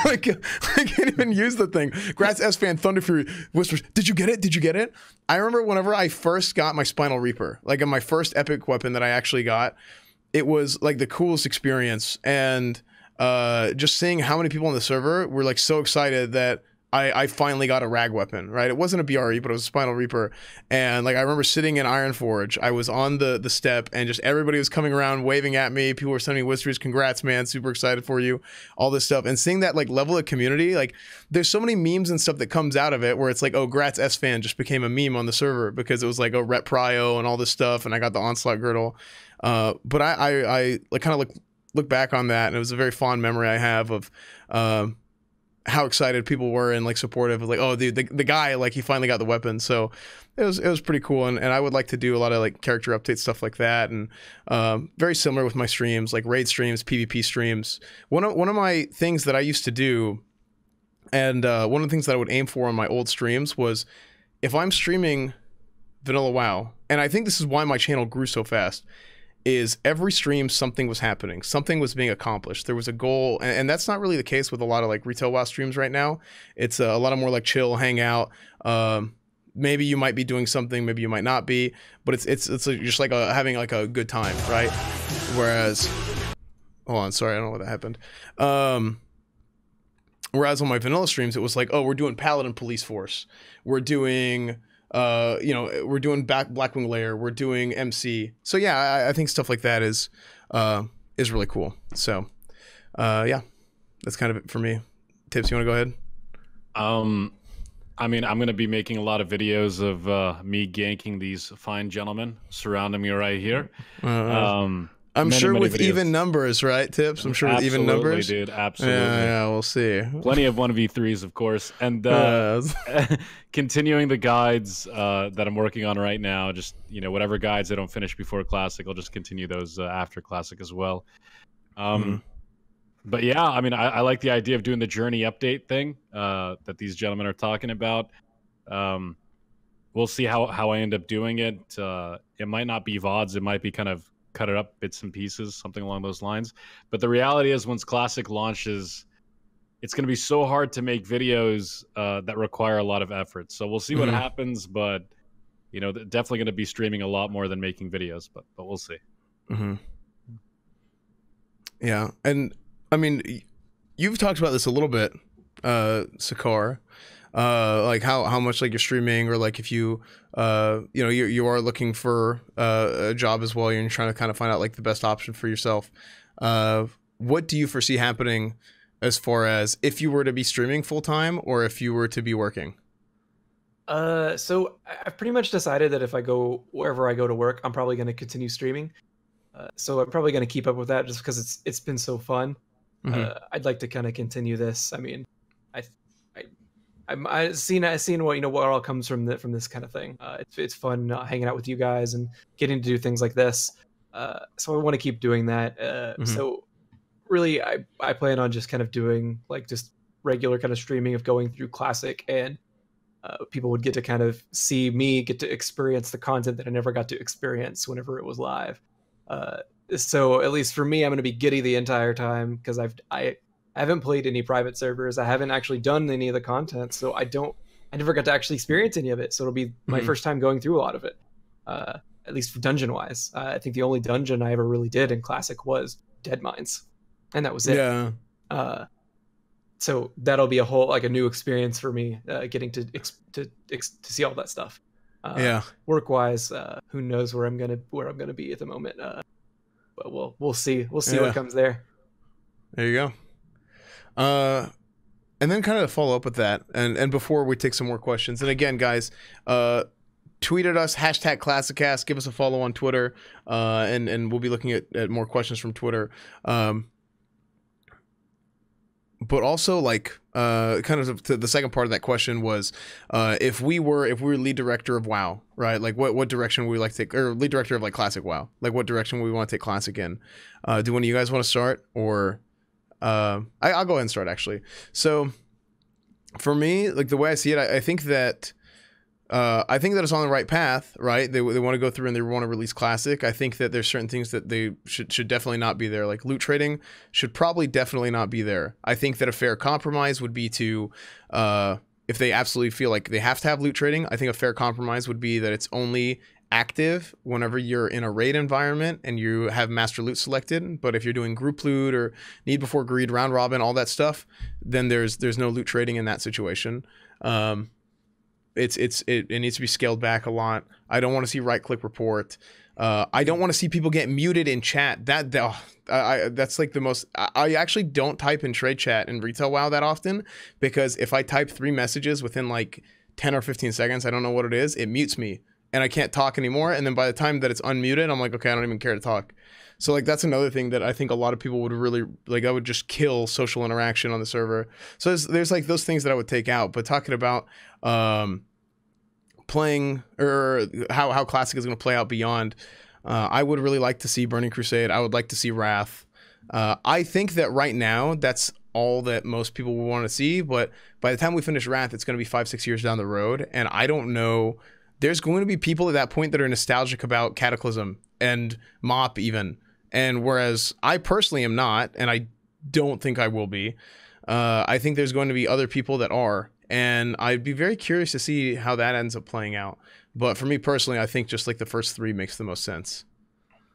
Like I can't even use the thing. Grats Esfand Thunder Fury Whispers. Did you get it? Did you get it? I remember whenever I first got my Spinal Reaper, like my first epic weapon that I actually got, it was like the coolest experience, and uh, just seeing how many people on the server were like so excited that I, I finally got a rag weapon, right? It wasn't a B R E, but it was a Spinal Reaper. And like I remember sitting in Ironforge, I was on the, the step and just everybody was coming around waving at me. People were sending me whisperies, congrats, man, super excited for you, all this stuff. And seeing that like level of community, like there's so many memes and stuff that comes out of it where it's like, oh, Grats Esfand just became a meme on the server because it was like, oh, Rep Pryo and all this stuff. And I got the Onslaught Girdle. Uh, but I, I, I like kind of look, look back on that, and it was a very fond memory I have of, um, how excited people were and like supportive of like, oh dude, the, the guy, like he finally got the weapon. So it was, it was pretty cool. And, and I would like to do a lot of like character update stuff like that. And, um, very similar with my streams, like raid streams, PvP streams. One of, one of my things that I used to do, and, uh, one of the things that I would aim for on my old streams was if I'm streaming Vanilla WoW, and I think this is why my channel grew so fast, is every stream something was happening, something was being accomplished, there was a goal, and, and that's not really the case with a lot of like retail WoW streams right now. It's a, a lot of more like chill, hang out, um, maybe you might be doing something, maybe you might not be, but it's it's it's just like a, having like a good time, right? Whereas, hold on, sorry, I don't know what that happened. Um, whereas on my vanilla streams, it was like, oh, we're doing Paladin Police Force, we're doing, uh, you know, we're doing back Blackwing Lair, we're doing M C. So yeah, I, I think stuff like that is, uh, is really cool. So, uh, yeah, that's kind of it for me. Tips, you want to go ahead? Um, I mean, I'm going to be making a lot of videos of, uh, me ganking these fine gentlemen surrounding me right here. Uh, um, I'm many, sure many with videos. Even numbers, right, Tips? I'm sure absolutely, with even numbers. Dude, absolutely, dude. Yeah, yeah, we'll see. Plenty of one v threes, of course. And uh, uh. continuing the guides uh, that I'm working on right now, just, you know, whatever guides I don't finish before Classic, I'll just continue those uh, after Classic as well. Um, mm. But yeah, I mean, I, I like the idea of doing the journey update thing uh, that these gentlemen are talking about. Um, we'll see how, how I end up doing it. Uh, it might not be V O Ds. It might be kind of cut it up bits and pieces, something along those lines. But the reality is once Classic launches, it's going to be so hard to make videos uh, that require a lot of effort. So we'll see mm-hmm. what happens, but you know, definitely going to be streaming a lot more than making videos, but, but we'll see. Mm-hmm. Yeah. And I mean, you've talked about this a little bit, uh, Sakar, uh, like how, how much like you're streaming, or like if you, uh, you know, you, you are looking for uh, a job as well, you're trying to kind of find out like the best option for yourself. Uh, what do you foresee happening as far as if you were to be streaming full time or if you were to be working? Uh, so I've pretty much decided that if I go wherever I go to work, I'm probably going to continue streaming. Uh, so I'm probably going to keep up with that just because it's, it's been so fun. Mm-hmm. Uh, I'd like to kind of continue this. I mean, I, I, I'm, I've seen, I've seen what, you know, what all comes from the, from this kind of thing. Uh, it's, it's fun uh, hanging out with you guys and getting to do things like this. Uh, so I want to keep doing that. Uh, mm-hmm. So really, I, I plan on just kind of doing like just regular kind of streaming of going through Classic, and uh, people would get to kind of see me get to experience the content that I never got to experience whenever it was live. Uh, so at least for me, I'm going to be giddy the entire time because I've, I, I haven't played any private servers. I haven't actually done any of the content, so I don't, I never got to actually experience any of it. So it'll be my mm-hmm. first time going through a lot of it, uh, at least dungeon wise. Uh, I think the only dungeon I ever really did in Classic was Dead Mines, and that was it. Yeah. Uh, so that'll be a whole like a new experience for me, uh, getting to ex to ex to see all that stuff. Uh, yeah. Work wise, uh, who knows where I'm gonna where I'm gonna be at the moment. Uh, but we'll we'll see we'll see yeah. what comes there. There you go. Uh, and then kind of follow up with that, and and before we take some more questions, and again, guys, uh, tweet at us, hashtag ClassicCast, give us a follow on Twitter, uh, and and we'll be looking at, at more questions from Twitter. Um, but also like, uh, kind of to the second part of that question was, uh, if we were, if we were lead director of WoW, right? Like what, what direction would we like to take, or lead director of like Classic WoW, like what direction would we want to take Classic in? Uh, do one of you guys want to start, or, uh, I, I'll go ahead and start actually. So for me, like the way I see it, I, I think that, uh, I think that it's on the right path, right? They, they want to go through and they want to release Classic. I think that there's certain things that they should, should definitely not be there. Like loot trading should probably definitely not be there. I think that a fair compromise would be to, uh, if they absolutely feel like they have to have loot trading, I think a fair compromise would be that it's only active whenever you're in a raid environment and you have master loot selected, but if you're doing group loot or need before greed, round robin, all that stuff, then there's there's no loot trading in that situation. Um, it's it's it, it needs to be scaled back a lot. I don't want to see right click report. Uh, I don't want to see people get muted in chat. That the, I, I, that's like the most. I, I actually don't type in trade chat in retail WoW that often, because if I type three messages within like ten or fifteen seconds, I don't know what it is, it mutes me and I can't talk anymore. And then by the time that it's unmuted, I'm like, okay, I don't even care to talk. So like that's another thing that I think a lot of people would really like. I would just kill social interaction on the server. So there's, there's like those things that I would take out. But talking about um, playing or how how Classic is going to play out beyond, uh, I would really like to see Burning Crusade. I would like to see Wrath. Uh, I think that right now that's all that most people will want to see. But by the time we finish Wrath, it's going to be five six years down the road, and I don't know. There's going to be people at that point that are nostalgic about Cataclysm and MoP even. And whereas I personally am not, and I don't think I will be, uh, I think there's going to be other people that are. And I'd be very curious to see how that ends up playing out. But for me personally, I think just like the first three makes the most sense.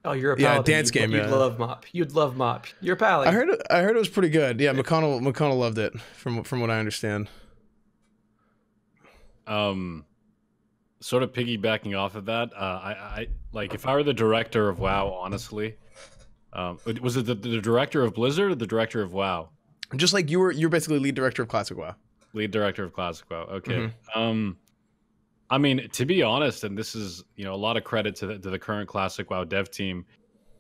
Oh, you're a Paladin. Yeah, dance you'd, game. You'd yeah. love MoP. You'd love MoP. You're a Paladin. I heard. It, I heard it was pretty good. Yeah, McConnell. McConnell loved it, from from what I understand. Um. Sort of piggybacking off of that, uh, I, I like if I were the director of WoW, honestly, um, was it the, the director of Blizzard or the director of WoW? Just like you were, you're basically lead director of Classic WoW. Lead director of Classic WoW. Okay. Mm-hmm. um, I mean, to be honest, and this is you know a lot of credit to the, to the current Classic WoW dev team.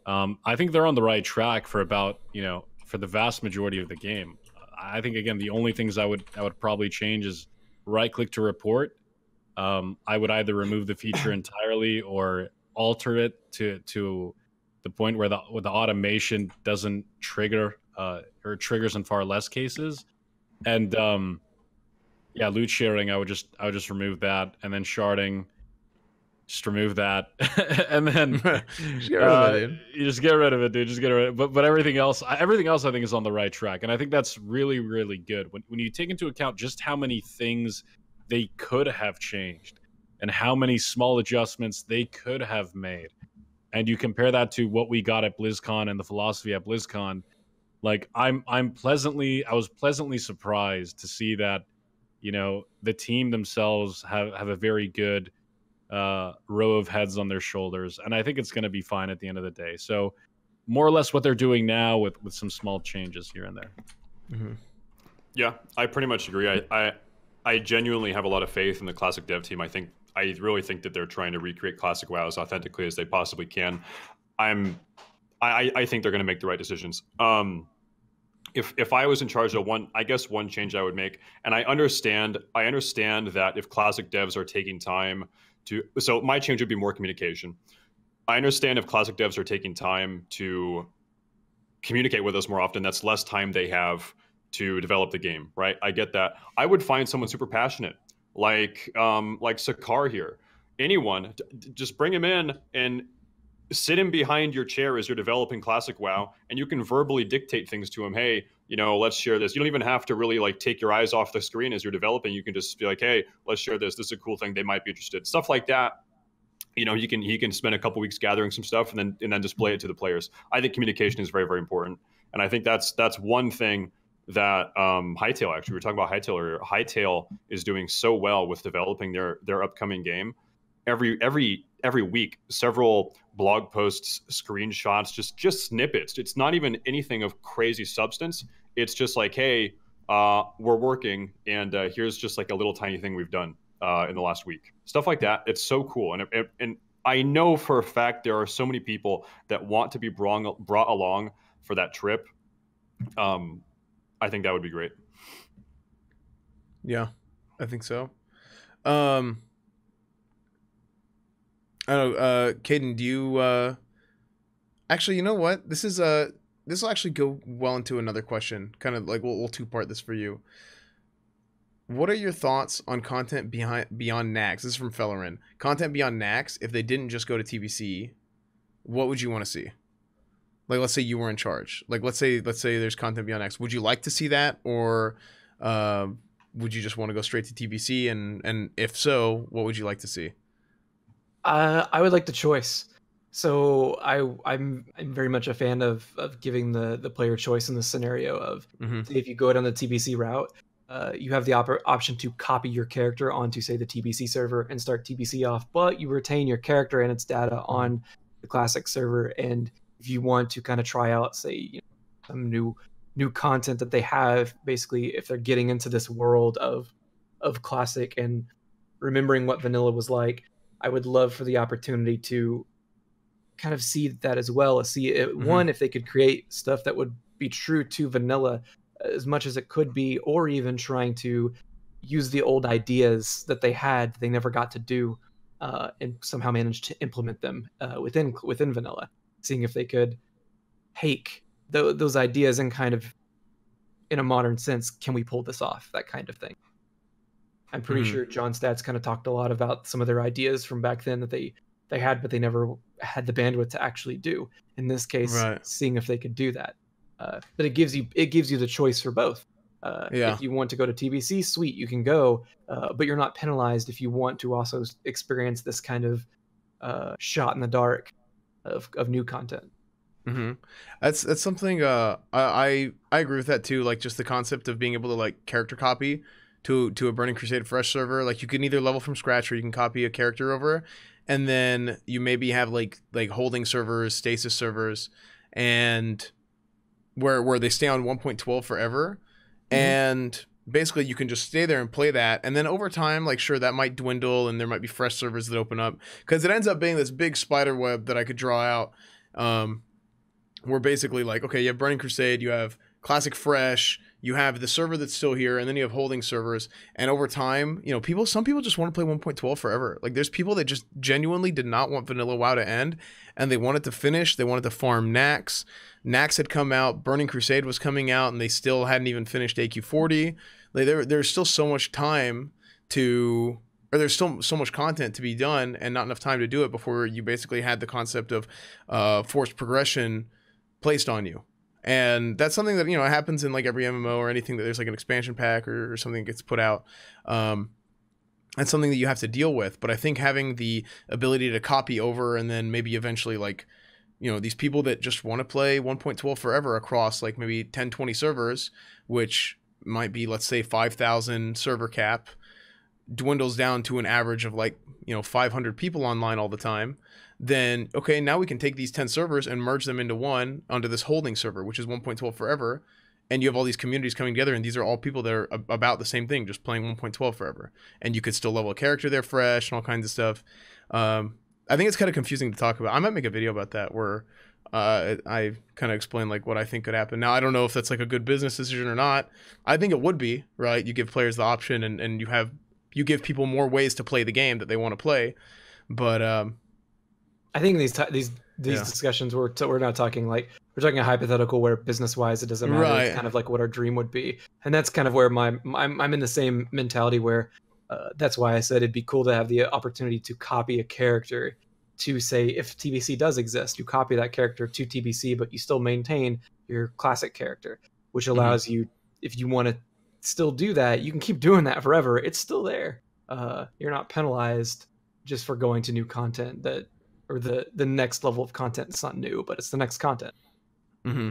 Um, I think they're on the right track for about you know for the vast majority of the game. I think again, the only things I would I would probably change is right click to report. Um, I would either remove the feature entirely or alter it to to the point where the where the automation doesn't trigger uh, or triggers in far less cases. And um, yeah, loot sharing, I would just I would just remove that, and then sharding, just remove that, and then just get rid of it, dude. You just get rid of it, dude. Just get rid of it. But but everything else, everything else, I think is on the right track, and I think that's really really good when when you take into account just how many things they could have changed and how many small adjustments they could have made. And you compare that to what we got at BlizzCon and the philosophy at BlizzCon. Like I'm, I'm pleasantly, I was pleasantly surprised to see that, you know, the team themselves have, have a very good uh, row of heads on their shoulders. And I think it's going to be fine at the end of the day. So more or less what they're doing now with, with some small changes here and there. Mm-hmm. Yeah, I pretty much agree. I, I, I genuinely have a lot of faith in the Classic dev team. I think I really think that they're trying to recreate Classic WoW as authentically as they possibly can. I'm, I, I think they're going to make the right decisions. Um, if if I was in charge of one, I guess one change I would make, and I understand, I understand that if Classic devs are taking time to, so my change would be more communication. I understand if Classic devs are taking time to communicate with us more often, that's less time they have to develop the game, right? I get that. I would find someone super passionate, like um, like Sakar here. Anyone, just bring him in and sit him behind your chair as you're developing Classic WoW, and you can verbally dictate things to him. Hey, you know, let's share this. You don't even have to really like take your eyes off the screen as you're developing. You can just be like, hey, let's share this. This is a cool thing. They might be interested. Stuff like that. You know, you can he can spend a couple weeks gathering some stuff and then and then display it to the players. I think communication is very very important, and I think that's that's one thing that um, Hytale, actually, we were talking about Hytale earlier. Hytale is doing so well with developing their their upcoming game. Every every every week, several blog posts, screenshots, just just snippets. It's not even anything of crazy substance. It's just like, hey, uh, we're working, and uh, here's just like a little tiny thing we've done uh, in the last week. Stuff like that. It's so cool, and it, and I know for a fact there are so many people that want to be brought brought along for that trip. Um, I think that would be great. Yeah, I think so. Um, I don't know, uh, Caden, do you uh, actually? You know what? This is uh this will actually go well into another question. Kind of like we'll, we'll two part this for you. What are your thoughts on content behind beyond Naxx? This is from Fellerin. Content beyond Naxx. If they didn't just go to T B C, what would you want to see? Like, let's say you were in charge. Like, let's say let's say there's content beyond Naxx. Would you like to see that, or uh, would you just want to go straight to T B C? And and if so, what would you like to see? Uh, I would like the choice. So I, I'm I'm very much a fan of of giving the the player choice in this scenario of mm-hmm. say if you go down the T B C route, uh, you have the op option to copy your character onto say the T B C server and start T B C off, but you retain your character and its data on the classic server. And if you want to kind of try out say you know, some new new content that they have, basically if they're getting into this world of of classic and remembering what vanilla was like, I would love for the opportunity to kind of see that as well. See it, mm-hmm. one, if they could create stuff that would be true to vanilla as much as it could be, or even trying to use the old ideas that they had that they never got to do, uh, and somehow managed to implement them uh, within within vanilla. Seeing if they could take th those ideas and kind of, in a modern sense, can we pull this off? That kind of thing. I'm pretty mm-hmm. sure John Statz kind of talked a lot about some of their ideas from back then that they they had, but they never had the bandwidth to actually do. In this case, right. seeing if they could do that. Uh, but it gives you it gives you the choice for both. Uh, yeah. If you want to go to T B C, sweet, you can go, uh, but you're not penalized if you want to also experience this kind of uh, shot in the dark of of new content. Mm-hmm. That's that's something uh, I I agree with that too. Like just the concept of being able to like character copy to to a Burning Crusade Fresh server. Like you can either level from scratch or you can copy a character over. And then you maybe have like like holding servers, stasis servers, and where where they stay on one point twelve forever. Mm-hmm. And basically you can just stay there and play that. And then over time, like sure, that might dwindle and there might be fresh servers that open up. Because it ends up being this big spider web that I could draw out. Um, where basically like, okay, you have Burning Crusade, you have Classic Fresh, you have the server that's still here, and then you have holding servers. And over time, you know, people, some people just want to play one point twelve forever. Like there's people that just genuinely did not want Vanilla WoW to end, and they wanted to finish. They wanted to farm Naxx. Naxx had come out, Burning Crusade was coming out, and they still hadn't even finished A Q forty. Like there, there's still so much time to, or there's still so much content to be done and not enough time to do it before you basically had the concept of uh, forced progression placed on you. And that's something that, you know, happens in like every M M O or anything that there's like an expansion pack or, or something that gets put out. Um, that's something that you have to deal with. But I think having the ability to copy over and then maybe eventually like, you know, these people that just want to play one point twelve forever across like maybe ten, twenty servers, which might be, let's say, five thousand server cap, dwindles down to an average of like, you know, five hundred people online all the time. Then, okay, now we can take these ten servers and merge them into one onto this holding server, which is one point twelve forever. And you have all these communities coming together, and these are all people that are about the same thing, just playing one point twelve forever. And you could still level a character there fresh and all kinds of stuff. Um, I think it's kind of confusing to talk about. I might make a video about that where uh, I kind of explain like what I think could happen. Now, I don't know if that's like a good business decision or not. I think it would be, right? You give players the option, and, and you have you give people more ways to play the game that they want to play. But um, I think these these these yeah. discussions we're we're not talking like we're talking a hypothetical where business wise it doesn't matter. Right. It's kind of like what our dream would be, and that's kind of where my I'm I'm in the same mentality where uh, that's why I said it'd be cool to have the opportunity to copy a character to say if T B C does exist, you copy that character to T B C, but you still maintain your classic character, which allows mm-hmm. you if you want to still do that, you can keep doing that forever. It's still there. Uh, you're not penalized just for going to new content that. Or the the next level of content. It's not new, but it's the next content. Mm-hmm.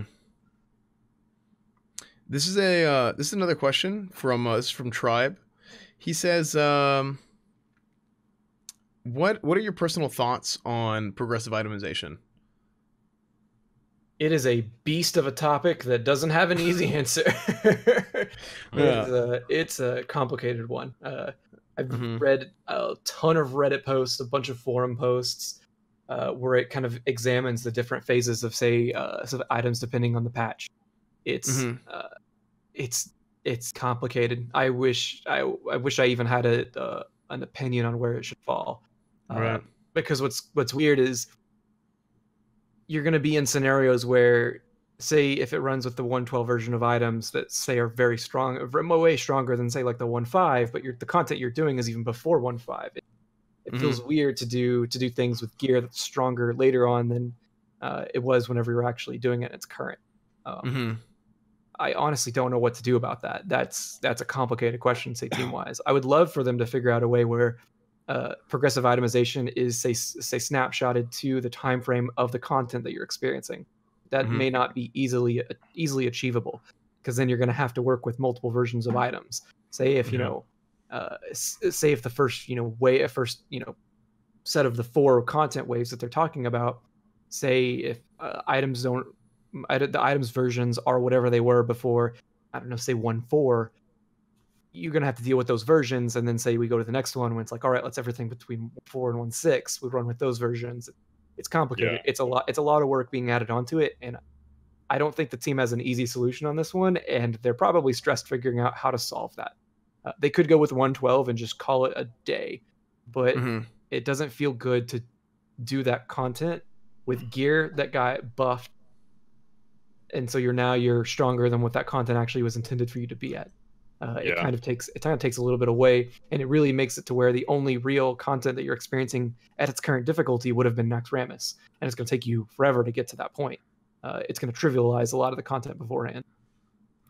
This is a uh, this is another question from uh, this is from Tribe. He says, um, "What what are your personal thoughts on progressive itemization?" It is a beast of a topic that doesn't have an easy answer. yeah. it's, a, it's a complicated one. Uh, I've mm-hmm. read a ton of Reddit posts, a bunch of forum posts. Uh, where it kind of examines the different phases of, say, uh, sort of items depending on the patch. It's mm-hmm. uh, it's it's complicated. I wish I I wish I even had a uh, an opinion on where it should fall. Uh, right. Because what's what's weird is you're going to be in scenarios where, say, if it runs with the one point twelve version of items that say are very strong, way stronger than say like the one point five, but you're, the content you're doing is even before one point five. It feels mm-hmm. weird to do to do things with gear that's stronger later on than uh, it was whenever you're actually doing it and it's current. Um, mm-hmm. I honestly don't know what to do about that. That's that's a complicated question, say team wise. I would love for them to figure out a way where uh, progressive itemization is say say snapshotted to the time frame of the content that you're experiencing. That mm-hmm. may not be easily easily achievable, because then you're going to have to work with multiple versions of items. Say if you yeah. know, uh, say if the first you know way first you know set of the four content waves that they're talking about. Say if uh, items don't the items versions are whatever they were before. I don't know. Say one four. You're going to have to deal with those versions, and then say we go to the next one when it's like, all right, let's everything between four and one six. We run with those versions. It's complicated. Yeah. It's a lot. It's a lot of work being added onto it. And I don't think the team has an easy solution on this one. And they're probably stressed figuring out how to solve that. Uh, they could go with one twelve and just call it a day, but mm-hmm. it doesn't feel good to do that content with gear that got buffed. And so you're now you're stronger than what that content actually was intended for you to be at. Uh, it yeah. kind of takes it kind of takes a little bit away, and it really makes it to where the only real content that you're experiencing at its current difficulty would have been Naxxramas, and it's going to take you forever to get to that point. Uh, it's going to trivialize a lot of the content beforehand.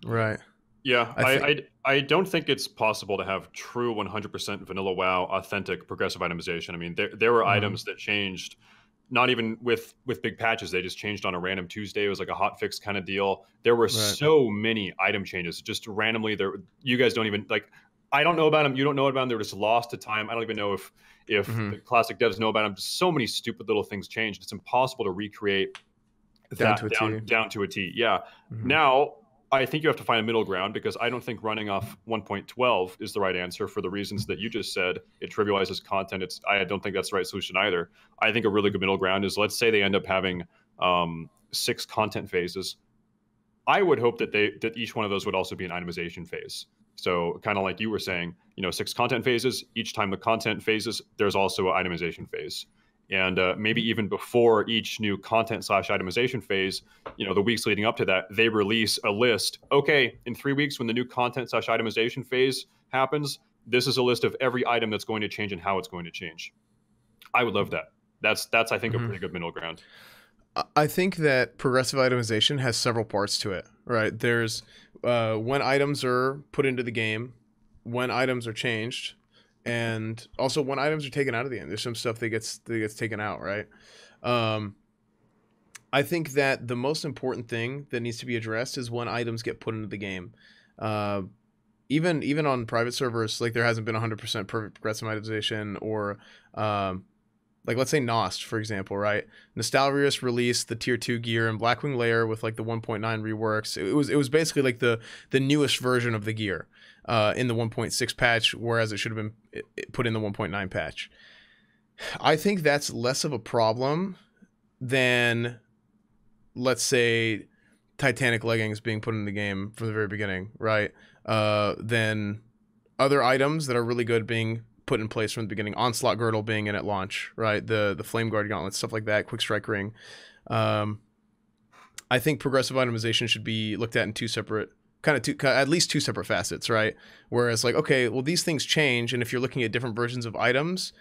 Right. Yeah, I I, I I don't think it's possible to have true one hundred percent vanilla WoW authentic progressive itemization. I mean, there there were mm-hmm. items that changed. Not even with with big patches, they just changed on a random Tuesday. It was like a hot fix kind of deal. There were right. so many item changes just randomly. There, you guys don't even like. I don't know about them. You don't know about them. They're just lost to time. I don't even know if if mm-hmm. the classic devs know about them. Just so many stupid little things changed. It's impossible to recreate down that to a down, T. down to a T. Yeah. Mm-hmm. Now I think you have to find a middle ground, because I don't think running off one point twelve is the right answer for the reasons that you just said. It trivializes content. It's I don't think that's the right solution either. I think a really good middle ground is, let's say they end up having um, six content phases. I would hope that they that each one of those would also be an itemization phase. So kind of like you were saying, you know, six content phases. Each time the content phases, there's also an itemization phase. And uh, maybe even before each new content slash itemization phase, you know, the weeks leading up to that, they release a list. Okay, in three weeks when the new content slash itemization phase happens, this is a list of every item that's going to change and how it's going to change. I would love that. That's, that's I think, mm-hmm. a pretty good middle ground. I think that progressive itemization has several parts to it, right? There's uh, when items are put into the game, when items are changed, and also when items are taken out of the game. There's some stuff that gets that gets taken out, right? Um, I think that the most important thing that needs to be addressed is when items get put into the game. Uh, even even on private servers, like there hasn't been one hundred percent progressive itemization, or um, like let's say Nost, for example, right? Nostalrius released the tier two gear and Blackwing Lair with like the one point nine reworks. It was it was basically like the the newest version of the gear. Uh, in the one point six patch, whereas it should have been it, it put in the one point nine patch. I think that's less of a problem than, let's say, Titanic leggings being put in the game from the very beginning, right? Uh, than other items that are really good being put in place from the beginning. Onslaught Girdle being in at launch, right? The the Flame Guard Gauntlet, stuff like that, Quick Strike Ring. Um, I think progressive itemization should be looked at in two separate kind of two, at least two separate facets, right? Whereas like, okay, well, these things change. And if you're looking at different versions of items,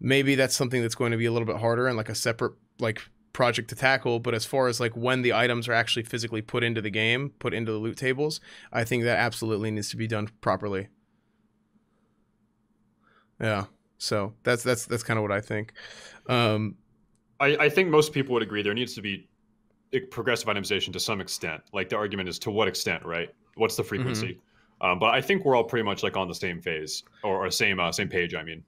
maybe that's something that's going to be a little bit harder and like a separate like project to tackle. But as far as like when the items are actually physically put into the game, put into the loot tables, I think that absolutely needs to be done properly. Yeah. So that's, that's, that's kind of what I think. Um, I, I think most people would agree there needs to be progressive itemization to some extent. Like the argument is to what extent, right? What's the frequency? Mm-hmm. um, but I think we're all pretty much like on the same phase or, or same uh, same page. I mean,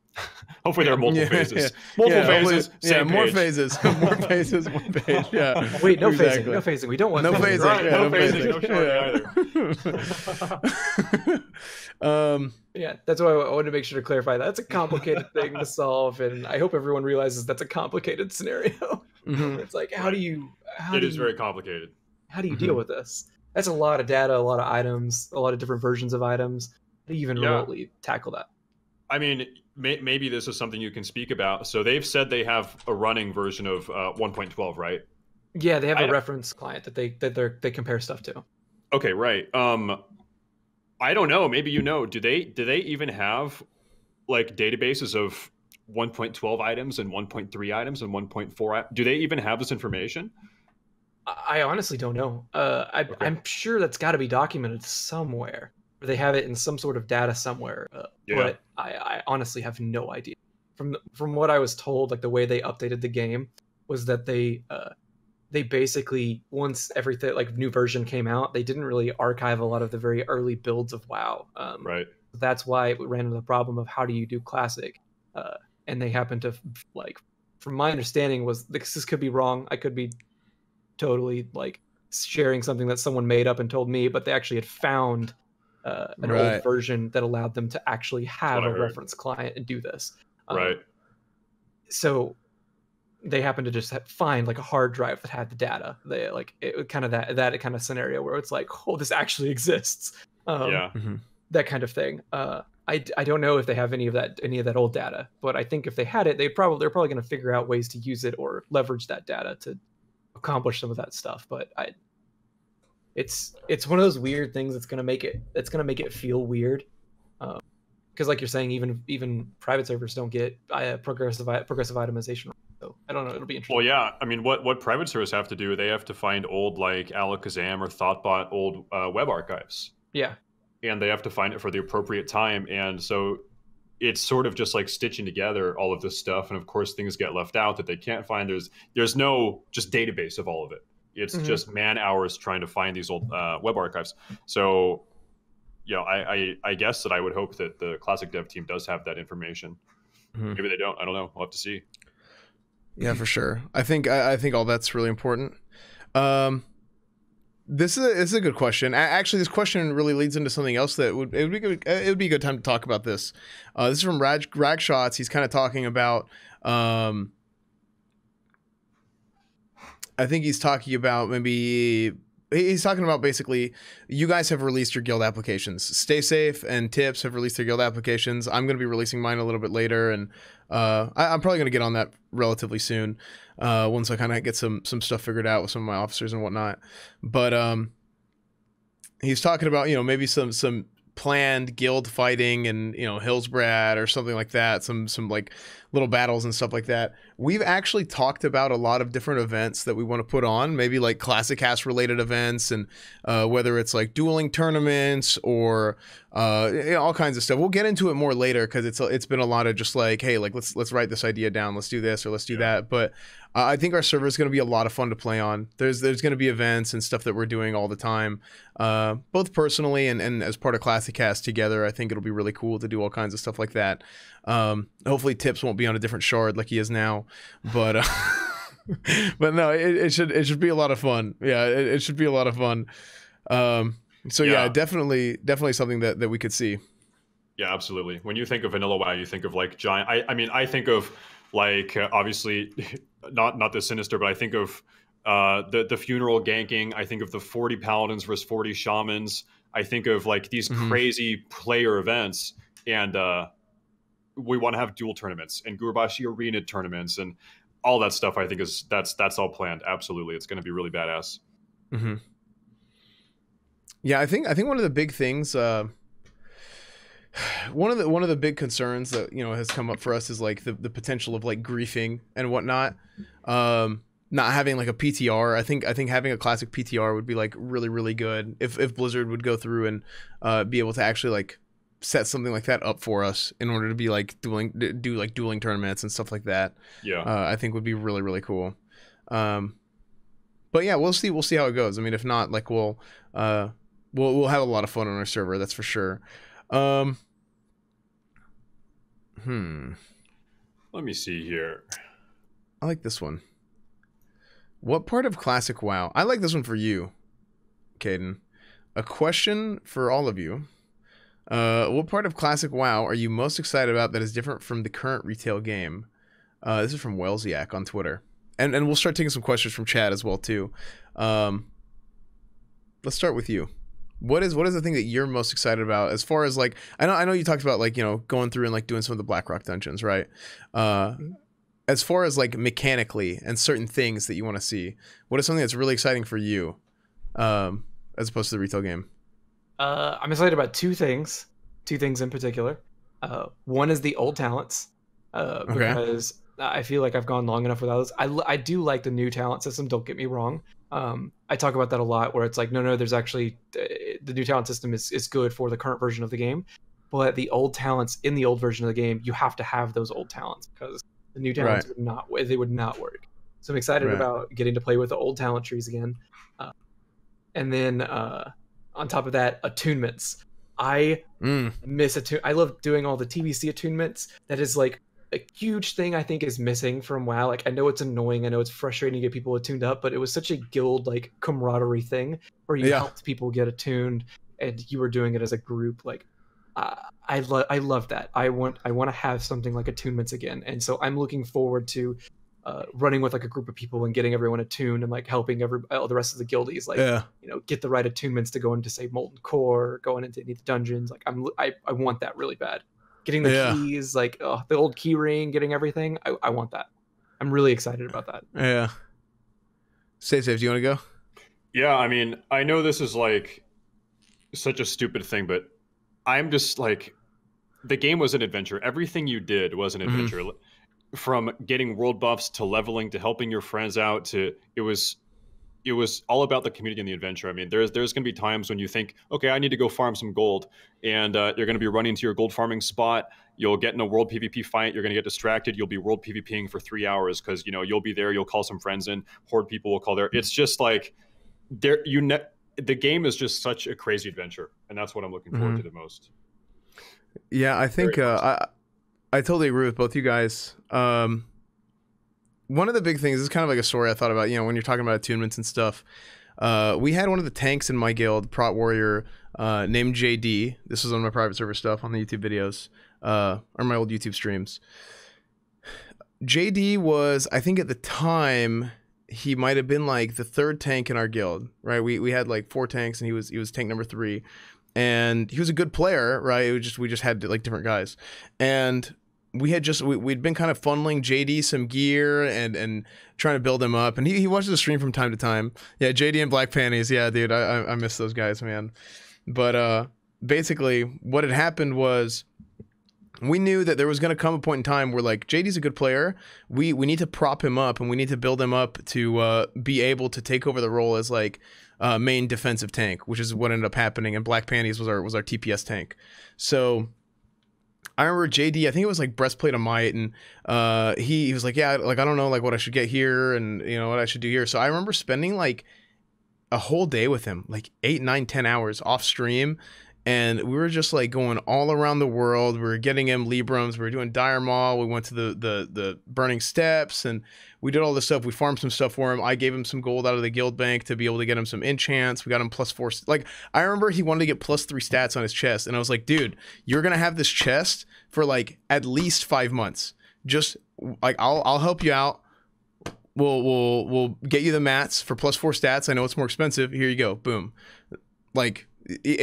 hopefully there are multiple yeah, phases. Yeah. Multiple yeah, phases. Yeah, same more page. phases. More phases. One page. Yeah. Wait, no exactly. phasing. No phasing. We don't want no phasing. phasing. Right, yeah, no, no phasing. No yeah. um, yeah, that's why I wanted to make sure to clarify that. That's a complicated thing to solve, and I hope everyone realizes that's a complicated scenario. Mm-hmm. It's like, how do you? How it do is you, very complicated. How do you mm-hmm. deal with this? That's a lot of data, a lot of items, a lot of different versions of items. How do you even yeah. remotely tackle that? I mean, may, maybe this is something you can speak about. So they've said they have a running version of uh, one point twelve, right? Yeah, they have I, a reference client that they that they they compare stuff to. Okay, right. Um, I don't know. Maybe you know. Do they do they even have like databases of one point twelve items and one point three items and one point four? Do they even have this information? I honestly don't know. Uh, I, okay. I'm sure that's got to be documented somewhere. They have it in some sort of data somewhere, uh, yeah. but I, I honestly have no idea. from from what I was told, like the way they updated the game was that they uh, they basically, once everything like new version came out, they didn't really archive a lot of the very early builds of WoW. Um, right. That's why it ran into the problem of how do you do Classic, uh, and they happened to like, from my understanding was this, this could be wrong. I could be totally like sharing something that someone made up and told me, but they actually had found uh, an right. old version that allowed them to actually have a reference client and do this. Um, right. So they happened to just find like a hard drive that had the data. They like it kind of that that kind of scenario where it's like, oh, this actually exists. Um, yeah. Mm-hmm. That kind of thing. Uh, I, I don't know if they have any of that any of that old data, but I think if they had it, they probably they're probably going to figure out ways to use it or leverage that data to accomplish some of that stuff. But I, it's it's one of those weird things that's going to make it that's going to make it feel weird, because um, like you're saying, even even private servers don't get uh, progressive progressive itemization. So I don't know. It'll be interesting. Well, yeah. I mean, what what private servers have to do? They have to find old like Alakazam or Thoughtbot old uh, web archives. Yeah. And they have to find it for the appropriate time. And so it's sort of just like stitching together all of this stuff. And of course, things get left out that they can't find. There's there's no just database of all of it. It's mm-hmm. just man hours trying to find these old uh, web archives. So, you know, I, I, I guess that I would hope that the Classic dev team does have that information. Mm-hmm. Maybe they don't. I don't know. We'll have to see. Yeah, for sure. I think I, I think all that's really important. Um This is, a, this is a good question. Actually, this question really leads into something else that would it would be good, it would be a good time to talk about this. Uh, this is from Rag Ragshots. He's kind of talking about. Um, I think he's talking about maybe he's talking about basically you guys have released your guild applications. Stay Safe and Tips have released their guild applications. I'm going to be releasing mine a little bit later, and uh, I, I'm probably going to get on that relatively soon. Uh, once I kind of get some some stuff figured out with some of my officers and whatnot. But um, he's talking about, you know, maybe some some planned guild fighting and, you know, Hillsbrad or something like that. Some some like little battles and stuff like that. We've actually talked about a lot of different events that we want to put on, maybe like Classic Cast related events, and uh, whether it's like dueling tournaments or uh, you know, all kinds of stuff. We'll get into it more later because it's it's been a lot of just like, hey, like let's let's write this idea down, let's do this or let's do yeah. that. But uh, I think our server is going to be a lot of fun to play on. There's there's going to be events and stuff that we're doing all the time, uh, both personally and and as part of Classic Cast together. I think it'll be really cool to do all kinds of stuff like that. Um, hopefully Tips won't be on a different shard like he is now, but uh, but no, it, it should it should be a lot of fun. Yeah, it, it should be a lot of fun. Um, so yeah. yeah, definitely definitely something that that we could see. Yeah, absolutely. When you think of vanilla WoW, you think of like giant. I I mean, I think of like uh, obviously not not the sinister, but I think of uh, the the funeral ganking. I think of the forty paladins versus forty shamans. I think of like these mm-hmm. crazy player events and. Uh, We want to have duel tournaments and Gurubashi arena tournaments and all that stuff. I think is that's that's all planned. Absolutely, it's going to be really badass. Mm-hmm. Yeah, I think I think one of the big things, uh, one of the one of the big concerns that you know has come up for us is like the the potential of like griefing and whatnot. Um, not having like a P T R. I think I think having a Classic P T R would be like really really good if if Blizzard would go through and uh, be able to actually like. Set something like that up for us in order to be like dueling do like dueling tournaments and stuff like that. Yeah, uh, I think would be really really cool. Um, but yeah, we'll see we'll see how it goes. I mean, if not, like we'll uh, we'll we'll have a lot of fun on our server. That's for sure. Um, hmm. Let me see here. I like this one. What part of Classic WoW? I like this one for you, Caden. A question for all of you. Uh, what part of Classic WoW are you most excited about that is different from the current retail game? Uh, this is from Wellsiak on Twitter. And and we'll start taking some questions from chat as well, too. Um, let's start with you. What is what is the thing that you're most excited about as far as, like... I know I know you talked about, like, you know, going through and, like, doing some of the Blackrock dungeons, right? Uh, as far as, like, mechanically and certain things that you want to see, what is something that's really exciting for you um, as opposed to the retail game? Uh, I'm excited about two things, two things in particular. Uh, one is the old talents, uh, okay. because I feel like I've gone long enough without those. I, I do like the new talent system, don't get me wrong. Um, I talk about that a lot where it's like, no, no, there's actually, the new talent system is, is good for the current version of the game. but the old talents in the old version of the game, you have to have those old talents because the new talents right. would not they would not work. So I'm excited right. about getting to play with the old talent trees again, uh, and then uh, on top of that, attunements. I mm. miss attune. I love doing all the T B C attunements. That is like a huge thing I think is missing from WoW. Like, I know it's annoying, I know it's frustrating to get people attuned up, but it was such a guild like camaraderie thing where you yeah. helped people get attuned and you were doing it as a group. Like, uh, I love I love that. I want I want to have something like attunements again, and so I'm looking forward to uh, running with like a group of people and getting everyone attuned and like helping every all the rest of the guildies like yeah. you know, get the right attunements to go into, say, Molten Core, or going into any of the dungeons. Like, I'm I I want that really bad. Getting the yeah. keys, like oh, the old key ring, getting everything. I, I want that. I'm really excited about that. Yeah. Stay Safe, do you want to go? Yeah, I mean, I know this is like such a stupid thing, but I'm just like, the game was an adventure. Everything you did was an adventure. Mm-hmm. From getting world buffs to leveling to helping your friends out to it was it was all about the community and the adventure. I mean, there's there's going to be times when you think, okay, I need to go farm some gold, and uh, you're going to be running to your gold farming spot. You'll get in a world PvP fight. You're going to get distracted. You'll be world PvPing for three hours because, you know, you'll be there. You'll call some friends in. Horde people will call there. It's just like there you ne the game is just such a crazy adventure, and that's what I'm looking forward mm-hmm. to the most. Yeah, I think uh, I I totally agree with both you guys. Um, One of the big things, this is kind of like a story I thought about, you know, when you're talking about attunements and stuff. Uh, we had one of the tanks in my guild, Prot Warrior, uh, named J D. This was on my private server stuff on the YouTube videos, uh, or my old YouTube streams. J D was, I think at the time, he might have been like the third tank in our guild, right? We we had like four tanks, and he was he was tank number three, and he was a good player, right? It was just we just had like different guys, and we had just we, we'd been kind of funneling J D some gear and and trying to build him up, and he, he watches the stream from time to time. Yeah, J D and Black Panties. Yeah, dude, I I miss those guys, man. But uh, basically, what had happened was we knew that there was going to come a point in time where like J D's a good player. We we need to prop him up, and we need to build him up to uh, be able to take over the role as like uh, main defensive tank, which is what ended up happening. And Black Panties was our was our T P S tank. So I remember J D, I think it was like Breastplate of Might, and uh, he, he was like, yeah, like, I don't know, like, what I should get here and, you know, what I should do here. So I remember spending like a whole day with him, like eight, nine, ten hours off stream. And we were just like going all around the world. We were getting him Librams. We were doing Dire Maul. We went to the, the, the Burning Steps, and we did all this stuff. We farmed some stuff for him. I gave him some gold out of the guild bank to be able to get him some enchants. We got him plus four. Like, I remember he wanted to get plus three stats on his chest. And I was like, dude, you're going to have this chest for like at least five months. Just like, I'll, I'll help you out. We'll, we'll, we'll get you the mats for plus four stats. I know it's more expensive. Here you go. Boom. Like,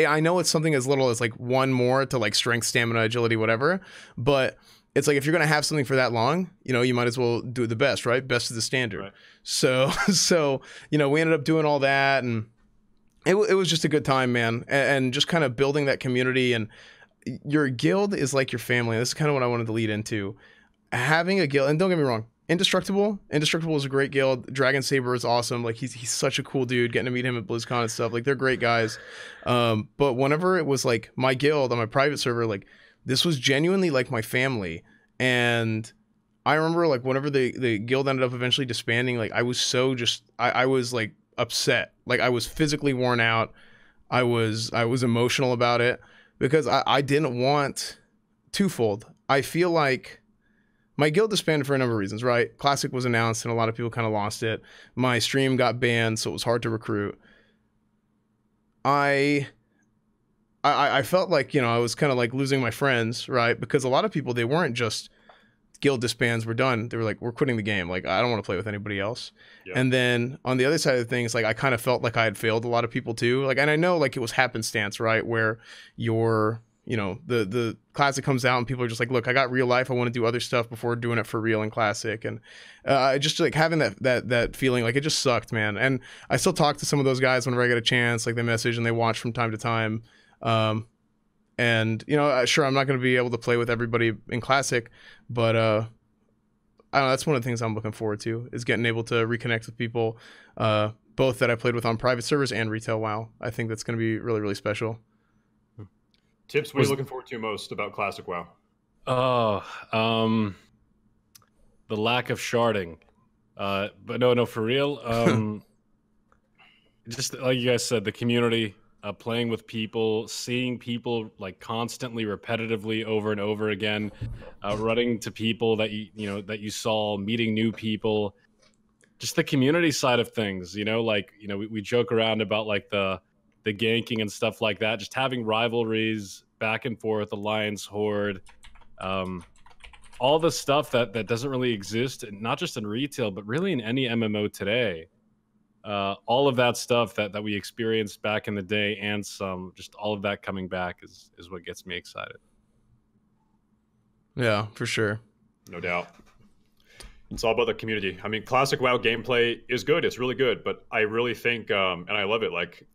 I know it's something as little as like one more to like strength, stamina, agility, whatever, but it's like if you're going to have something for that long, you know, you might as well do the best, right? Best is the standard. Right. So, so, you know, we ended up doing all that, and it, it was just a good time, man. And, and just kind of building that community, and your guild is like your family. This is kind of what I wanted to lead into. Having a guild, and don't get me wrong, Indestructible. Indestructible is a great guild. Dragon Saber is awesome. Like, he's, he's such a cool dude. Getting to meet him at BlizzCon and stuff. Like, they're great guys. Um, but whenever it was, like, my guild on my private server, like, this was genuinely, like, my family. And I remember, like, whenever the, the guild ended up eventually disbanding, like, I was so just... I, I was, like, upset. Like, I was physically worn out. I was, I was emotional about it. Because I, I didn't want... Twofold. I feel like... my guild disbanded for a number of reasons, right? Classic was announced, and a lot of people kind of lost it. My stream got banned, so it was hard to recruit. I, I, I felt like, you know, I was kind of like losing my friends, right? Because a lot of people, they weren't just guild disbands were done. They were like, we're quitting the game. Like, I don't want to play with anybody else. Yeah. And then on the other side of things, like, I kind of felt like I had failed a lot of people too. Like, and I know like it was happenstance, right? Where you're... you know, the the Classic comes out and people are just like, look, I got real life. I want to do other stuff before doing it for real in Classic. And uh, just like having that that that feeling, like, it just sucked, man. And I still talk to some of those guys whenever I get a chance. Like, they message and they watch from time to time. Um, and, you know, sure, I'm not going to be able to play with everybody in Classic, but uh, I don't know, that's one of the things I'm looking forward to, is getting able to reconnect with people, uh, both that I played with on private servers and retail WoW. I think that's going to be really, really special. Tips, what was, are you looking forward to most about Classic WoW? Oh, um, the lack of sharding. Uh, but no, no, for real. Um, just like you guys said, the community, uh, playing with people, seeing people like constantly, repetitively, over and over again, uh, running to people that you you know that you saw, meeting new people. Just the community side of things, you know, like you know we, we joke around about like the the ganking and stuff like that. Just having rivalries back and forth, alliance, horde. Um, all the stuff that, that doesn't really exist, not just in retail, but really in any M M O today. Uh, all of that stuff that, that we experienced back in the day and some, just all of that coming back is, is what gets me excited. Yeah, for sure. No doubt. It's all about the community. I mean, Classic WoW gameplay is good. It's really good, but I really think, um, and I love it, like,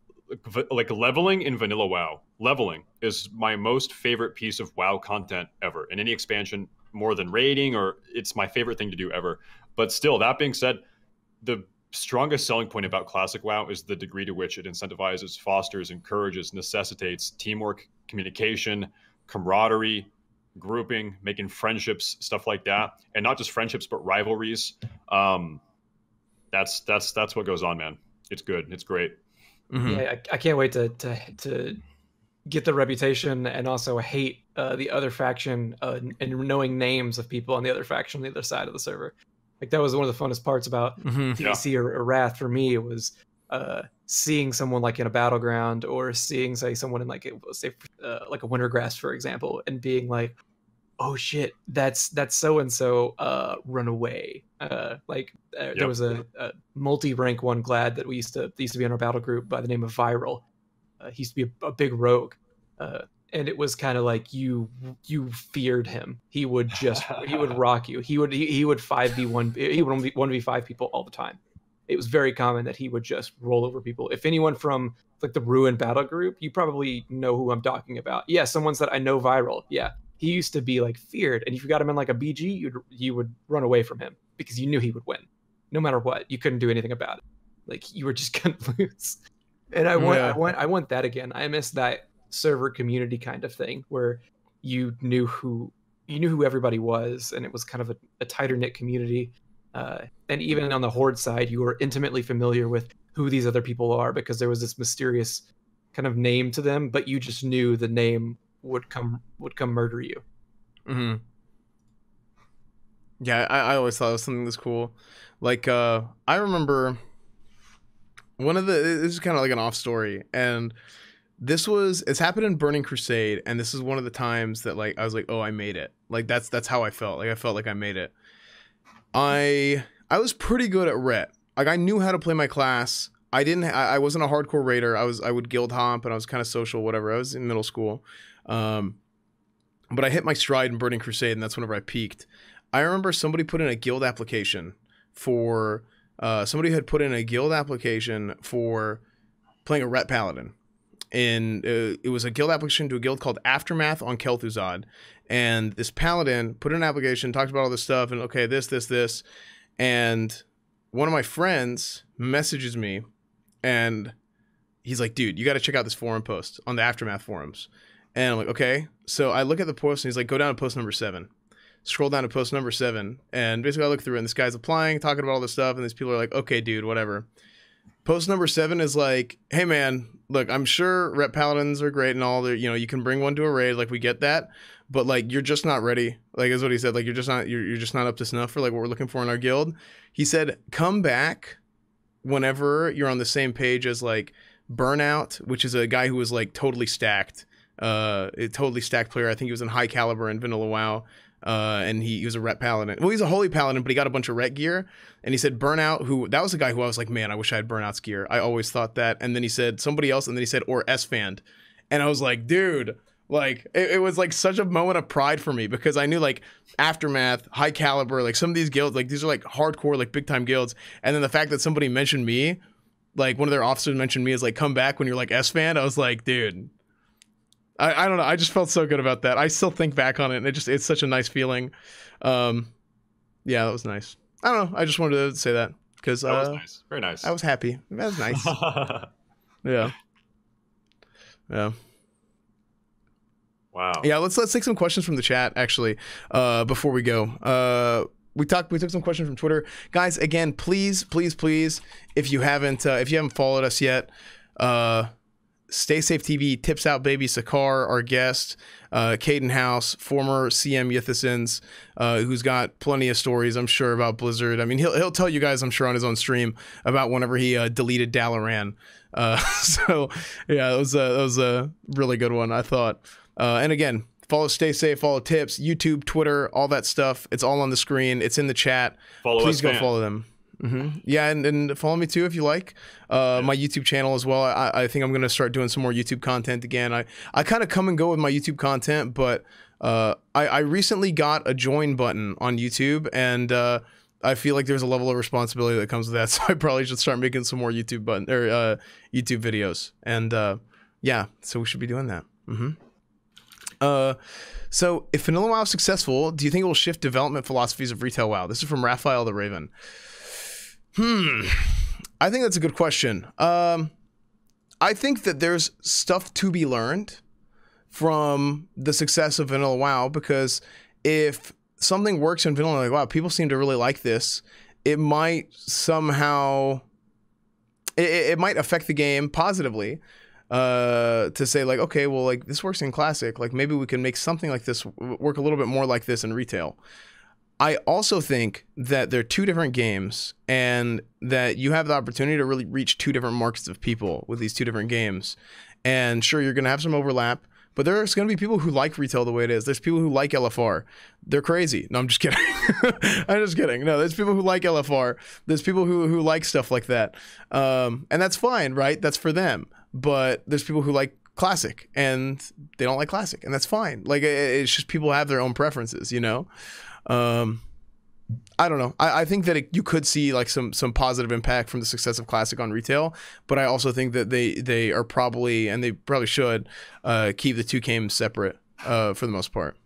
like leveling in vanilla WoW. Leveling is my most favorite piece of WoW content ever. In any expansion, more than raiding, or it's my favorite thing to do ever. But still, that being said, the strongest selling point about Classic WoW is the degree to which it incentivizes, fosters, encourages, necessitates teamwork, communication, camaraderie, grouping, making friendships, stuff like that. And not just friendships, but rivalries. Um, that's that's that's what goes on, man. It's good. It's great. Mm-hmm. Yeah, I, I can't wait to, to to get the reputation and also hate uh, the other faction uh, and knowing names of people on the other faction, on the other side of the server. Like that was one of the funnest parts about mm-hmm. D C yeah. or, or Wrath for me. It was uh, seeing someone like in a battleground or seeing say someone in like a, say uh, like a Wintergrass, for example, and being like, "Oh shit, that's that's so and so, uh, run away!" Uh, like uh, yep. there was a, a multi rank one Glad that we used to used to be in our battle group by the name of Viral. Uh, he used to be a, a big rogue. Uh, And it was kind of like you you feared him. He would just he would rock you. He would he, he would five v one he would one v five people all the time. It was very common that he would just roll over people. If anyone from like the Ruin battle group, you probably know who I'm talking about. Yeah, someone said I know Viral. Yeah. He used to be like feared, and if you got him in like a B G, you'd you would run away from him because you knew he would win. No matter what. You couldn't do anything about it. Like you were just gonna lose. And I want yeah. I want I want that again. I miss that server community kind of thing where you knew who you knew who everybody was, and it was kind of a, a tighter knit community. Uh, and even on the Horde side, you were intimately familiar with who these other people are because there was this mysterious kind of name to them, but you just knew the name would come would come murder you. Mm-hmm. Yeah, I, I always thought it was something that was cool. Like uh, I remember one of the this is kind of like an off story and. This was, it's happened in Burning Crusade, and this is one of the times that, like, I was like, oh, I made it. Like, that's that's how I felt. Like, I felt like I made it. I I was pretty good at ret. Like, I knew how to play my class. I didn't, I, I wasn't a hardcore raider. I was, I would guild hop, and I was kind of social, whatever. I was in middle school. Um, but I hit my stride in Burning Crusade, and that's whenever I peaked. I remember somebody put in a guild application for, uh, somebody had put in a guild application for playing a ret paladin. And uh, it was a guild application to a guild called Aftermath on Kel'Thuzad. And this paladin put in an application, talked about all this stuff, and okay, this, this, this. And one of my friends messages me, and he's like, dude, you got to check out this forum post on the Aftermath forums. And I'm like, okay. So I look at the post, and he's like, go down to post number seven. Scroll down to post number seven. And basically I look through it, and this guy's applying, talking about all this stuff, and these people are like, okay, dude, whatever. Post number seven is like, hey, man, look, I'm sure rep paladins are great and all that, you know, you can bring one to a raid. Like, we get that. But, like, you're just not ready. Like, is what he said. Like, you're just not you're, you're just not up to snuff for, like, what we're looking for in our guild. He said, come back whenever you're on the same page as, like, Burnout, which is a guy who was, like, totally stacked. Uh, a totally stacked player. I think he was in High Caliber in Vanilla WoW. Uh, and he, he was a ret paladin. Well, he's a holy paladin, but he got a bunch of ret gear. And he said Burnout, who that was a guy who I was like, man, I wish I had Burnout's gear. I always thought that. And then he said somebody else, and then he said or Esfand, and I was like, dude, like it, it was like such a moment of pride for me because I knew like Aftermath, High Caliber, like some of these guilds, like these are like hardcore, like big time guilds. And then the fact that somebody mentioned me, like one of their officers mentioned me as like come back when you're like Esfand. I was like, dude. I, I don't know. I just felt so good about that. I still think back on it, and it just—it's such a nice feeling. Um, yeah, that was nice. I don't know. I just wanted to say that because that uh, was nice. Very nice. I was happy. That was nice. yeah, yeah. Wow. Yeah, let's let's take some questions from the chat actually uh, before we go. Uh, we talked. We took some questions from Twitter, guys. Again, please, please, please, if you haven't, uh, if you haven't followed us yet, uh, Stay Safe T V, Tips Out, Baby Sakar, our guest, uh, Caden House, former C M Ythisens, uh, who's got plenty of stories, I'm sure, about Blizzard. I mean, he'll he'll tell you guys, I'm sure, on his own stream about whenever he uh, deleted Dalaran. Uh, so yeah, that was a, that was a really good one, I thought. Uh, and again, follow Stay Safe, follow Tips, YouTube, Twitter, all that stuff. It's all on the screen. It's in the chat. Follow Please us, go man. follow them. Mm-hmm. Yeah, and, and follow me too if you like. Uh, yeah. My YouTube channel as well. I, I think I'm going to start doing some more YouTube content again. I, I kind of come and go with my YouTube content, but uh, I, I recently got a join button on YouTube, and uh, I feel like there's a level of responsibility that comes with that, so I probably should start making some more YouTube button or uh, YouTube videos. And uh, yeah, so we should be doing that. Mm-hmm. Uh, so if Vanilla WoW is successful, do you think it will shift development philosophies of retail WoW? This is from Raphael the Raven. Hmm. I think that's a good question. Um, I think that there's stuff to be learned from the success of Vanilla WoW, because if something works in Vanilla, like, wow, people seem to really like this, it might somehow, it, it might affect the game positively. Uh, to say like, okay, well, like this works in Classic, like maybe we can make something like this work a little bit more like this in retail. I also think that they're two different games, and that you have the opportunity to really reach two different markets of people with these two different games. And sure, you're going to have some overlap, but there's going to be people who like retail the way it is. There's people who like L F R. They're crazy. No, I'm just kidding. I'm just kidding. No, there's people who like L F R. There's people who, who like stuff like that. Um, and that's fine, right? That's for them. But there's people who like Classic and they don't like Classic, and that's fine. Like, it's just people have their own preferences, you know? Um, I don't know. I, I think that it, you could see like some some positive impact from the success of Classic on retail, but I also think that they, they are probably, and they probably should, uh, keep the two games separate uh, for the most part.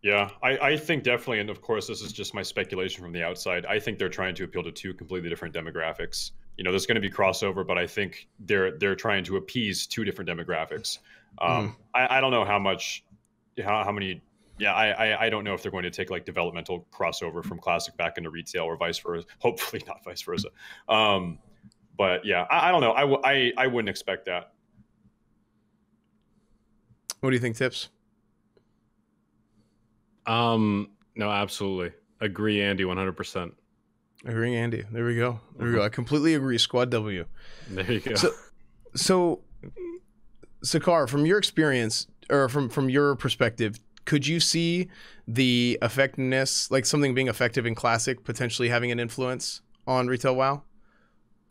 Yeah, I, I think definitely, and of course, this is just my speculation from the outside. I think they're trying to appeal to two completely different demographics. You know, there's going to be crossover, but I think they're they're trying to appease two different demographics. Um, mm. I, I don't know how much, how, how many. Yeah, I, I I don't know if they're going to take like developmental crossover from Classic back into retail or vice versa. Hopefully not vice versa. Um, but yeah, I, I don't know. I, w I I wouldn't expect that. What do you think, Tips? Um, no, absolutely agree, Andy, one hundred percent. Agreeing, Andy. There we go. There we go. I completely agree. Squad W. There you go. So, so Sakar, from your experience, or from from your perspective, could you see the effectiveness, like something being effective in Classic, potentially having an influence on retail WoW?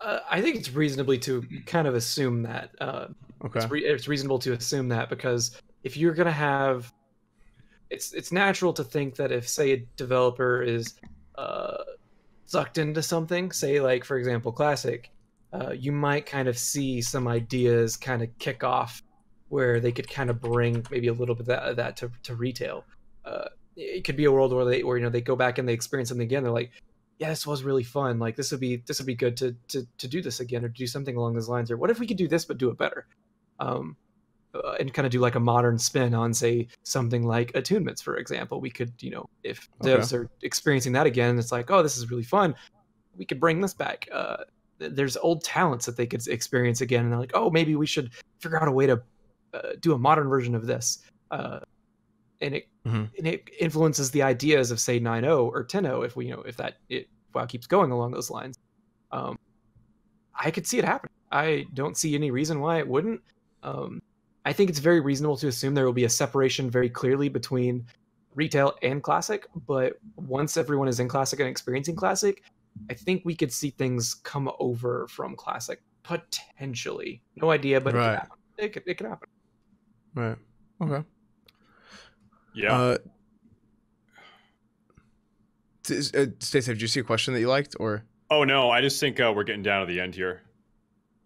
Uh, I think it's reasonably to kind of assume that. Uh, okay. It's, re it's reasonable to assume that, because if you're gonna have, it's it's natural to think that if, say, a developer is uh, sucked into something, say like for example Classic, uh, you might kind of see some ideas kind of kick off where they could kind of bring maybe a little bit of that, of that to, to retail. Uh, it could be a world where they, or you know, they go back and they experience something again. They're like, yeah, this was really fun. Like this would be this would be good to to to do this again, or do something along those lines. Or what if we could do this but do it better, um, uh, and kind of do like a modern spin on, say, something like Attunements, for example. We could, you know, if devs okay. are experiencing that again, it's like, oh, this is really fun. We could bring this back. Uh, there's old talents that they could experience again, and they're like, oh, maybe we should figure out a way to Uh, do a modern version of this, uh, and it mm-hmm. and it influences the ideas of, say, nine oh or ten oh if we, you know, if that it WoW keeps going along those lines. Um, I could see it happening. I don't see any reason why it wouldn't. Um, I think it's very reasonable to assume there will be a separation very clearly between retail and Classic. But once everyone is in Classic and experiencing Classic, I think we could see things come over from Classic potentially. No idea, but right. it could happen. It could, it could happen. Right. Okay. Yeah. Uh, uh, Stay Safe, did you see a question that you liked, or? Oh no, I just think uh, we're getting down to the end here.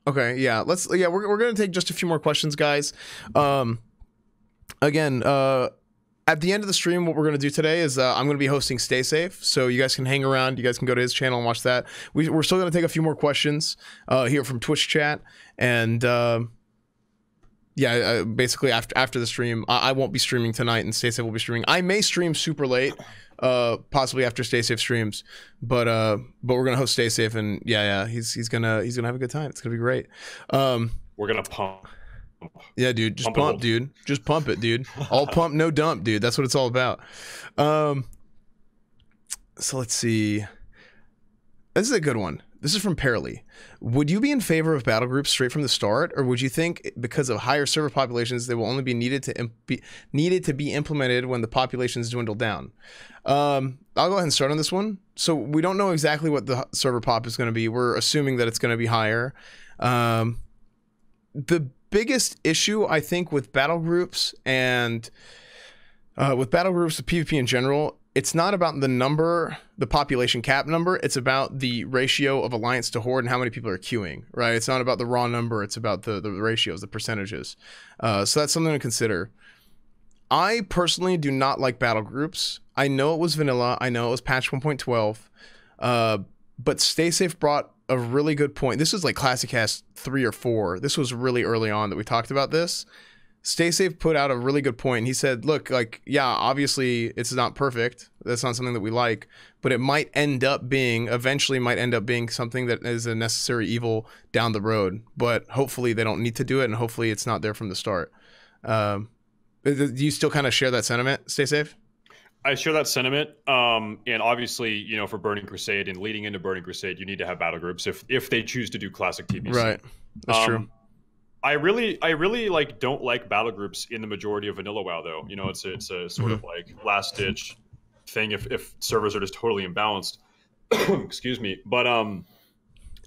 Okay. Yeah. Let's. Yeah, we're we're gonna take just a few more questions, guys. Um, again, uh, at the end of the stream, what we're gonna do today is uh, I'm gonna be hosting Stay Safe, so you guys can hang around. You guys can go to his channel and watch that. We, we're still gonna take a few more questions uh, here from Twitch chat, and. Uh, yeah, uh, basically after after the stream, I, I won't be streaming tonight, and Stay Safe will be streaming. I may stream super late, uh, possibly after Stay Safe streams, but uh, but we're gonna host Stay Safe, and yeah, yeah, he's he's gonna he's gonna have a good time. It's gonna be great. Um, we're gonna pump. Yeah, dude, just pump, pump dude, just pump it, dude. All pump, no dump, dude. That's what it's all about. Um, so let's see. This is a good one. This is from Perley. Would you be in favor of battle groups straight from the start, or would you think because of higher server populations they will only be needed to imp be needed to be implemented when the populations dwindle down? Um, I'll go ahead and start on this one. So we don't know exactly what the server pop is going to be. We're assuming that it's going to be higher. Um, the biggest issue I think with battle groups and uh, with battle groups, with PvP in general. It's not about the number, the population cap number. It's about the ratio of alliance to horde and how many people are queuing, right? It's not about the raw number. It's about the, the ratios, the percentages. Uh, so that's something to consider. I personally do not like battle groups. I know it was vanilla. I know it was patch one point twelve. Uh, but Stay Safe brought a really good point. This is like Classic Cast three or four. This was really early on that we talked about this. Stay Safe put out a really good point. He said, look, like, yeah, obviously it's not perfect. That's not something that we like, but it might end up being, eventually might end up being something that is a necessary evil down the road. But hopefully they don't need to do it, and hopefully it's not there from the start. Um, do you still kind of share that sentiment, Stay Safe? I share that sentiment. Um, and obviously, you know, for Burning Crusade and leading into Burning Crusade, you need to have battle groups if, if they choose to do classic T B C. Right, that's um, true. I really, I really like don't like battle groups in the majority of vanilla WoW though. You know, it's a, it's a sort of like last ditch thing if, if servers are just totally imbalanced. Excuse me, but um,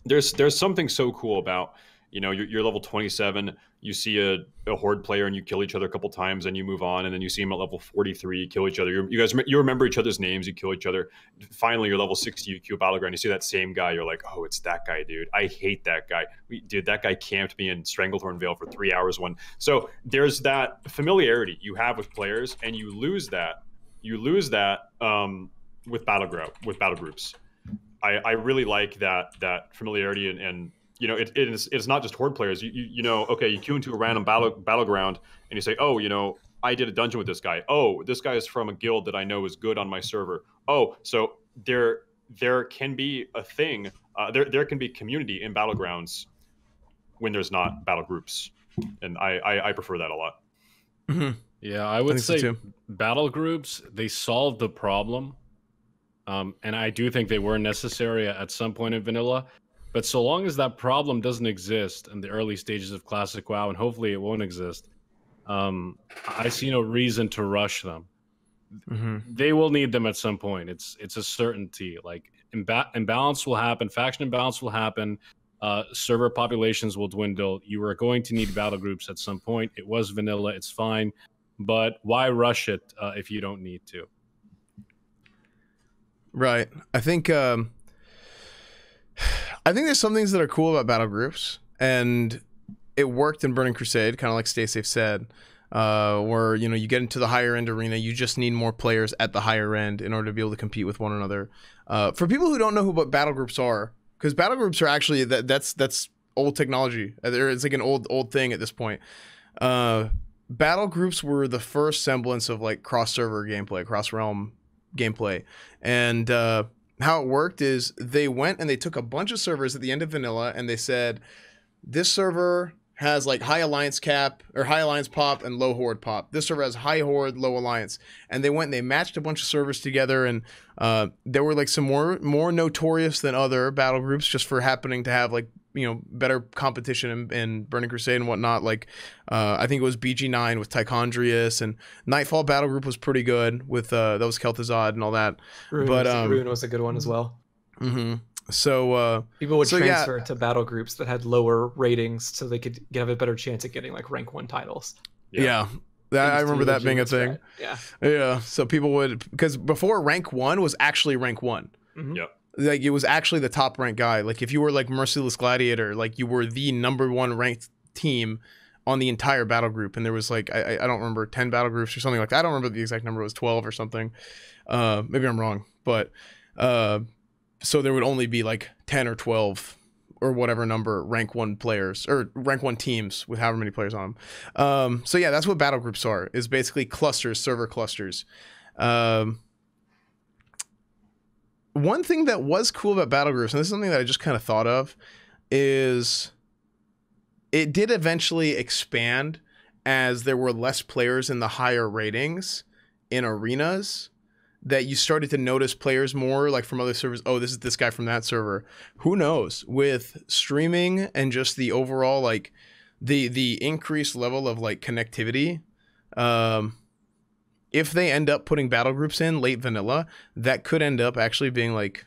there's there's something so cool about, you know, you're, you're level twenty-seven, you see a, a horde player and you kill each other a couple times and you move on, and then you see him at level forty-three, you kill each other. You're, you guys, you remember each other's names, you kill each other. Finally, you're level sixty, you queue battleground, you see that same guy, you're like, oh, it's that guy, dude. I hate that guy. We, dude, that guy camped me in Stranglethorn Vale for three hours one. So there's that familiarity you have with players, and you lose that. You lose that um, with battlegroup, with battle groups. I, I really like that that familiarity and, and you know, it, it is, it's not just horde players. You, you you know, okay, you queue into a random battle, battleground and you say, oh, you know, I did a dungeon with this guy. Oh, this guy is from a guild that I know is good on my server. Oh, so there there can be a thing. Uh, there there can be community in battlegrounds when there's not battle groups, and I I, I prefer that a lot. Mm-hmm. Yeah, I would I say so battle groups, they solved the problem, um, and I do think they were necessary at some point in vanilla. But so long as that problem doesn't exist in the early stages of Classic WoW, and hopefully it won't exist, um, I see no reason to rush them. Mm-hmm. They will need them at some point. It's it's a certainty. Like imba imbalance will happen, faction imbalance will happen, uh, server populations will dwindle. You are going to need battle groups at some point. It was vanilla. It's fine, but why rush it uh, if you don't need to? Right. I think. Um... I think there's some things that are cool about battle groups, and it worked in Burning Crusade, kind of like Stay Safe said, uh, where, you know, you get into the higher end arena, you just need more players at the higher end in order to be able to compete with one another. Uh, for people who don't know who what battle groups are, because battle groups are actually that that's that's old technology. It's like an old old thing at this point. Uh, battle groups were the first semblance of like cross server gameplay, cross realm gameplay, and. Uh, How it worked is they went and they took a bunch of servers at the end of vanilla and they said, this server has like high alliance cap or high alliance pop and low horde pop. This server has high horde, low alliance. And they went and they matched a bunch of servers together, and uh, there were like some more, more notorious than other battle groups just for happening to have like, you know, better competition in, in Burning Crusade and whatnot. Like, uh, I think it was B G nine with Tychondrius, and Nightfall Battle Group was pretty good with, uh, that was Kel'Thuzad and all that. Rune, but, um, Rune was a good one as well. Mm-hmm. So, uh, people would so, transfer yeah. to battle groups that had lower ratings so they could have a better chance at getting like rank one titles. Yeah. yeah. That, I remember that being a thing. Right. Yeah. Yeah. So people would, because before rank one was actually rank one. Mm-hmm. Yep. Like it was actually the top ranked guy. Like if you were like Merciless Gladiator, like you were the number one ranked team on the entire battle group, and there was like I, I don't remember ten battle groups or something like that. I don't remember the exact number. It was twelve or something. Uh, maybe I'm wrong, but uh, so there would only be like ten or twelve or whatever number rank one players or rank one teams with however many players on them. Um, so yeah, that's what battle groups are, is basically clusters, server clusters. Um, one thing that was cool about battle groups, and this is something that I just kind of thought of, is it did eventually expand as there were less players in the higher ratings in arenas, that you started to notice players more, like from other servers. Oh, this is this guy from that server. Who knows? With streaming and just the overall, like the the increased level of like connectivity, um, if they end up putting battle groups in late vanilla, that could end up actually being like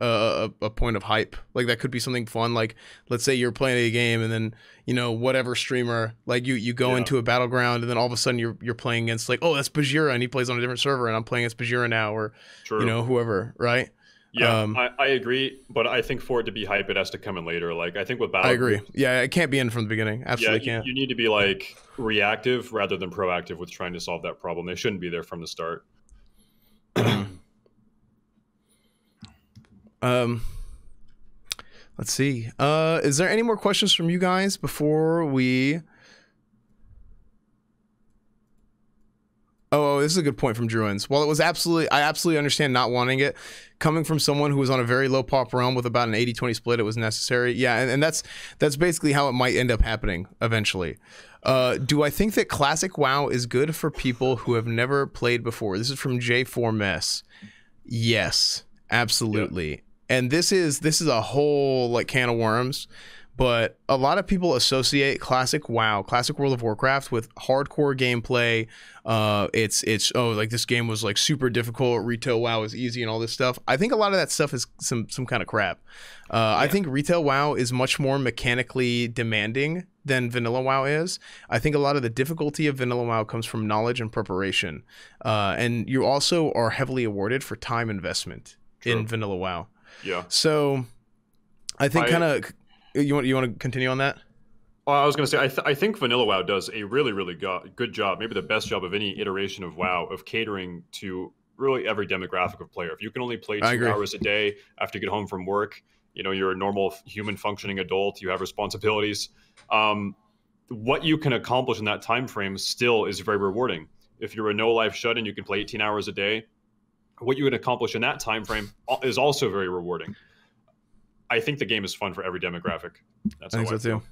a, a point of hype. Like that could be something fun. Like let's say you're playing a game and then, you know, whatever streamer, like you you go yeah. into a battleground and then all of a sudden you're you're playing against like, oh, that's Bajira and he plays on a different server and I'm playing against Bajira now, or True. you know, whoever, right? Yeah, um, I, I agree, but I think for it to be hype, it has to come in later. Like, I think with battle I agree. Groups, yeah, it can't be in from the beginning. Absolutely yeah, you, can't. You need to be, like, reactive rather than proactive with trying to solve that problem. They shouldn't be there from the start. um, let's see. Uh, is there any more questions from you guys before we... Oh, oh, this is a good point from Druins. While it was absolutely, I absolutely understand not wanting it, coming from someone who was on a very low pop realm with about an eighty twenty split, it was necessary. Yeah, and, and that's that's basically how it might end up happening eventually. Uh, do I think that Classic WoW is good for people who have never played before? This is from J four Mess. Yes, absolutely. Yeah. And this is this is a whole like can of worms. But a lot of people associate Classic WoW, Classic World of Warcraft, with hardcore gameplay. Uh, it's, it's oh, like this game was like super difficult, retail WoW is easy and all this stuff. I think a lot of that stuff is some, some kind of crap. Uh, yeah. I think retail WoW is much more mechanically demanding than vanilla WoW is. I think a lot of the difficulty of vanilla WoW comes from knowledge and preparation. Uh, and you also are heavily awarded for time investment True. in vanilla WoW. Yeah. So I think kind of... You want you want to continue on that? Uh, I was going to say, I, th I think Vanilla WoW does a really, really go good job, maybe the best job of any iteration of WoW, of catering to really every demographic of player. If you can only play two hours a day after you get home from work, you know, you're a normal human functioning adult, you have responsibilities. Um, what you can accomplish in that time frame still is very rewarding. If you're a no-life shut-in, you can play eighteen hours a day. What you can accomplish in that time frame is also very rewarding. I think the game is fun for every demographic. That's I think so I too.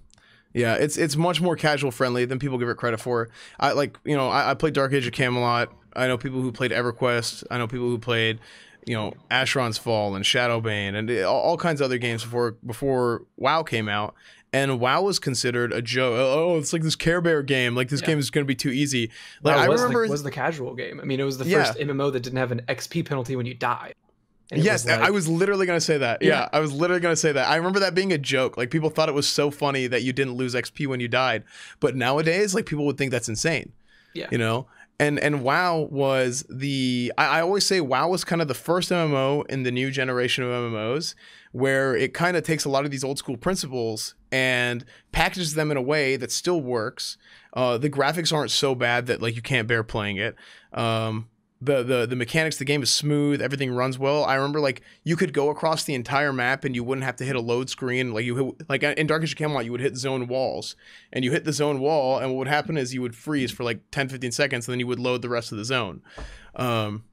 Yeah, it's it's much more casual friendly than people give it credit for. I like you know I, I played Dark Age of Camelot. I know people who played EverQuest. I know people who played, you know, Asheron's Fall and Shadowbane and all, all kinds of other games before before WoW came out. And WoW was considered a joke. Oh, it's like this Care Bear game. Like this yeah. game is going to be too easy. Like wow, I was remember, the, was the casual game. I mean, it was the yeah. first M M O that didn't have an X P penalty when you died. Yes, was like, I was literally going to say that. Yeah, yeah, I was literally going to say that. I remember that being a joke. Like, people thought it was so funny that you didn't lose X P when you died. But nowadays, like, people would think that's insane. Yeah. You know? And and WoW was the... I, I always say WoW was kind of the first M M O in the new generation of M M Os where it kind of takes a lot of these old school principles and packages them in a way that still works. Uh, the graphics aren't so bad that, like, you can't bear playing it. Um... The, the the mechanics, the game is smooth, everything runs well. I remember, like, you could go across the entire map and you wouldn't have to hit a load screen. Like, you hit, like in Dark Age of Camelot, you would hit zone walls. And you hit the zone wall, and what would happen is you would freeze for, like, ten, fifteen seconds, and then you would load the rest of the zone. Um,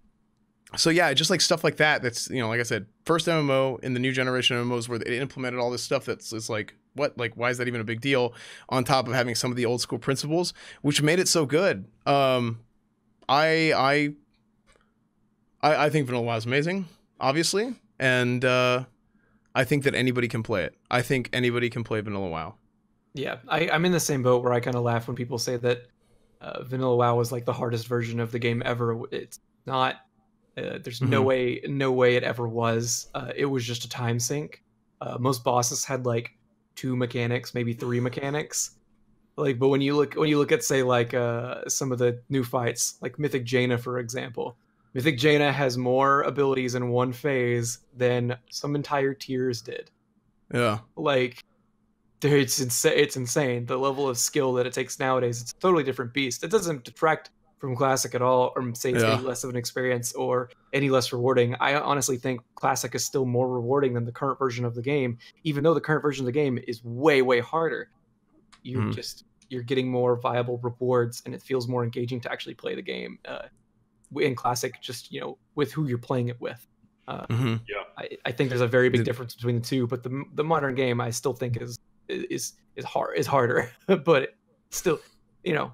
so, yeah, just, like, stuff like that that's, you know, like I said, first M M O in the new generation of M M Os where they implemented all this stuff that's it's like, what? Like, why is that even a big deal? On top of having some of the old school principles, which made it so good. Um, I... I I, I think Vanilla WoW is amazing, obviously, and uh, I think that anybody can play it. I think anybody can play Vanilla WoW. Yeah, I, I'm in the same boat where I kind of laugh when people say that uh, Vanilla WoW was like the hardest version of the game ever. It's not. Uh, there's mm-hmm. no way, no way it ever was. Uh, it was just a time sink. Uh, most bosses had like two mechanics, maybe three mechanics. Like, but when you look, when you look at say like uh, some of the new fights, like Mythic Jaina, for example. Mythic Jaina has more abilities in one phase than some entire tiers did. Yeah. Like, dude, it's, insa it's insane. The level of skill that it takes nowadays, it's a totally different beast. It doesn't detract from Classic at all, or say it's yeah. any less of an experience or any less rewarding. I honestly think Classic is still more rewarding than the current version of the game, even though the current version of the game is way, way harder. You mm. just, you're getting more viable rewards, and it feels more engaging to actually play the game uh, in Classic, just, you know, with who you're playing it with. Uh, mm-hmm. Yeah, I, I think there's a very big difference between the two, but the the modern game I still think is is is hard is harder, but still, you know,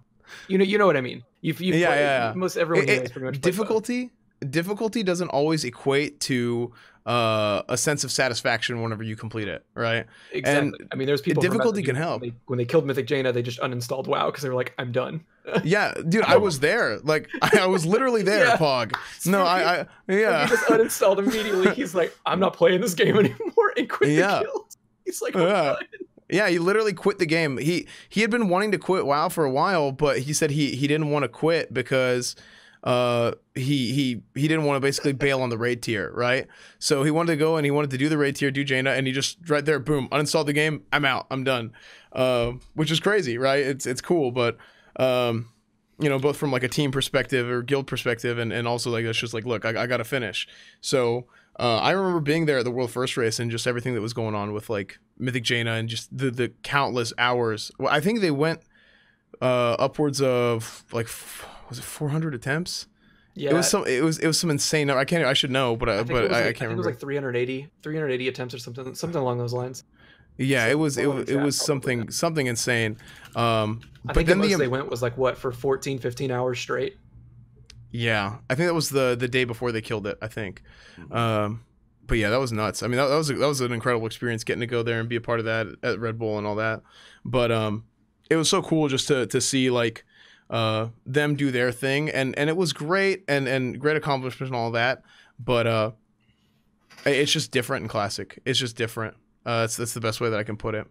you know, you know what I mean. You've, you've yeah, played, yeah, yeah. Most everyone it, pretty much difficulty difficulty doesn't always equate to uh, a sense of satisfaction whenever you complete it, right? Exactly. And I mean, there's people difficulty can help. They, when they killed Mythic Jaina, they just uninstalled WoW because they were like, I'm done. Yeah, dude, I was there. Like, I was literally there, yeah. Pog. No, I, I yeah. He just uninstalled immediately. He's like, I'm not playing this game anymore, and quit yeah. the kills. He's like, oh, yeah. yeah, he literally quit the game. He he had been wanting to quit WoW for a while, but he said he he didn't want to quit because uh he he he didn't want to basically bail on the raid tier, right? So he wanted to go and he wanted to do the raid tier, do Jaina, and he just right there, boom, uninstalled the game. I'm out. I'm done. Uh, which is crazy, right? It's it's cool, but. Um, you know, both from like a team perspective or guild perspective, and, and also like it's just like, look, I, I got to finish. So uh, I remember being there at the World First Race and just everything that was going on with like Mythic Jaina and just the, the countless hours. Well, I think they went uh, upwards of like was it four hundred attempts? Yeah, it was some it was it was some insane number. I can't I should know, but I, I but I, like, I can't I think remember. It was like three hundred eighty attempts or something something along those lines. Yeah, it was it was, it was something something insane. Um, I but think then the most they went was like what for fourteen, fifteen hours straight. Yeah, I think that was the the day before they killed it. I think, um, but yeah, that was nuts. I mean, that, that was that was an incredible experience getting to go there and be a part of that at Red Bull and all that. But um, it was so cool just to to see like uh, them do their thing, and and it was great and and great accomplishment and all that. But uh, it's just different in Classic. It's just different. Uh, that's that's the best way that I can put it.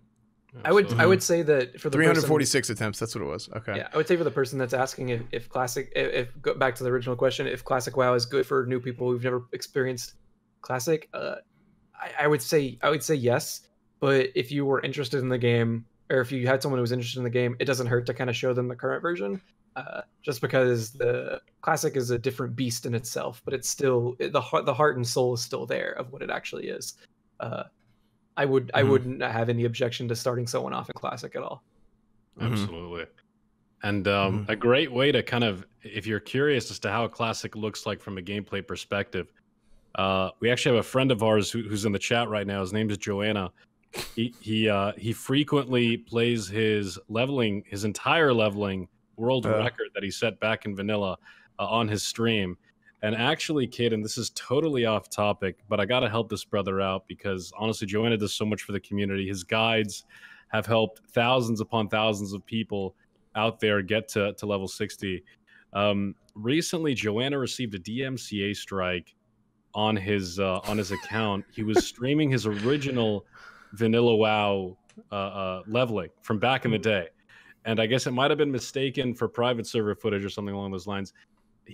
I would mm-hmm. I would say that for the three hundred forty-six person, attempts, that's what it was. Okay. Yeah, I would say for the person that's asking if, if Classic, if, if go back to the original question, if Classic WoW is good for new people who've never experienced Classic, uh, I, I would say I would say yes. But if you were interested in the game, or if you had someone who was interested in the game, it doesn't hurt to kind of show them the current version, uh, just because the Classic is a different beast in itself. But it's still the heart, the heart and soul is still there of what it actually is. Uh, I would I mm-hmm. wouldn't have any objection to starting someone off in Classic at all. Absolutely. And um, mm-hmm. a great way to kind of, if you're curious as to how Classic looks like from a gameplay perspective, uh, we actually have a friend of ours who, who's in the chat right now. His name is Joanna. He he uh, he frequently plays his leveling, his entire leveling world uh. record that he set back in vanilla uh, on his stream. And actually, Caden, this is totally off topic, but I got to help this brother out because, honestly, Joanna does so much for the community. His guides have helped thousands upon thousands of people out there get to, to level sixty. Um, recently, Joanna received a D M C A strike on his uh, on his account. He was streaming his original Vanilla WoW uh, uh, leveling from back in the day. And I guess it might have been mistaken for private server footage or something along those lines.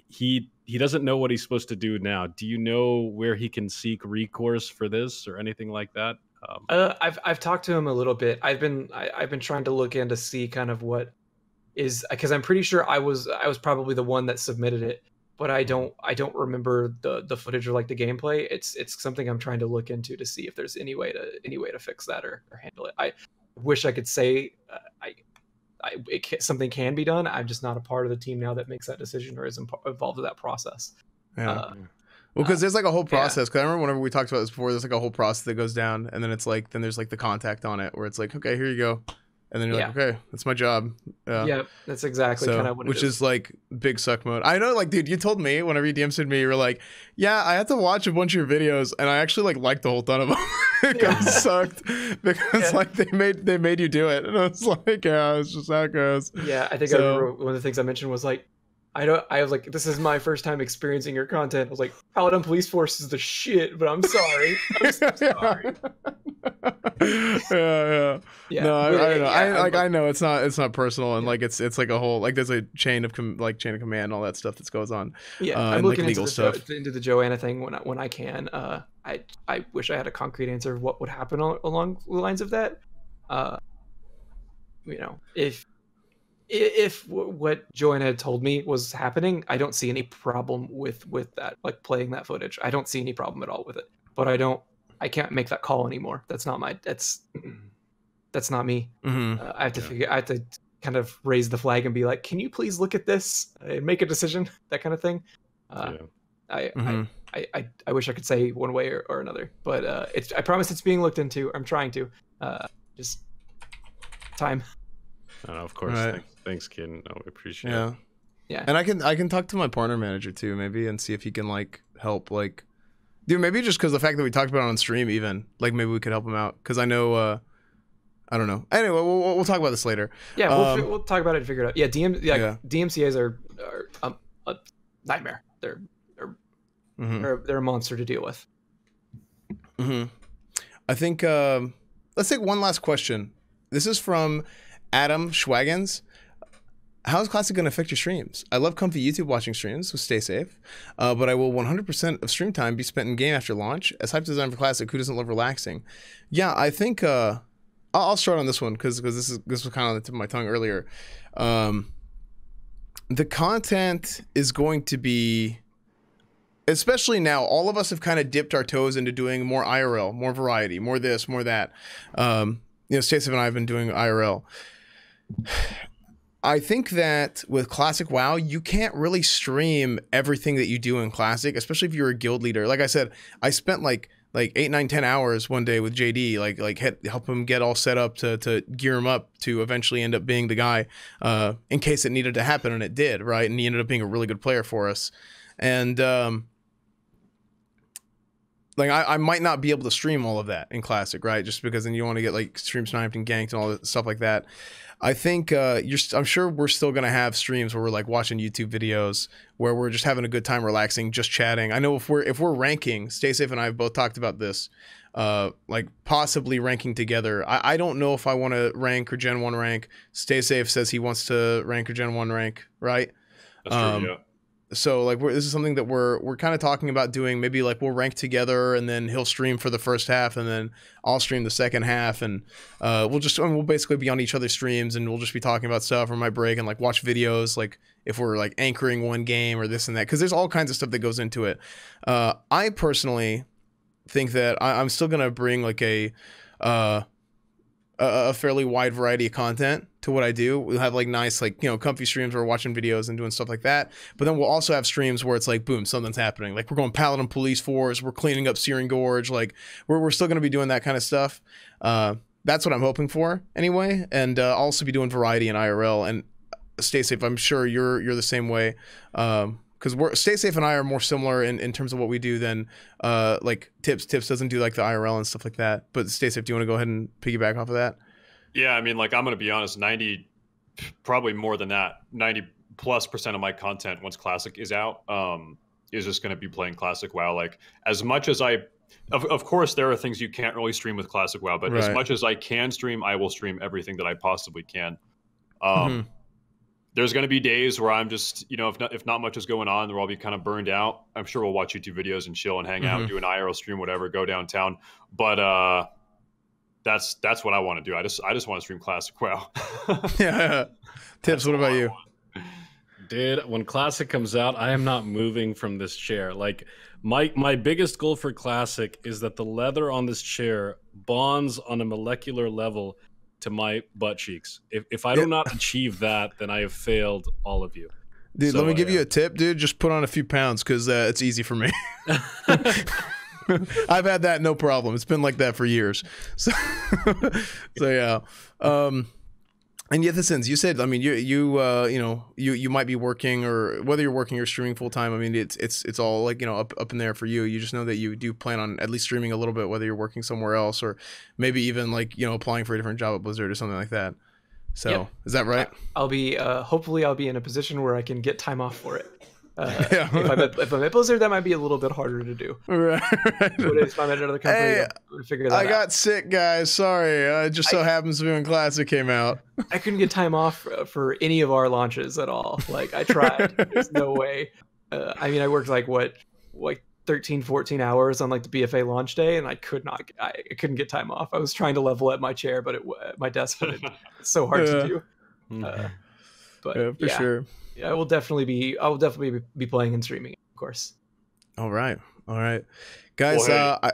He he doesn't know what he's supposed to do now. Do you know where he can seek recourse for this or anything like that? Um, uh, I've I've talked to him a little bit. I've been I, I've been trying to look in to see kind of what is, because I'm pretty sure I was I was probably the one that submitted it, but I don't I don't remember the the footage or like the gameplay. It's it's something I'm trying to look into to see if there's any way to any way to fix that or, or handle it. I wish I could say uh, I. I, it, something can be done. I'm just not a part of the team now that makes that decision or is impo- involved in that process. Yeah. Uh, well, because uh, there's like a whole process. Because yeah. I remember whenever we talked about this before, there's like a whole process that goes down, and then it's like then there's like the contact on it where it's like, okay, here you go, and then you're yeah. like, okay, that's my job. Uh, yeah, that's exactly so, kind of what which it is. Is like big suck mode. I know, like, dude, you told me whenever you D M'd me, you were like, yeah, I had to watch a bunch of your videos, and I actually like liked the whole ton of them. It got sucked because yeah. like they made they made you do it, and I was like, yeah, it's just how it goes. Yeah, I think so, I remember one of the things I mentioned was like, I don't, I was like, this is my first time experiencing your content. I was like, Paladin Police Force is the shit, but I'm sorry. I'm so sorry. yeah, yeah. yeah. No, I, yeah, I don't know. Yeah, I like, like, I know it's not, it's not personal, and yeah. like, it's, it's like a whole, like, there's a chain of, com- like, chain of command, and all that stuff that goes on. Yeah, uh, I'm and, looking like, legal into, the, stuff. Jo- into the Joanna thing when I, when I can. Uh, I, I wish I had a concrete answer of what would happen all, along the lines of that. Uh, you know, if. if what Joanna had told me was happening, I don't see any problem with with that, like playing that footage. I don't see any problem at all with it. But I don't, I can't make that call anymore. That's not my, that's, that's not me. Mm-hmm. uh, I have to yeah. figure, I have to kind of raise the flag and be like, can you please look at this and make a decision? That kind of thing. Uh, yeah. I, mm-hmm. I, I, I wish I could say one way or, or another, but uh, it's, I promise it's being looked into. I'm trying to, uh, just time. No, no, of course. Right. Thanks, thanks, Caden. No, we appreciate yeah. it. Yeah, and I can I can talk to my partner manager too, maybe, and see if he can like help, like, dude, maybe just because the fact that we talked about it on stream, even like maybe we could help him out because I know, uh, I don't know. Anyway, we'll we'll talk about this later. Yeah, um, we'll we'll talk about it and figure it out. Yeah, D M yeah, yeah. D M C As are are um, a nightmare. They're they're, mm-hmm. they're they're a monster to deal with. Mm-hmm. I think um, let's take one last question. This is from Adam Schwagens. How is Classic going to affect your streams? I love comfy YouTube watching streams, so stay safe. Uh, but I will one hundred percent of stream time be spent in game after launch. As hype design for Classic, who doesn't love relaxing? Yeah, I think uh, I'll start on this one because because this is this was kind of on the tip of my tongue earlier. Um, the content is going to be, especially now, all of us have kind of dipped our toes into doing more I R L, more variety, more this, more that. Um, you know, Stacey and I have been doing I R L. I think that with Classic WoW, you can't really stream everything that you do in Classic, especially if you're a guild leader. Like I said, I spent like like eight, nine, ten hours one day with J D, like like help him get all set up to to gear him up to eventually end up being the guy, uh, in case it needed to happen, and it did, right? And he ended up being a really good player for us, and um, like I, I might not be able to stream all of that in Classic, right? Just because then you want to get like stream sniped and ganked and all that stuff like that. I think uh, you're, I'm sure we're still going to have streams where we're like watching YouTube videos where we're just having a good time, relaxing, just chatting. I know if we're if we're ranking, Stay Safe and I have both talked about this, uh, like possibly ranking together. I, I don't know if I want to rank or Gen one rank. Stay Safe says he wants to rank or Gen one rank, right? That's um, true, yeah. So like we're, this is something that we're we're kind of talking about doing. Maybe like we'll rank together, and then he'll stream for the first half, and then I'll stream the second half, and uh, we'll just and we'll basically be on each other's streams, and we'll just be talking about stuff, or my break, and like watch videos, like if we're like anchoring one game or this and that, because there's all kinds of stuff that goes into it. Uh, I personally think that I, I'm still gonna bring like a uh, a fairly wide variety of content to what I do. We'll have like nice, like, you know, comfy streams where we're watching videos and doing stuff like that. But then we'll also have streams where it's like, boom, something's happening. Like we're going Paladin Police Force, we're cleaning up Searing Gorge. Like we're, we're still going to be doing that kind of stuff. Uh, that's what I'm hoping for anyway. And uh, I'll also be doing variety and I R L, and Stay Safe. I'm sure you're, you're the same way. Um, Because we're Stay Safe and I are more similar in, in terms of what we do than uh, like Tips. Tips doesn't do like the I R L and stuff like that. But Stay Safe, do you want to go ahead and piggyback off of that? Yeah, I mean, like I'm going to be honest, ninety, probably more than that, ninety plus percent of my content once Classic is out um, is just going to be playing Classic WoW. Like as much as I, of, of course, there are things you can't really stream with Classic WoW, but right. as much as I can stream, I will stream everything that I possibly can. Um, mm-hmm. There's going to be days where I'm just, you know, if not, if not much is going on, where I'll be kind of burned out. I'm sure we'll watch YouTube videos and chill and hang mm-hmm. out, do an I R L stream, whatever, go downtown. But uh, that's that's what I want to do. I just I just want to stream Classic WoW. yeah. Tips, what about you? Dude, when Classic comes out, I am not moving from this chair. Like my my biggest goal for Classic is that the leather on this chair bonds on a molecular level to my butt cheeks. If, if I do not achieve that, then I have failed all of you. Dude, so, let me give uh, you a tip, dude. Just put on a few pounds because uh, it's easy for me. I've had that, no problem. It's been like that for years. So, so yeah. Um, and Ythisens, you said, I mean, you you uh, you know, you you might be working, or whether you're working or streaming full time. I mean, it's it's it's all like, you know, up up in there for you. You just know that you do plan on at least streaming a little bit, whether you're working somewhere else, or maybe even like, you know, applying for a different job at Blizzard or something like that. So yep. is that right? I'll be uh, hopefully I'll be in a position where I can get time off for it. Uh, yeah. if, I'm at, if I'm at Blizzard, that might be a little bit harder to do. Right, right. But if I'm at another company, hey, I'll figure that I out. I got sick, guys. Sorry. Uh, it just so I, happens to be when Classic came out. I couldn't get time off for, for any of our launches at all. Like, I tried. There's no way. Uh, I mean, I worked like, what, like thirteen, fourteen hours on like the B F A launch day, and I could not, I, I couldn't get time off. I was trying to level at my chair, but it my desk, but it, it's so hard yeah. to do. Uh, But yeah, for yeah. sure. Yeah, I will definitely be. I will definitely be playing and streaming, of course. All right, all right, guys. Well, hey, uh, I,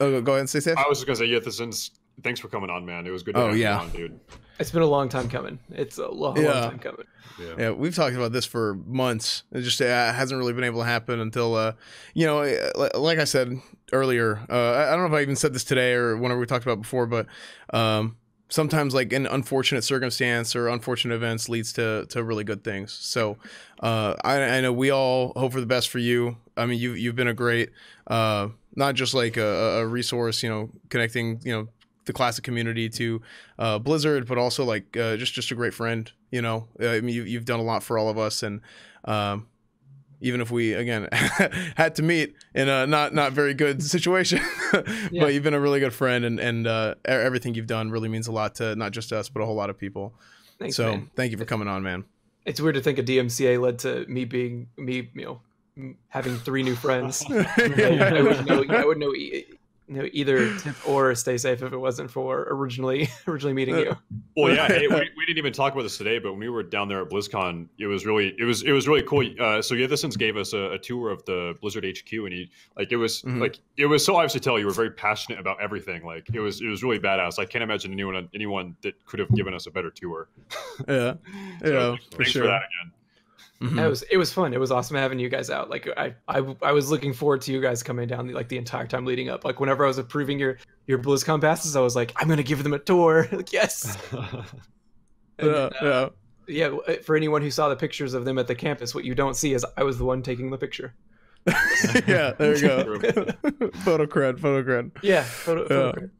oh, go ahead and say safe. I was just gonna say, Ythisens, thanks for coming on, man. It was good. To oh have yeah, you on, dude. It's been a long time coming. It's a long, yeah. long time coming. Yeah. yeah, we've talked about this for months. It just uh, hasn't really been able to happen until, uh, you know, like I said earlier. Uh, I don't know if I even said this today or whenever we talked about it before, but. Um, Sometimes like an unfortunate circumstance or unfortunate events leads to, to really good things. So uh, I, I know we all hope for the best for you. I mean, you, you've been a great, uh, not just like a, a resource, you know, connecting, you know, the classic community to uh, Blizzard, but also like uh, just, just a great friend, you know. I mean, you, you've done a lot for all of us. And um, even if we, again, had to meet in a not, not very good situation, yeah. But you've been a really good friend, and and uh, everything you've done really means a lot to not just us, but a whole lot of people. Thanks, so man. Thank you for coming on, man. It's weird to think a D M C A led to me being me, you know, having three new friends. I, I wouldn't know, I wouldn't know, e know either Tip or Stay Safe if it wasn't for originally originally meeting you. Well, yeah, hey, we, we didn't even talk about this today, but when we were down there at BlizzCon, it was really it was it was really cool. Uh, so Ythisens gave us a, a tour of the Blizzard H Q, and he like it was mm-hmm. like it was so obvious to tell you were very passionate about everything. Like it was it was really badass. I can't imagine anyone anyone that could have given us a better tour. Yeah, so yeah, thanks for, sure. for that again. Mm-hmm. It was it was fun. It was awesome having you guys out. Like I, I I was looking forward to you guys coming down the, like the entire time leading up. Like whenever I was approving your your BlizzCon passes, I was like, I'm gonna give them a tour. Like yes. and, yeah, uh, yeah. yeah. For anyone who saw the pictures of them at the campus, what you don't see is I was the one taking the picture. yeah. There you go. photo cred. Photo cred. Yeah. Photo, photo yeah. cred.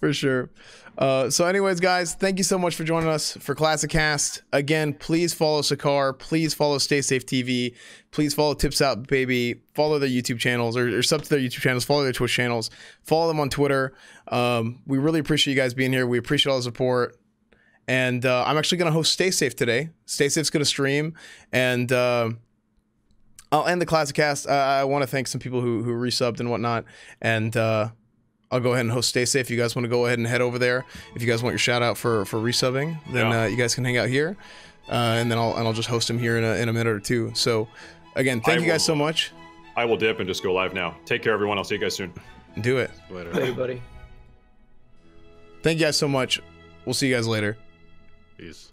For sure. Uh, so anyways, guys, thank you so much for joining us for Classic Cast. Again, please follow Sakar. Please follow Stay Safe T V. Please follow Tips Out, baby. Follow their YouTube channels or, or sub to their YouTube channels. Follow their Twitch channels. Follow them on Twitter. Um, we really appreciate you guys being here. We appreciate all the support. And uh, I'm actually going to host Stay Safe today. Stay Safe's going to stream. And uh, I'll end the Classic Cast. Uh, I want to thank some people who, who resubbed and whatnot. And... Uh, I'll go ahead and host Stay Safe. If you guys want to go ahead and head over there, if you guys want your shout out for for resubbing, then yeah. uh, you guys can hang out here, uh, and then I'll and I'll just host him here in a in a minute or two. So, again, thank I you guys will, so much. I will dip and just go live now. Take care, everyone. I'll see you guys soon. Do it. Later, hey, buddy. Thank you guys so much. We'll see you guys later. Peace.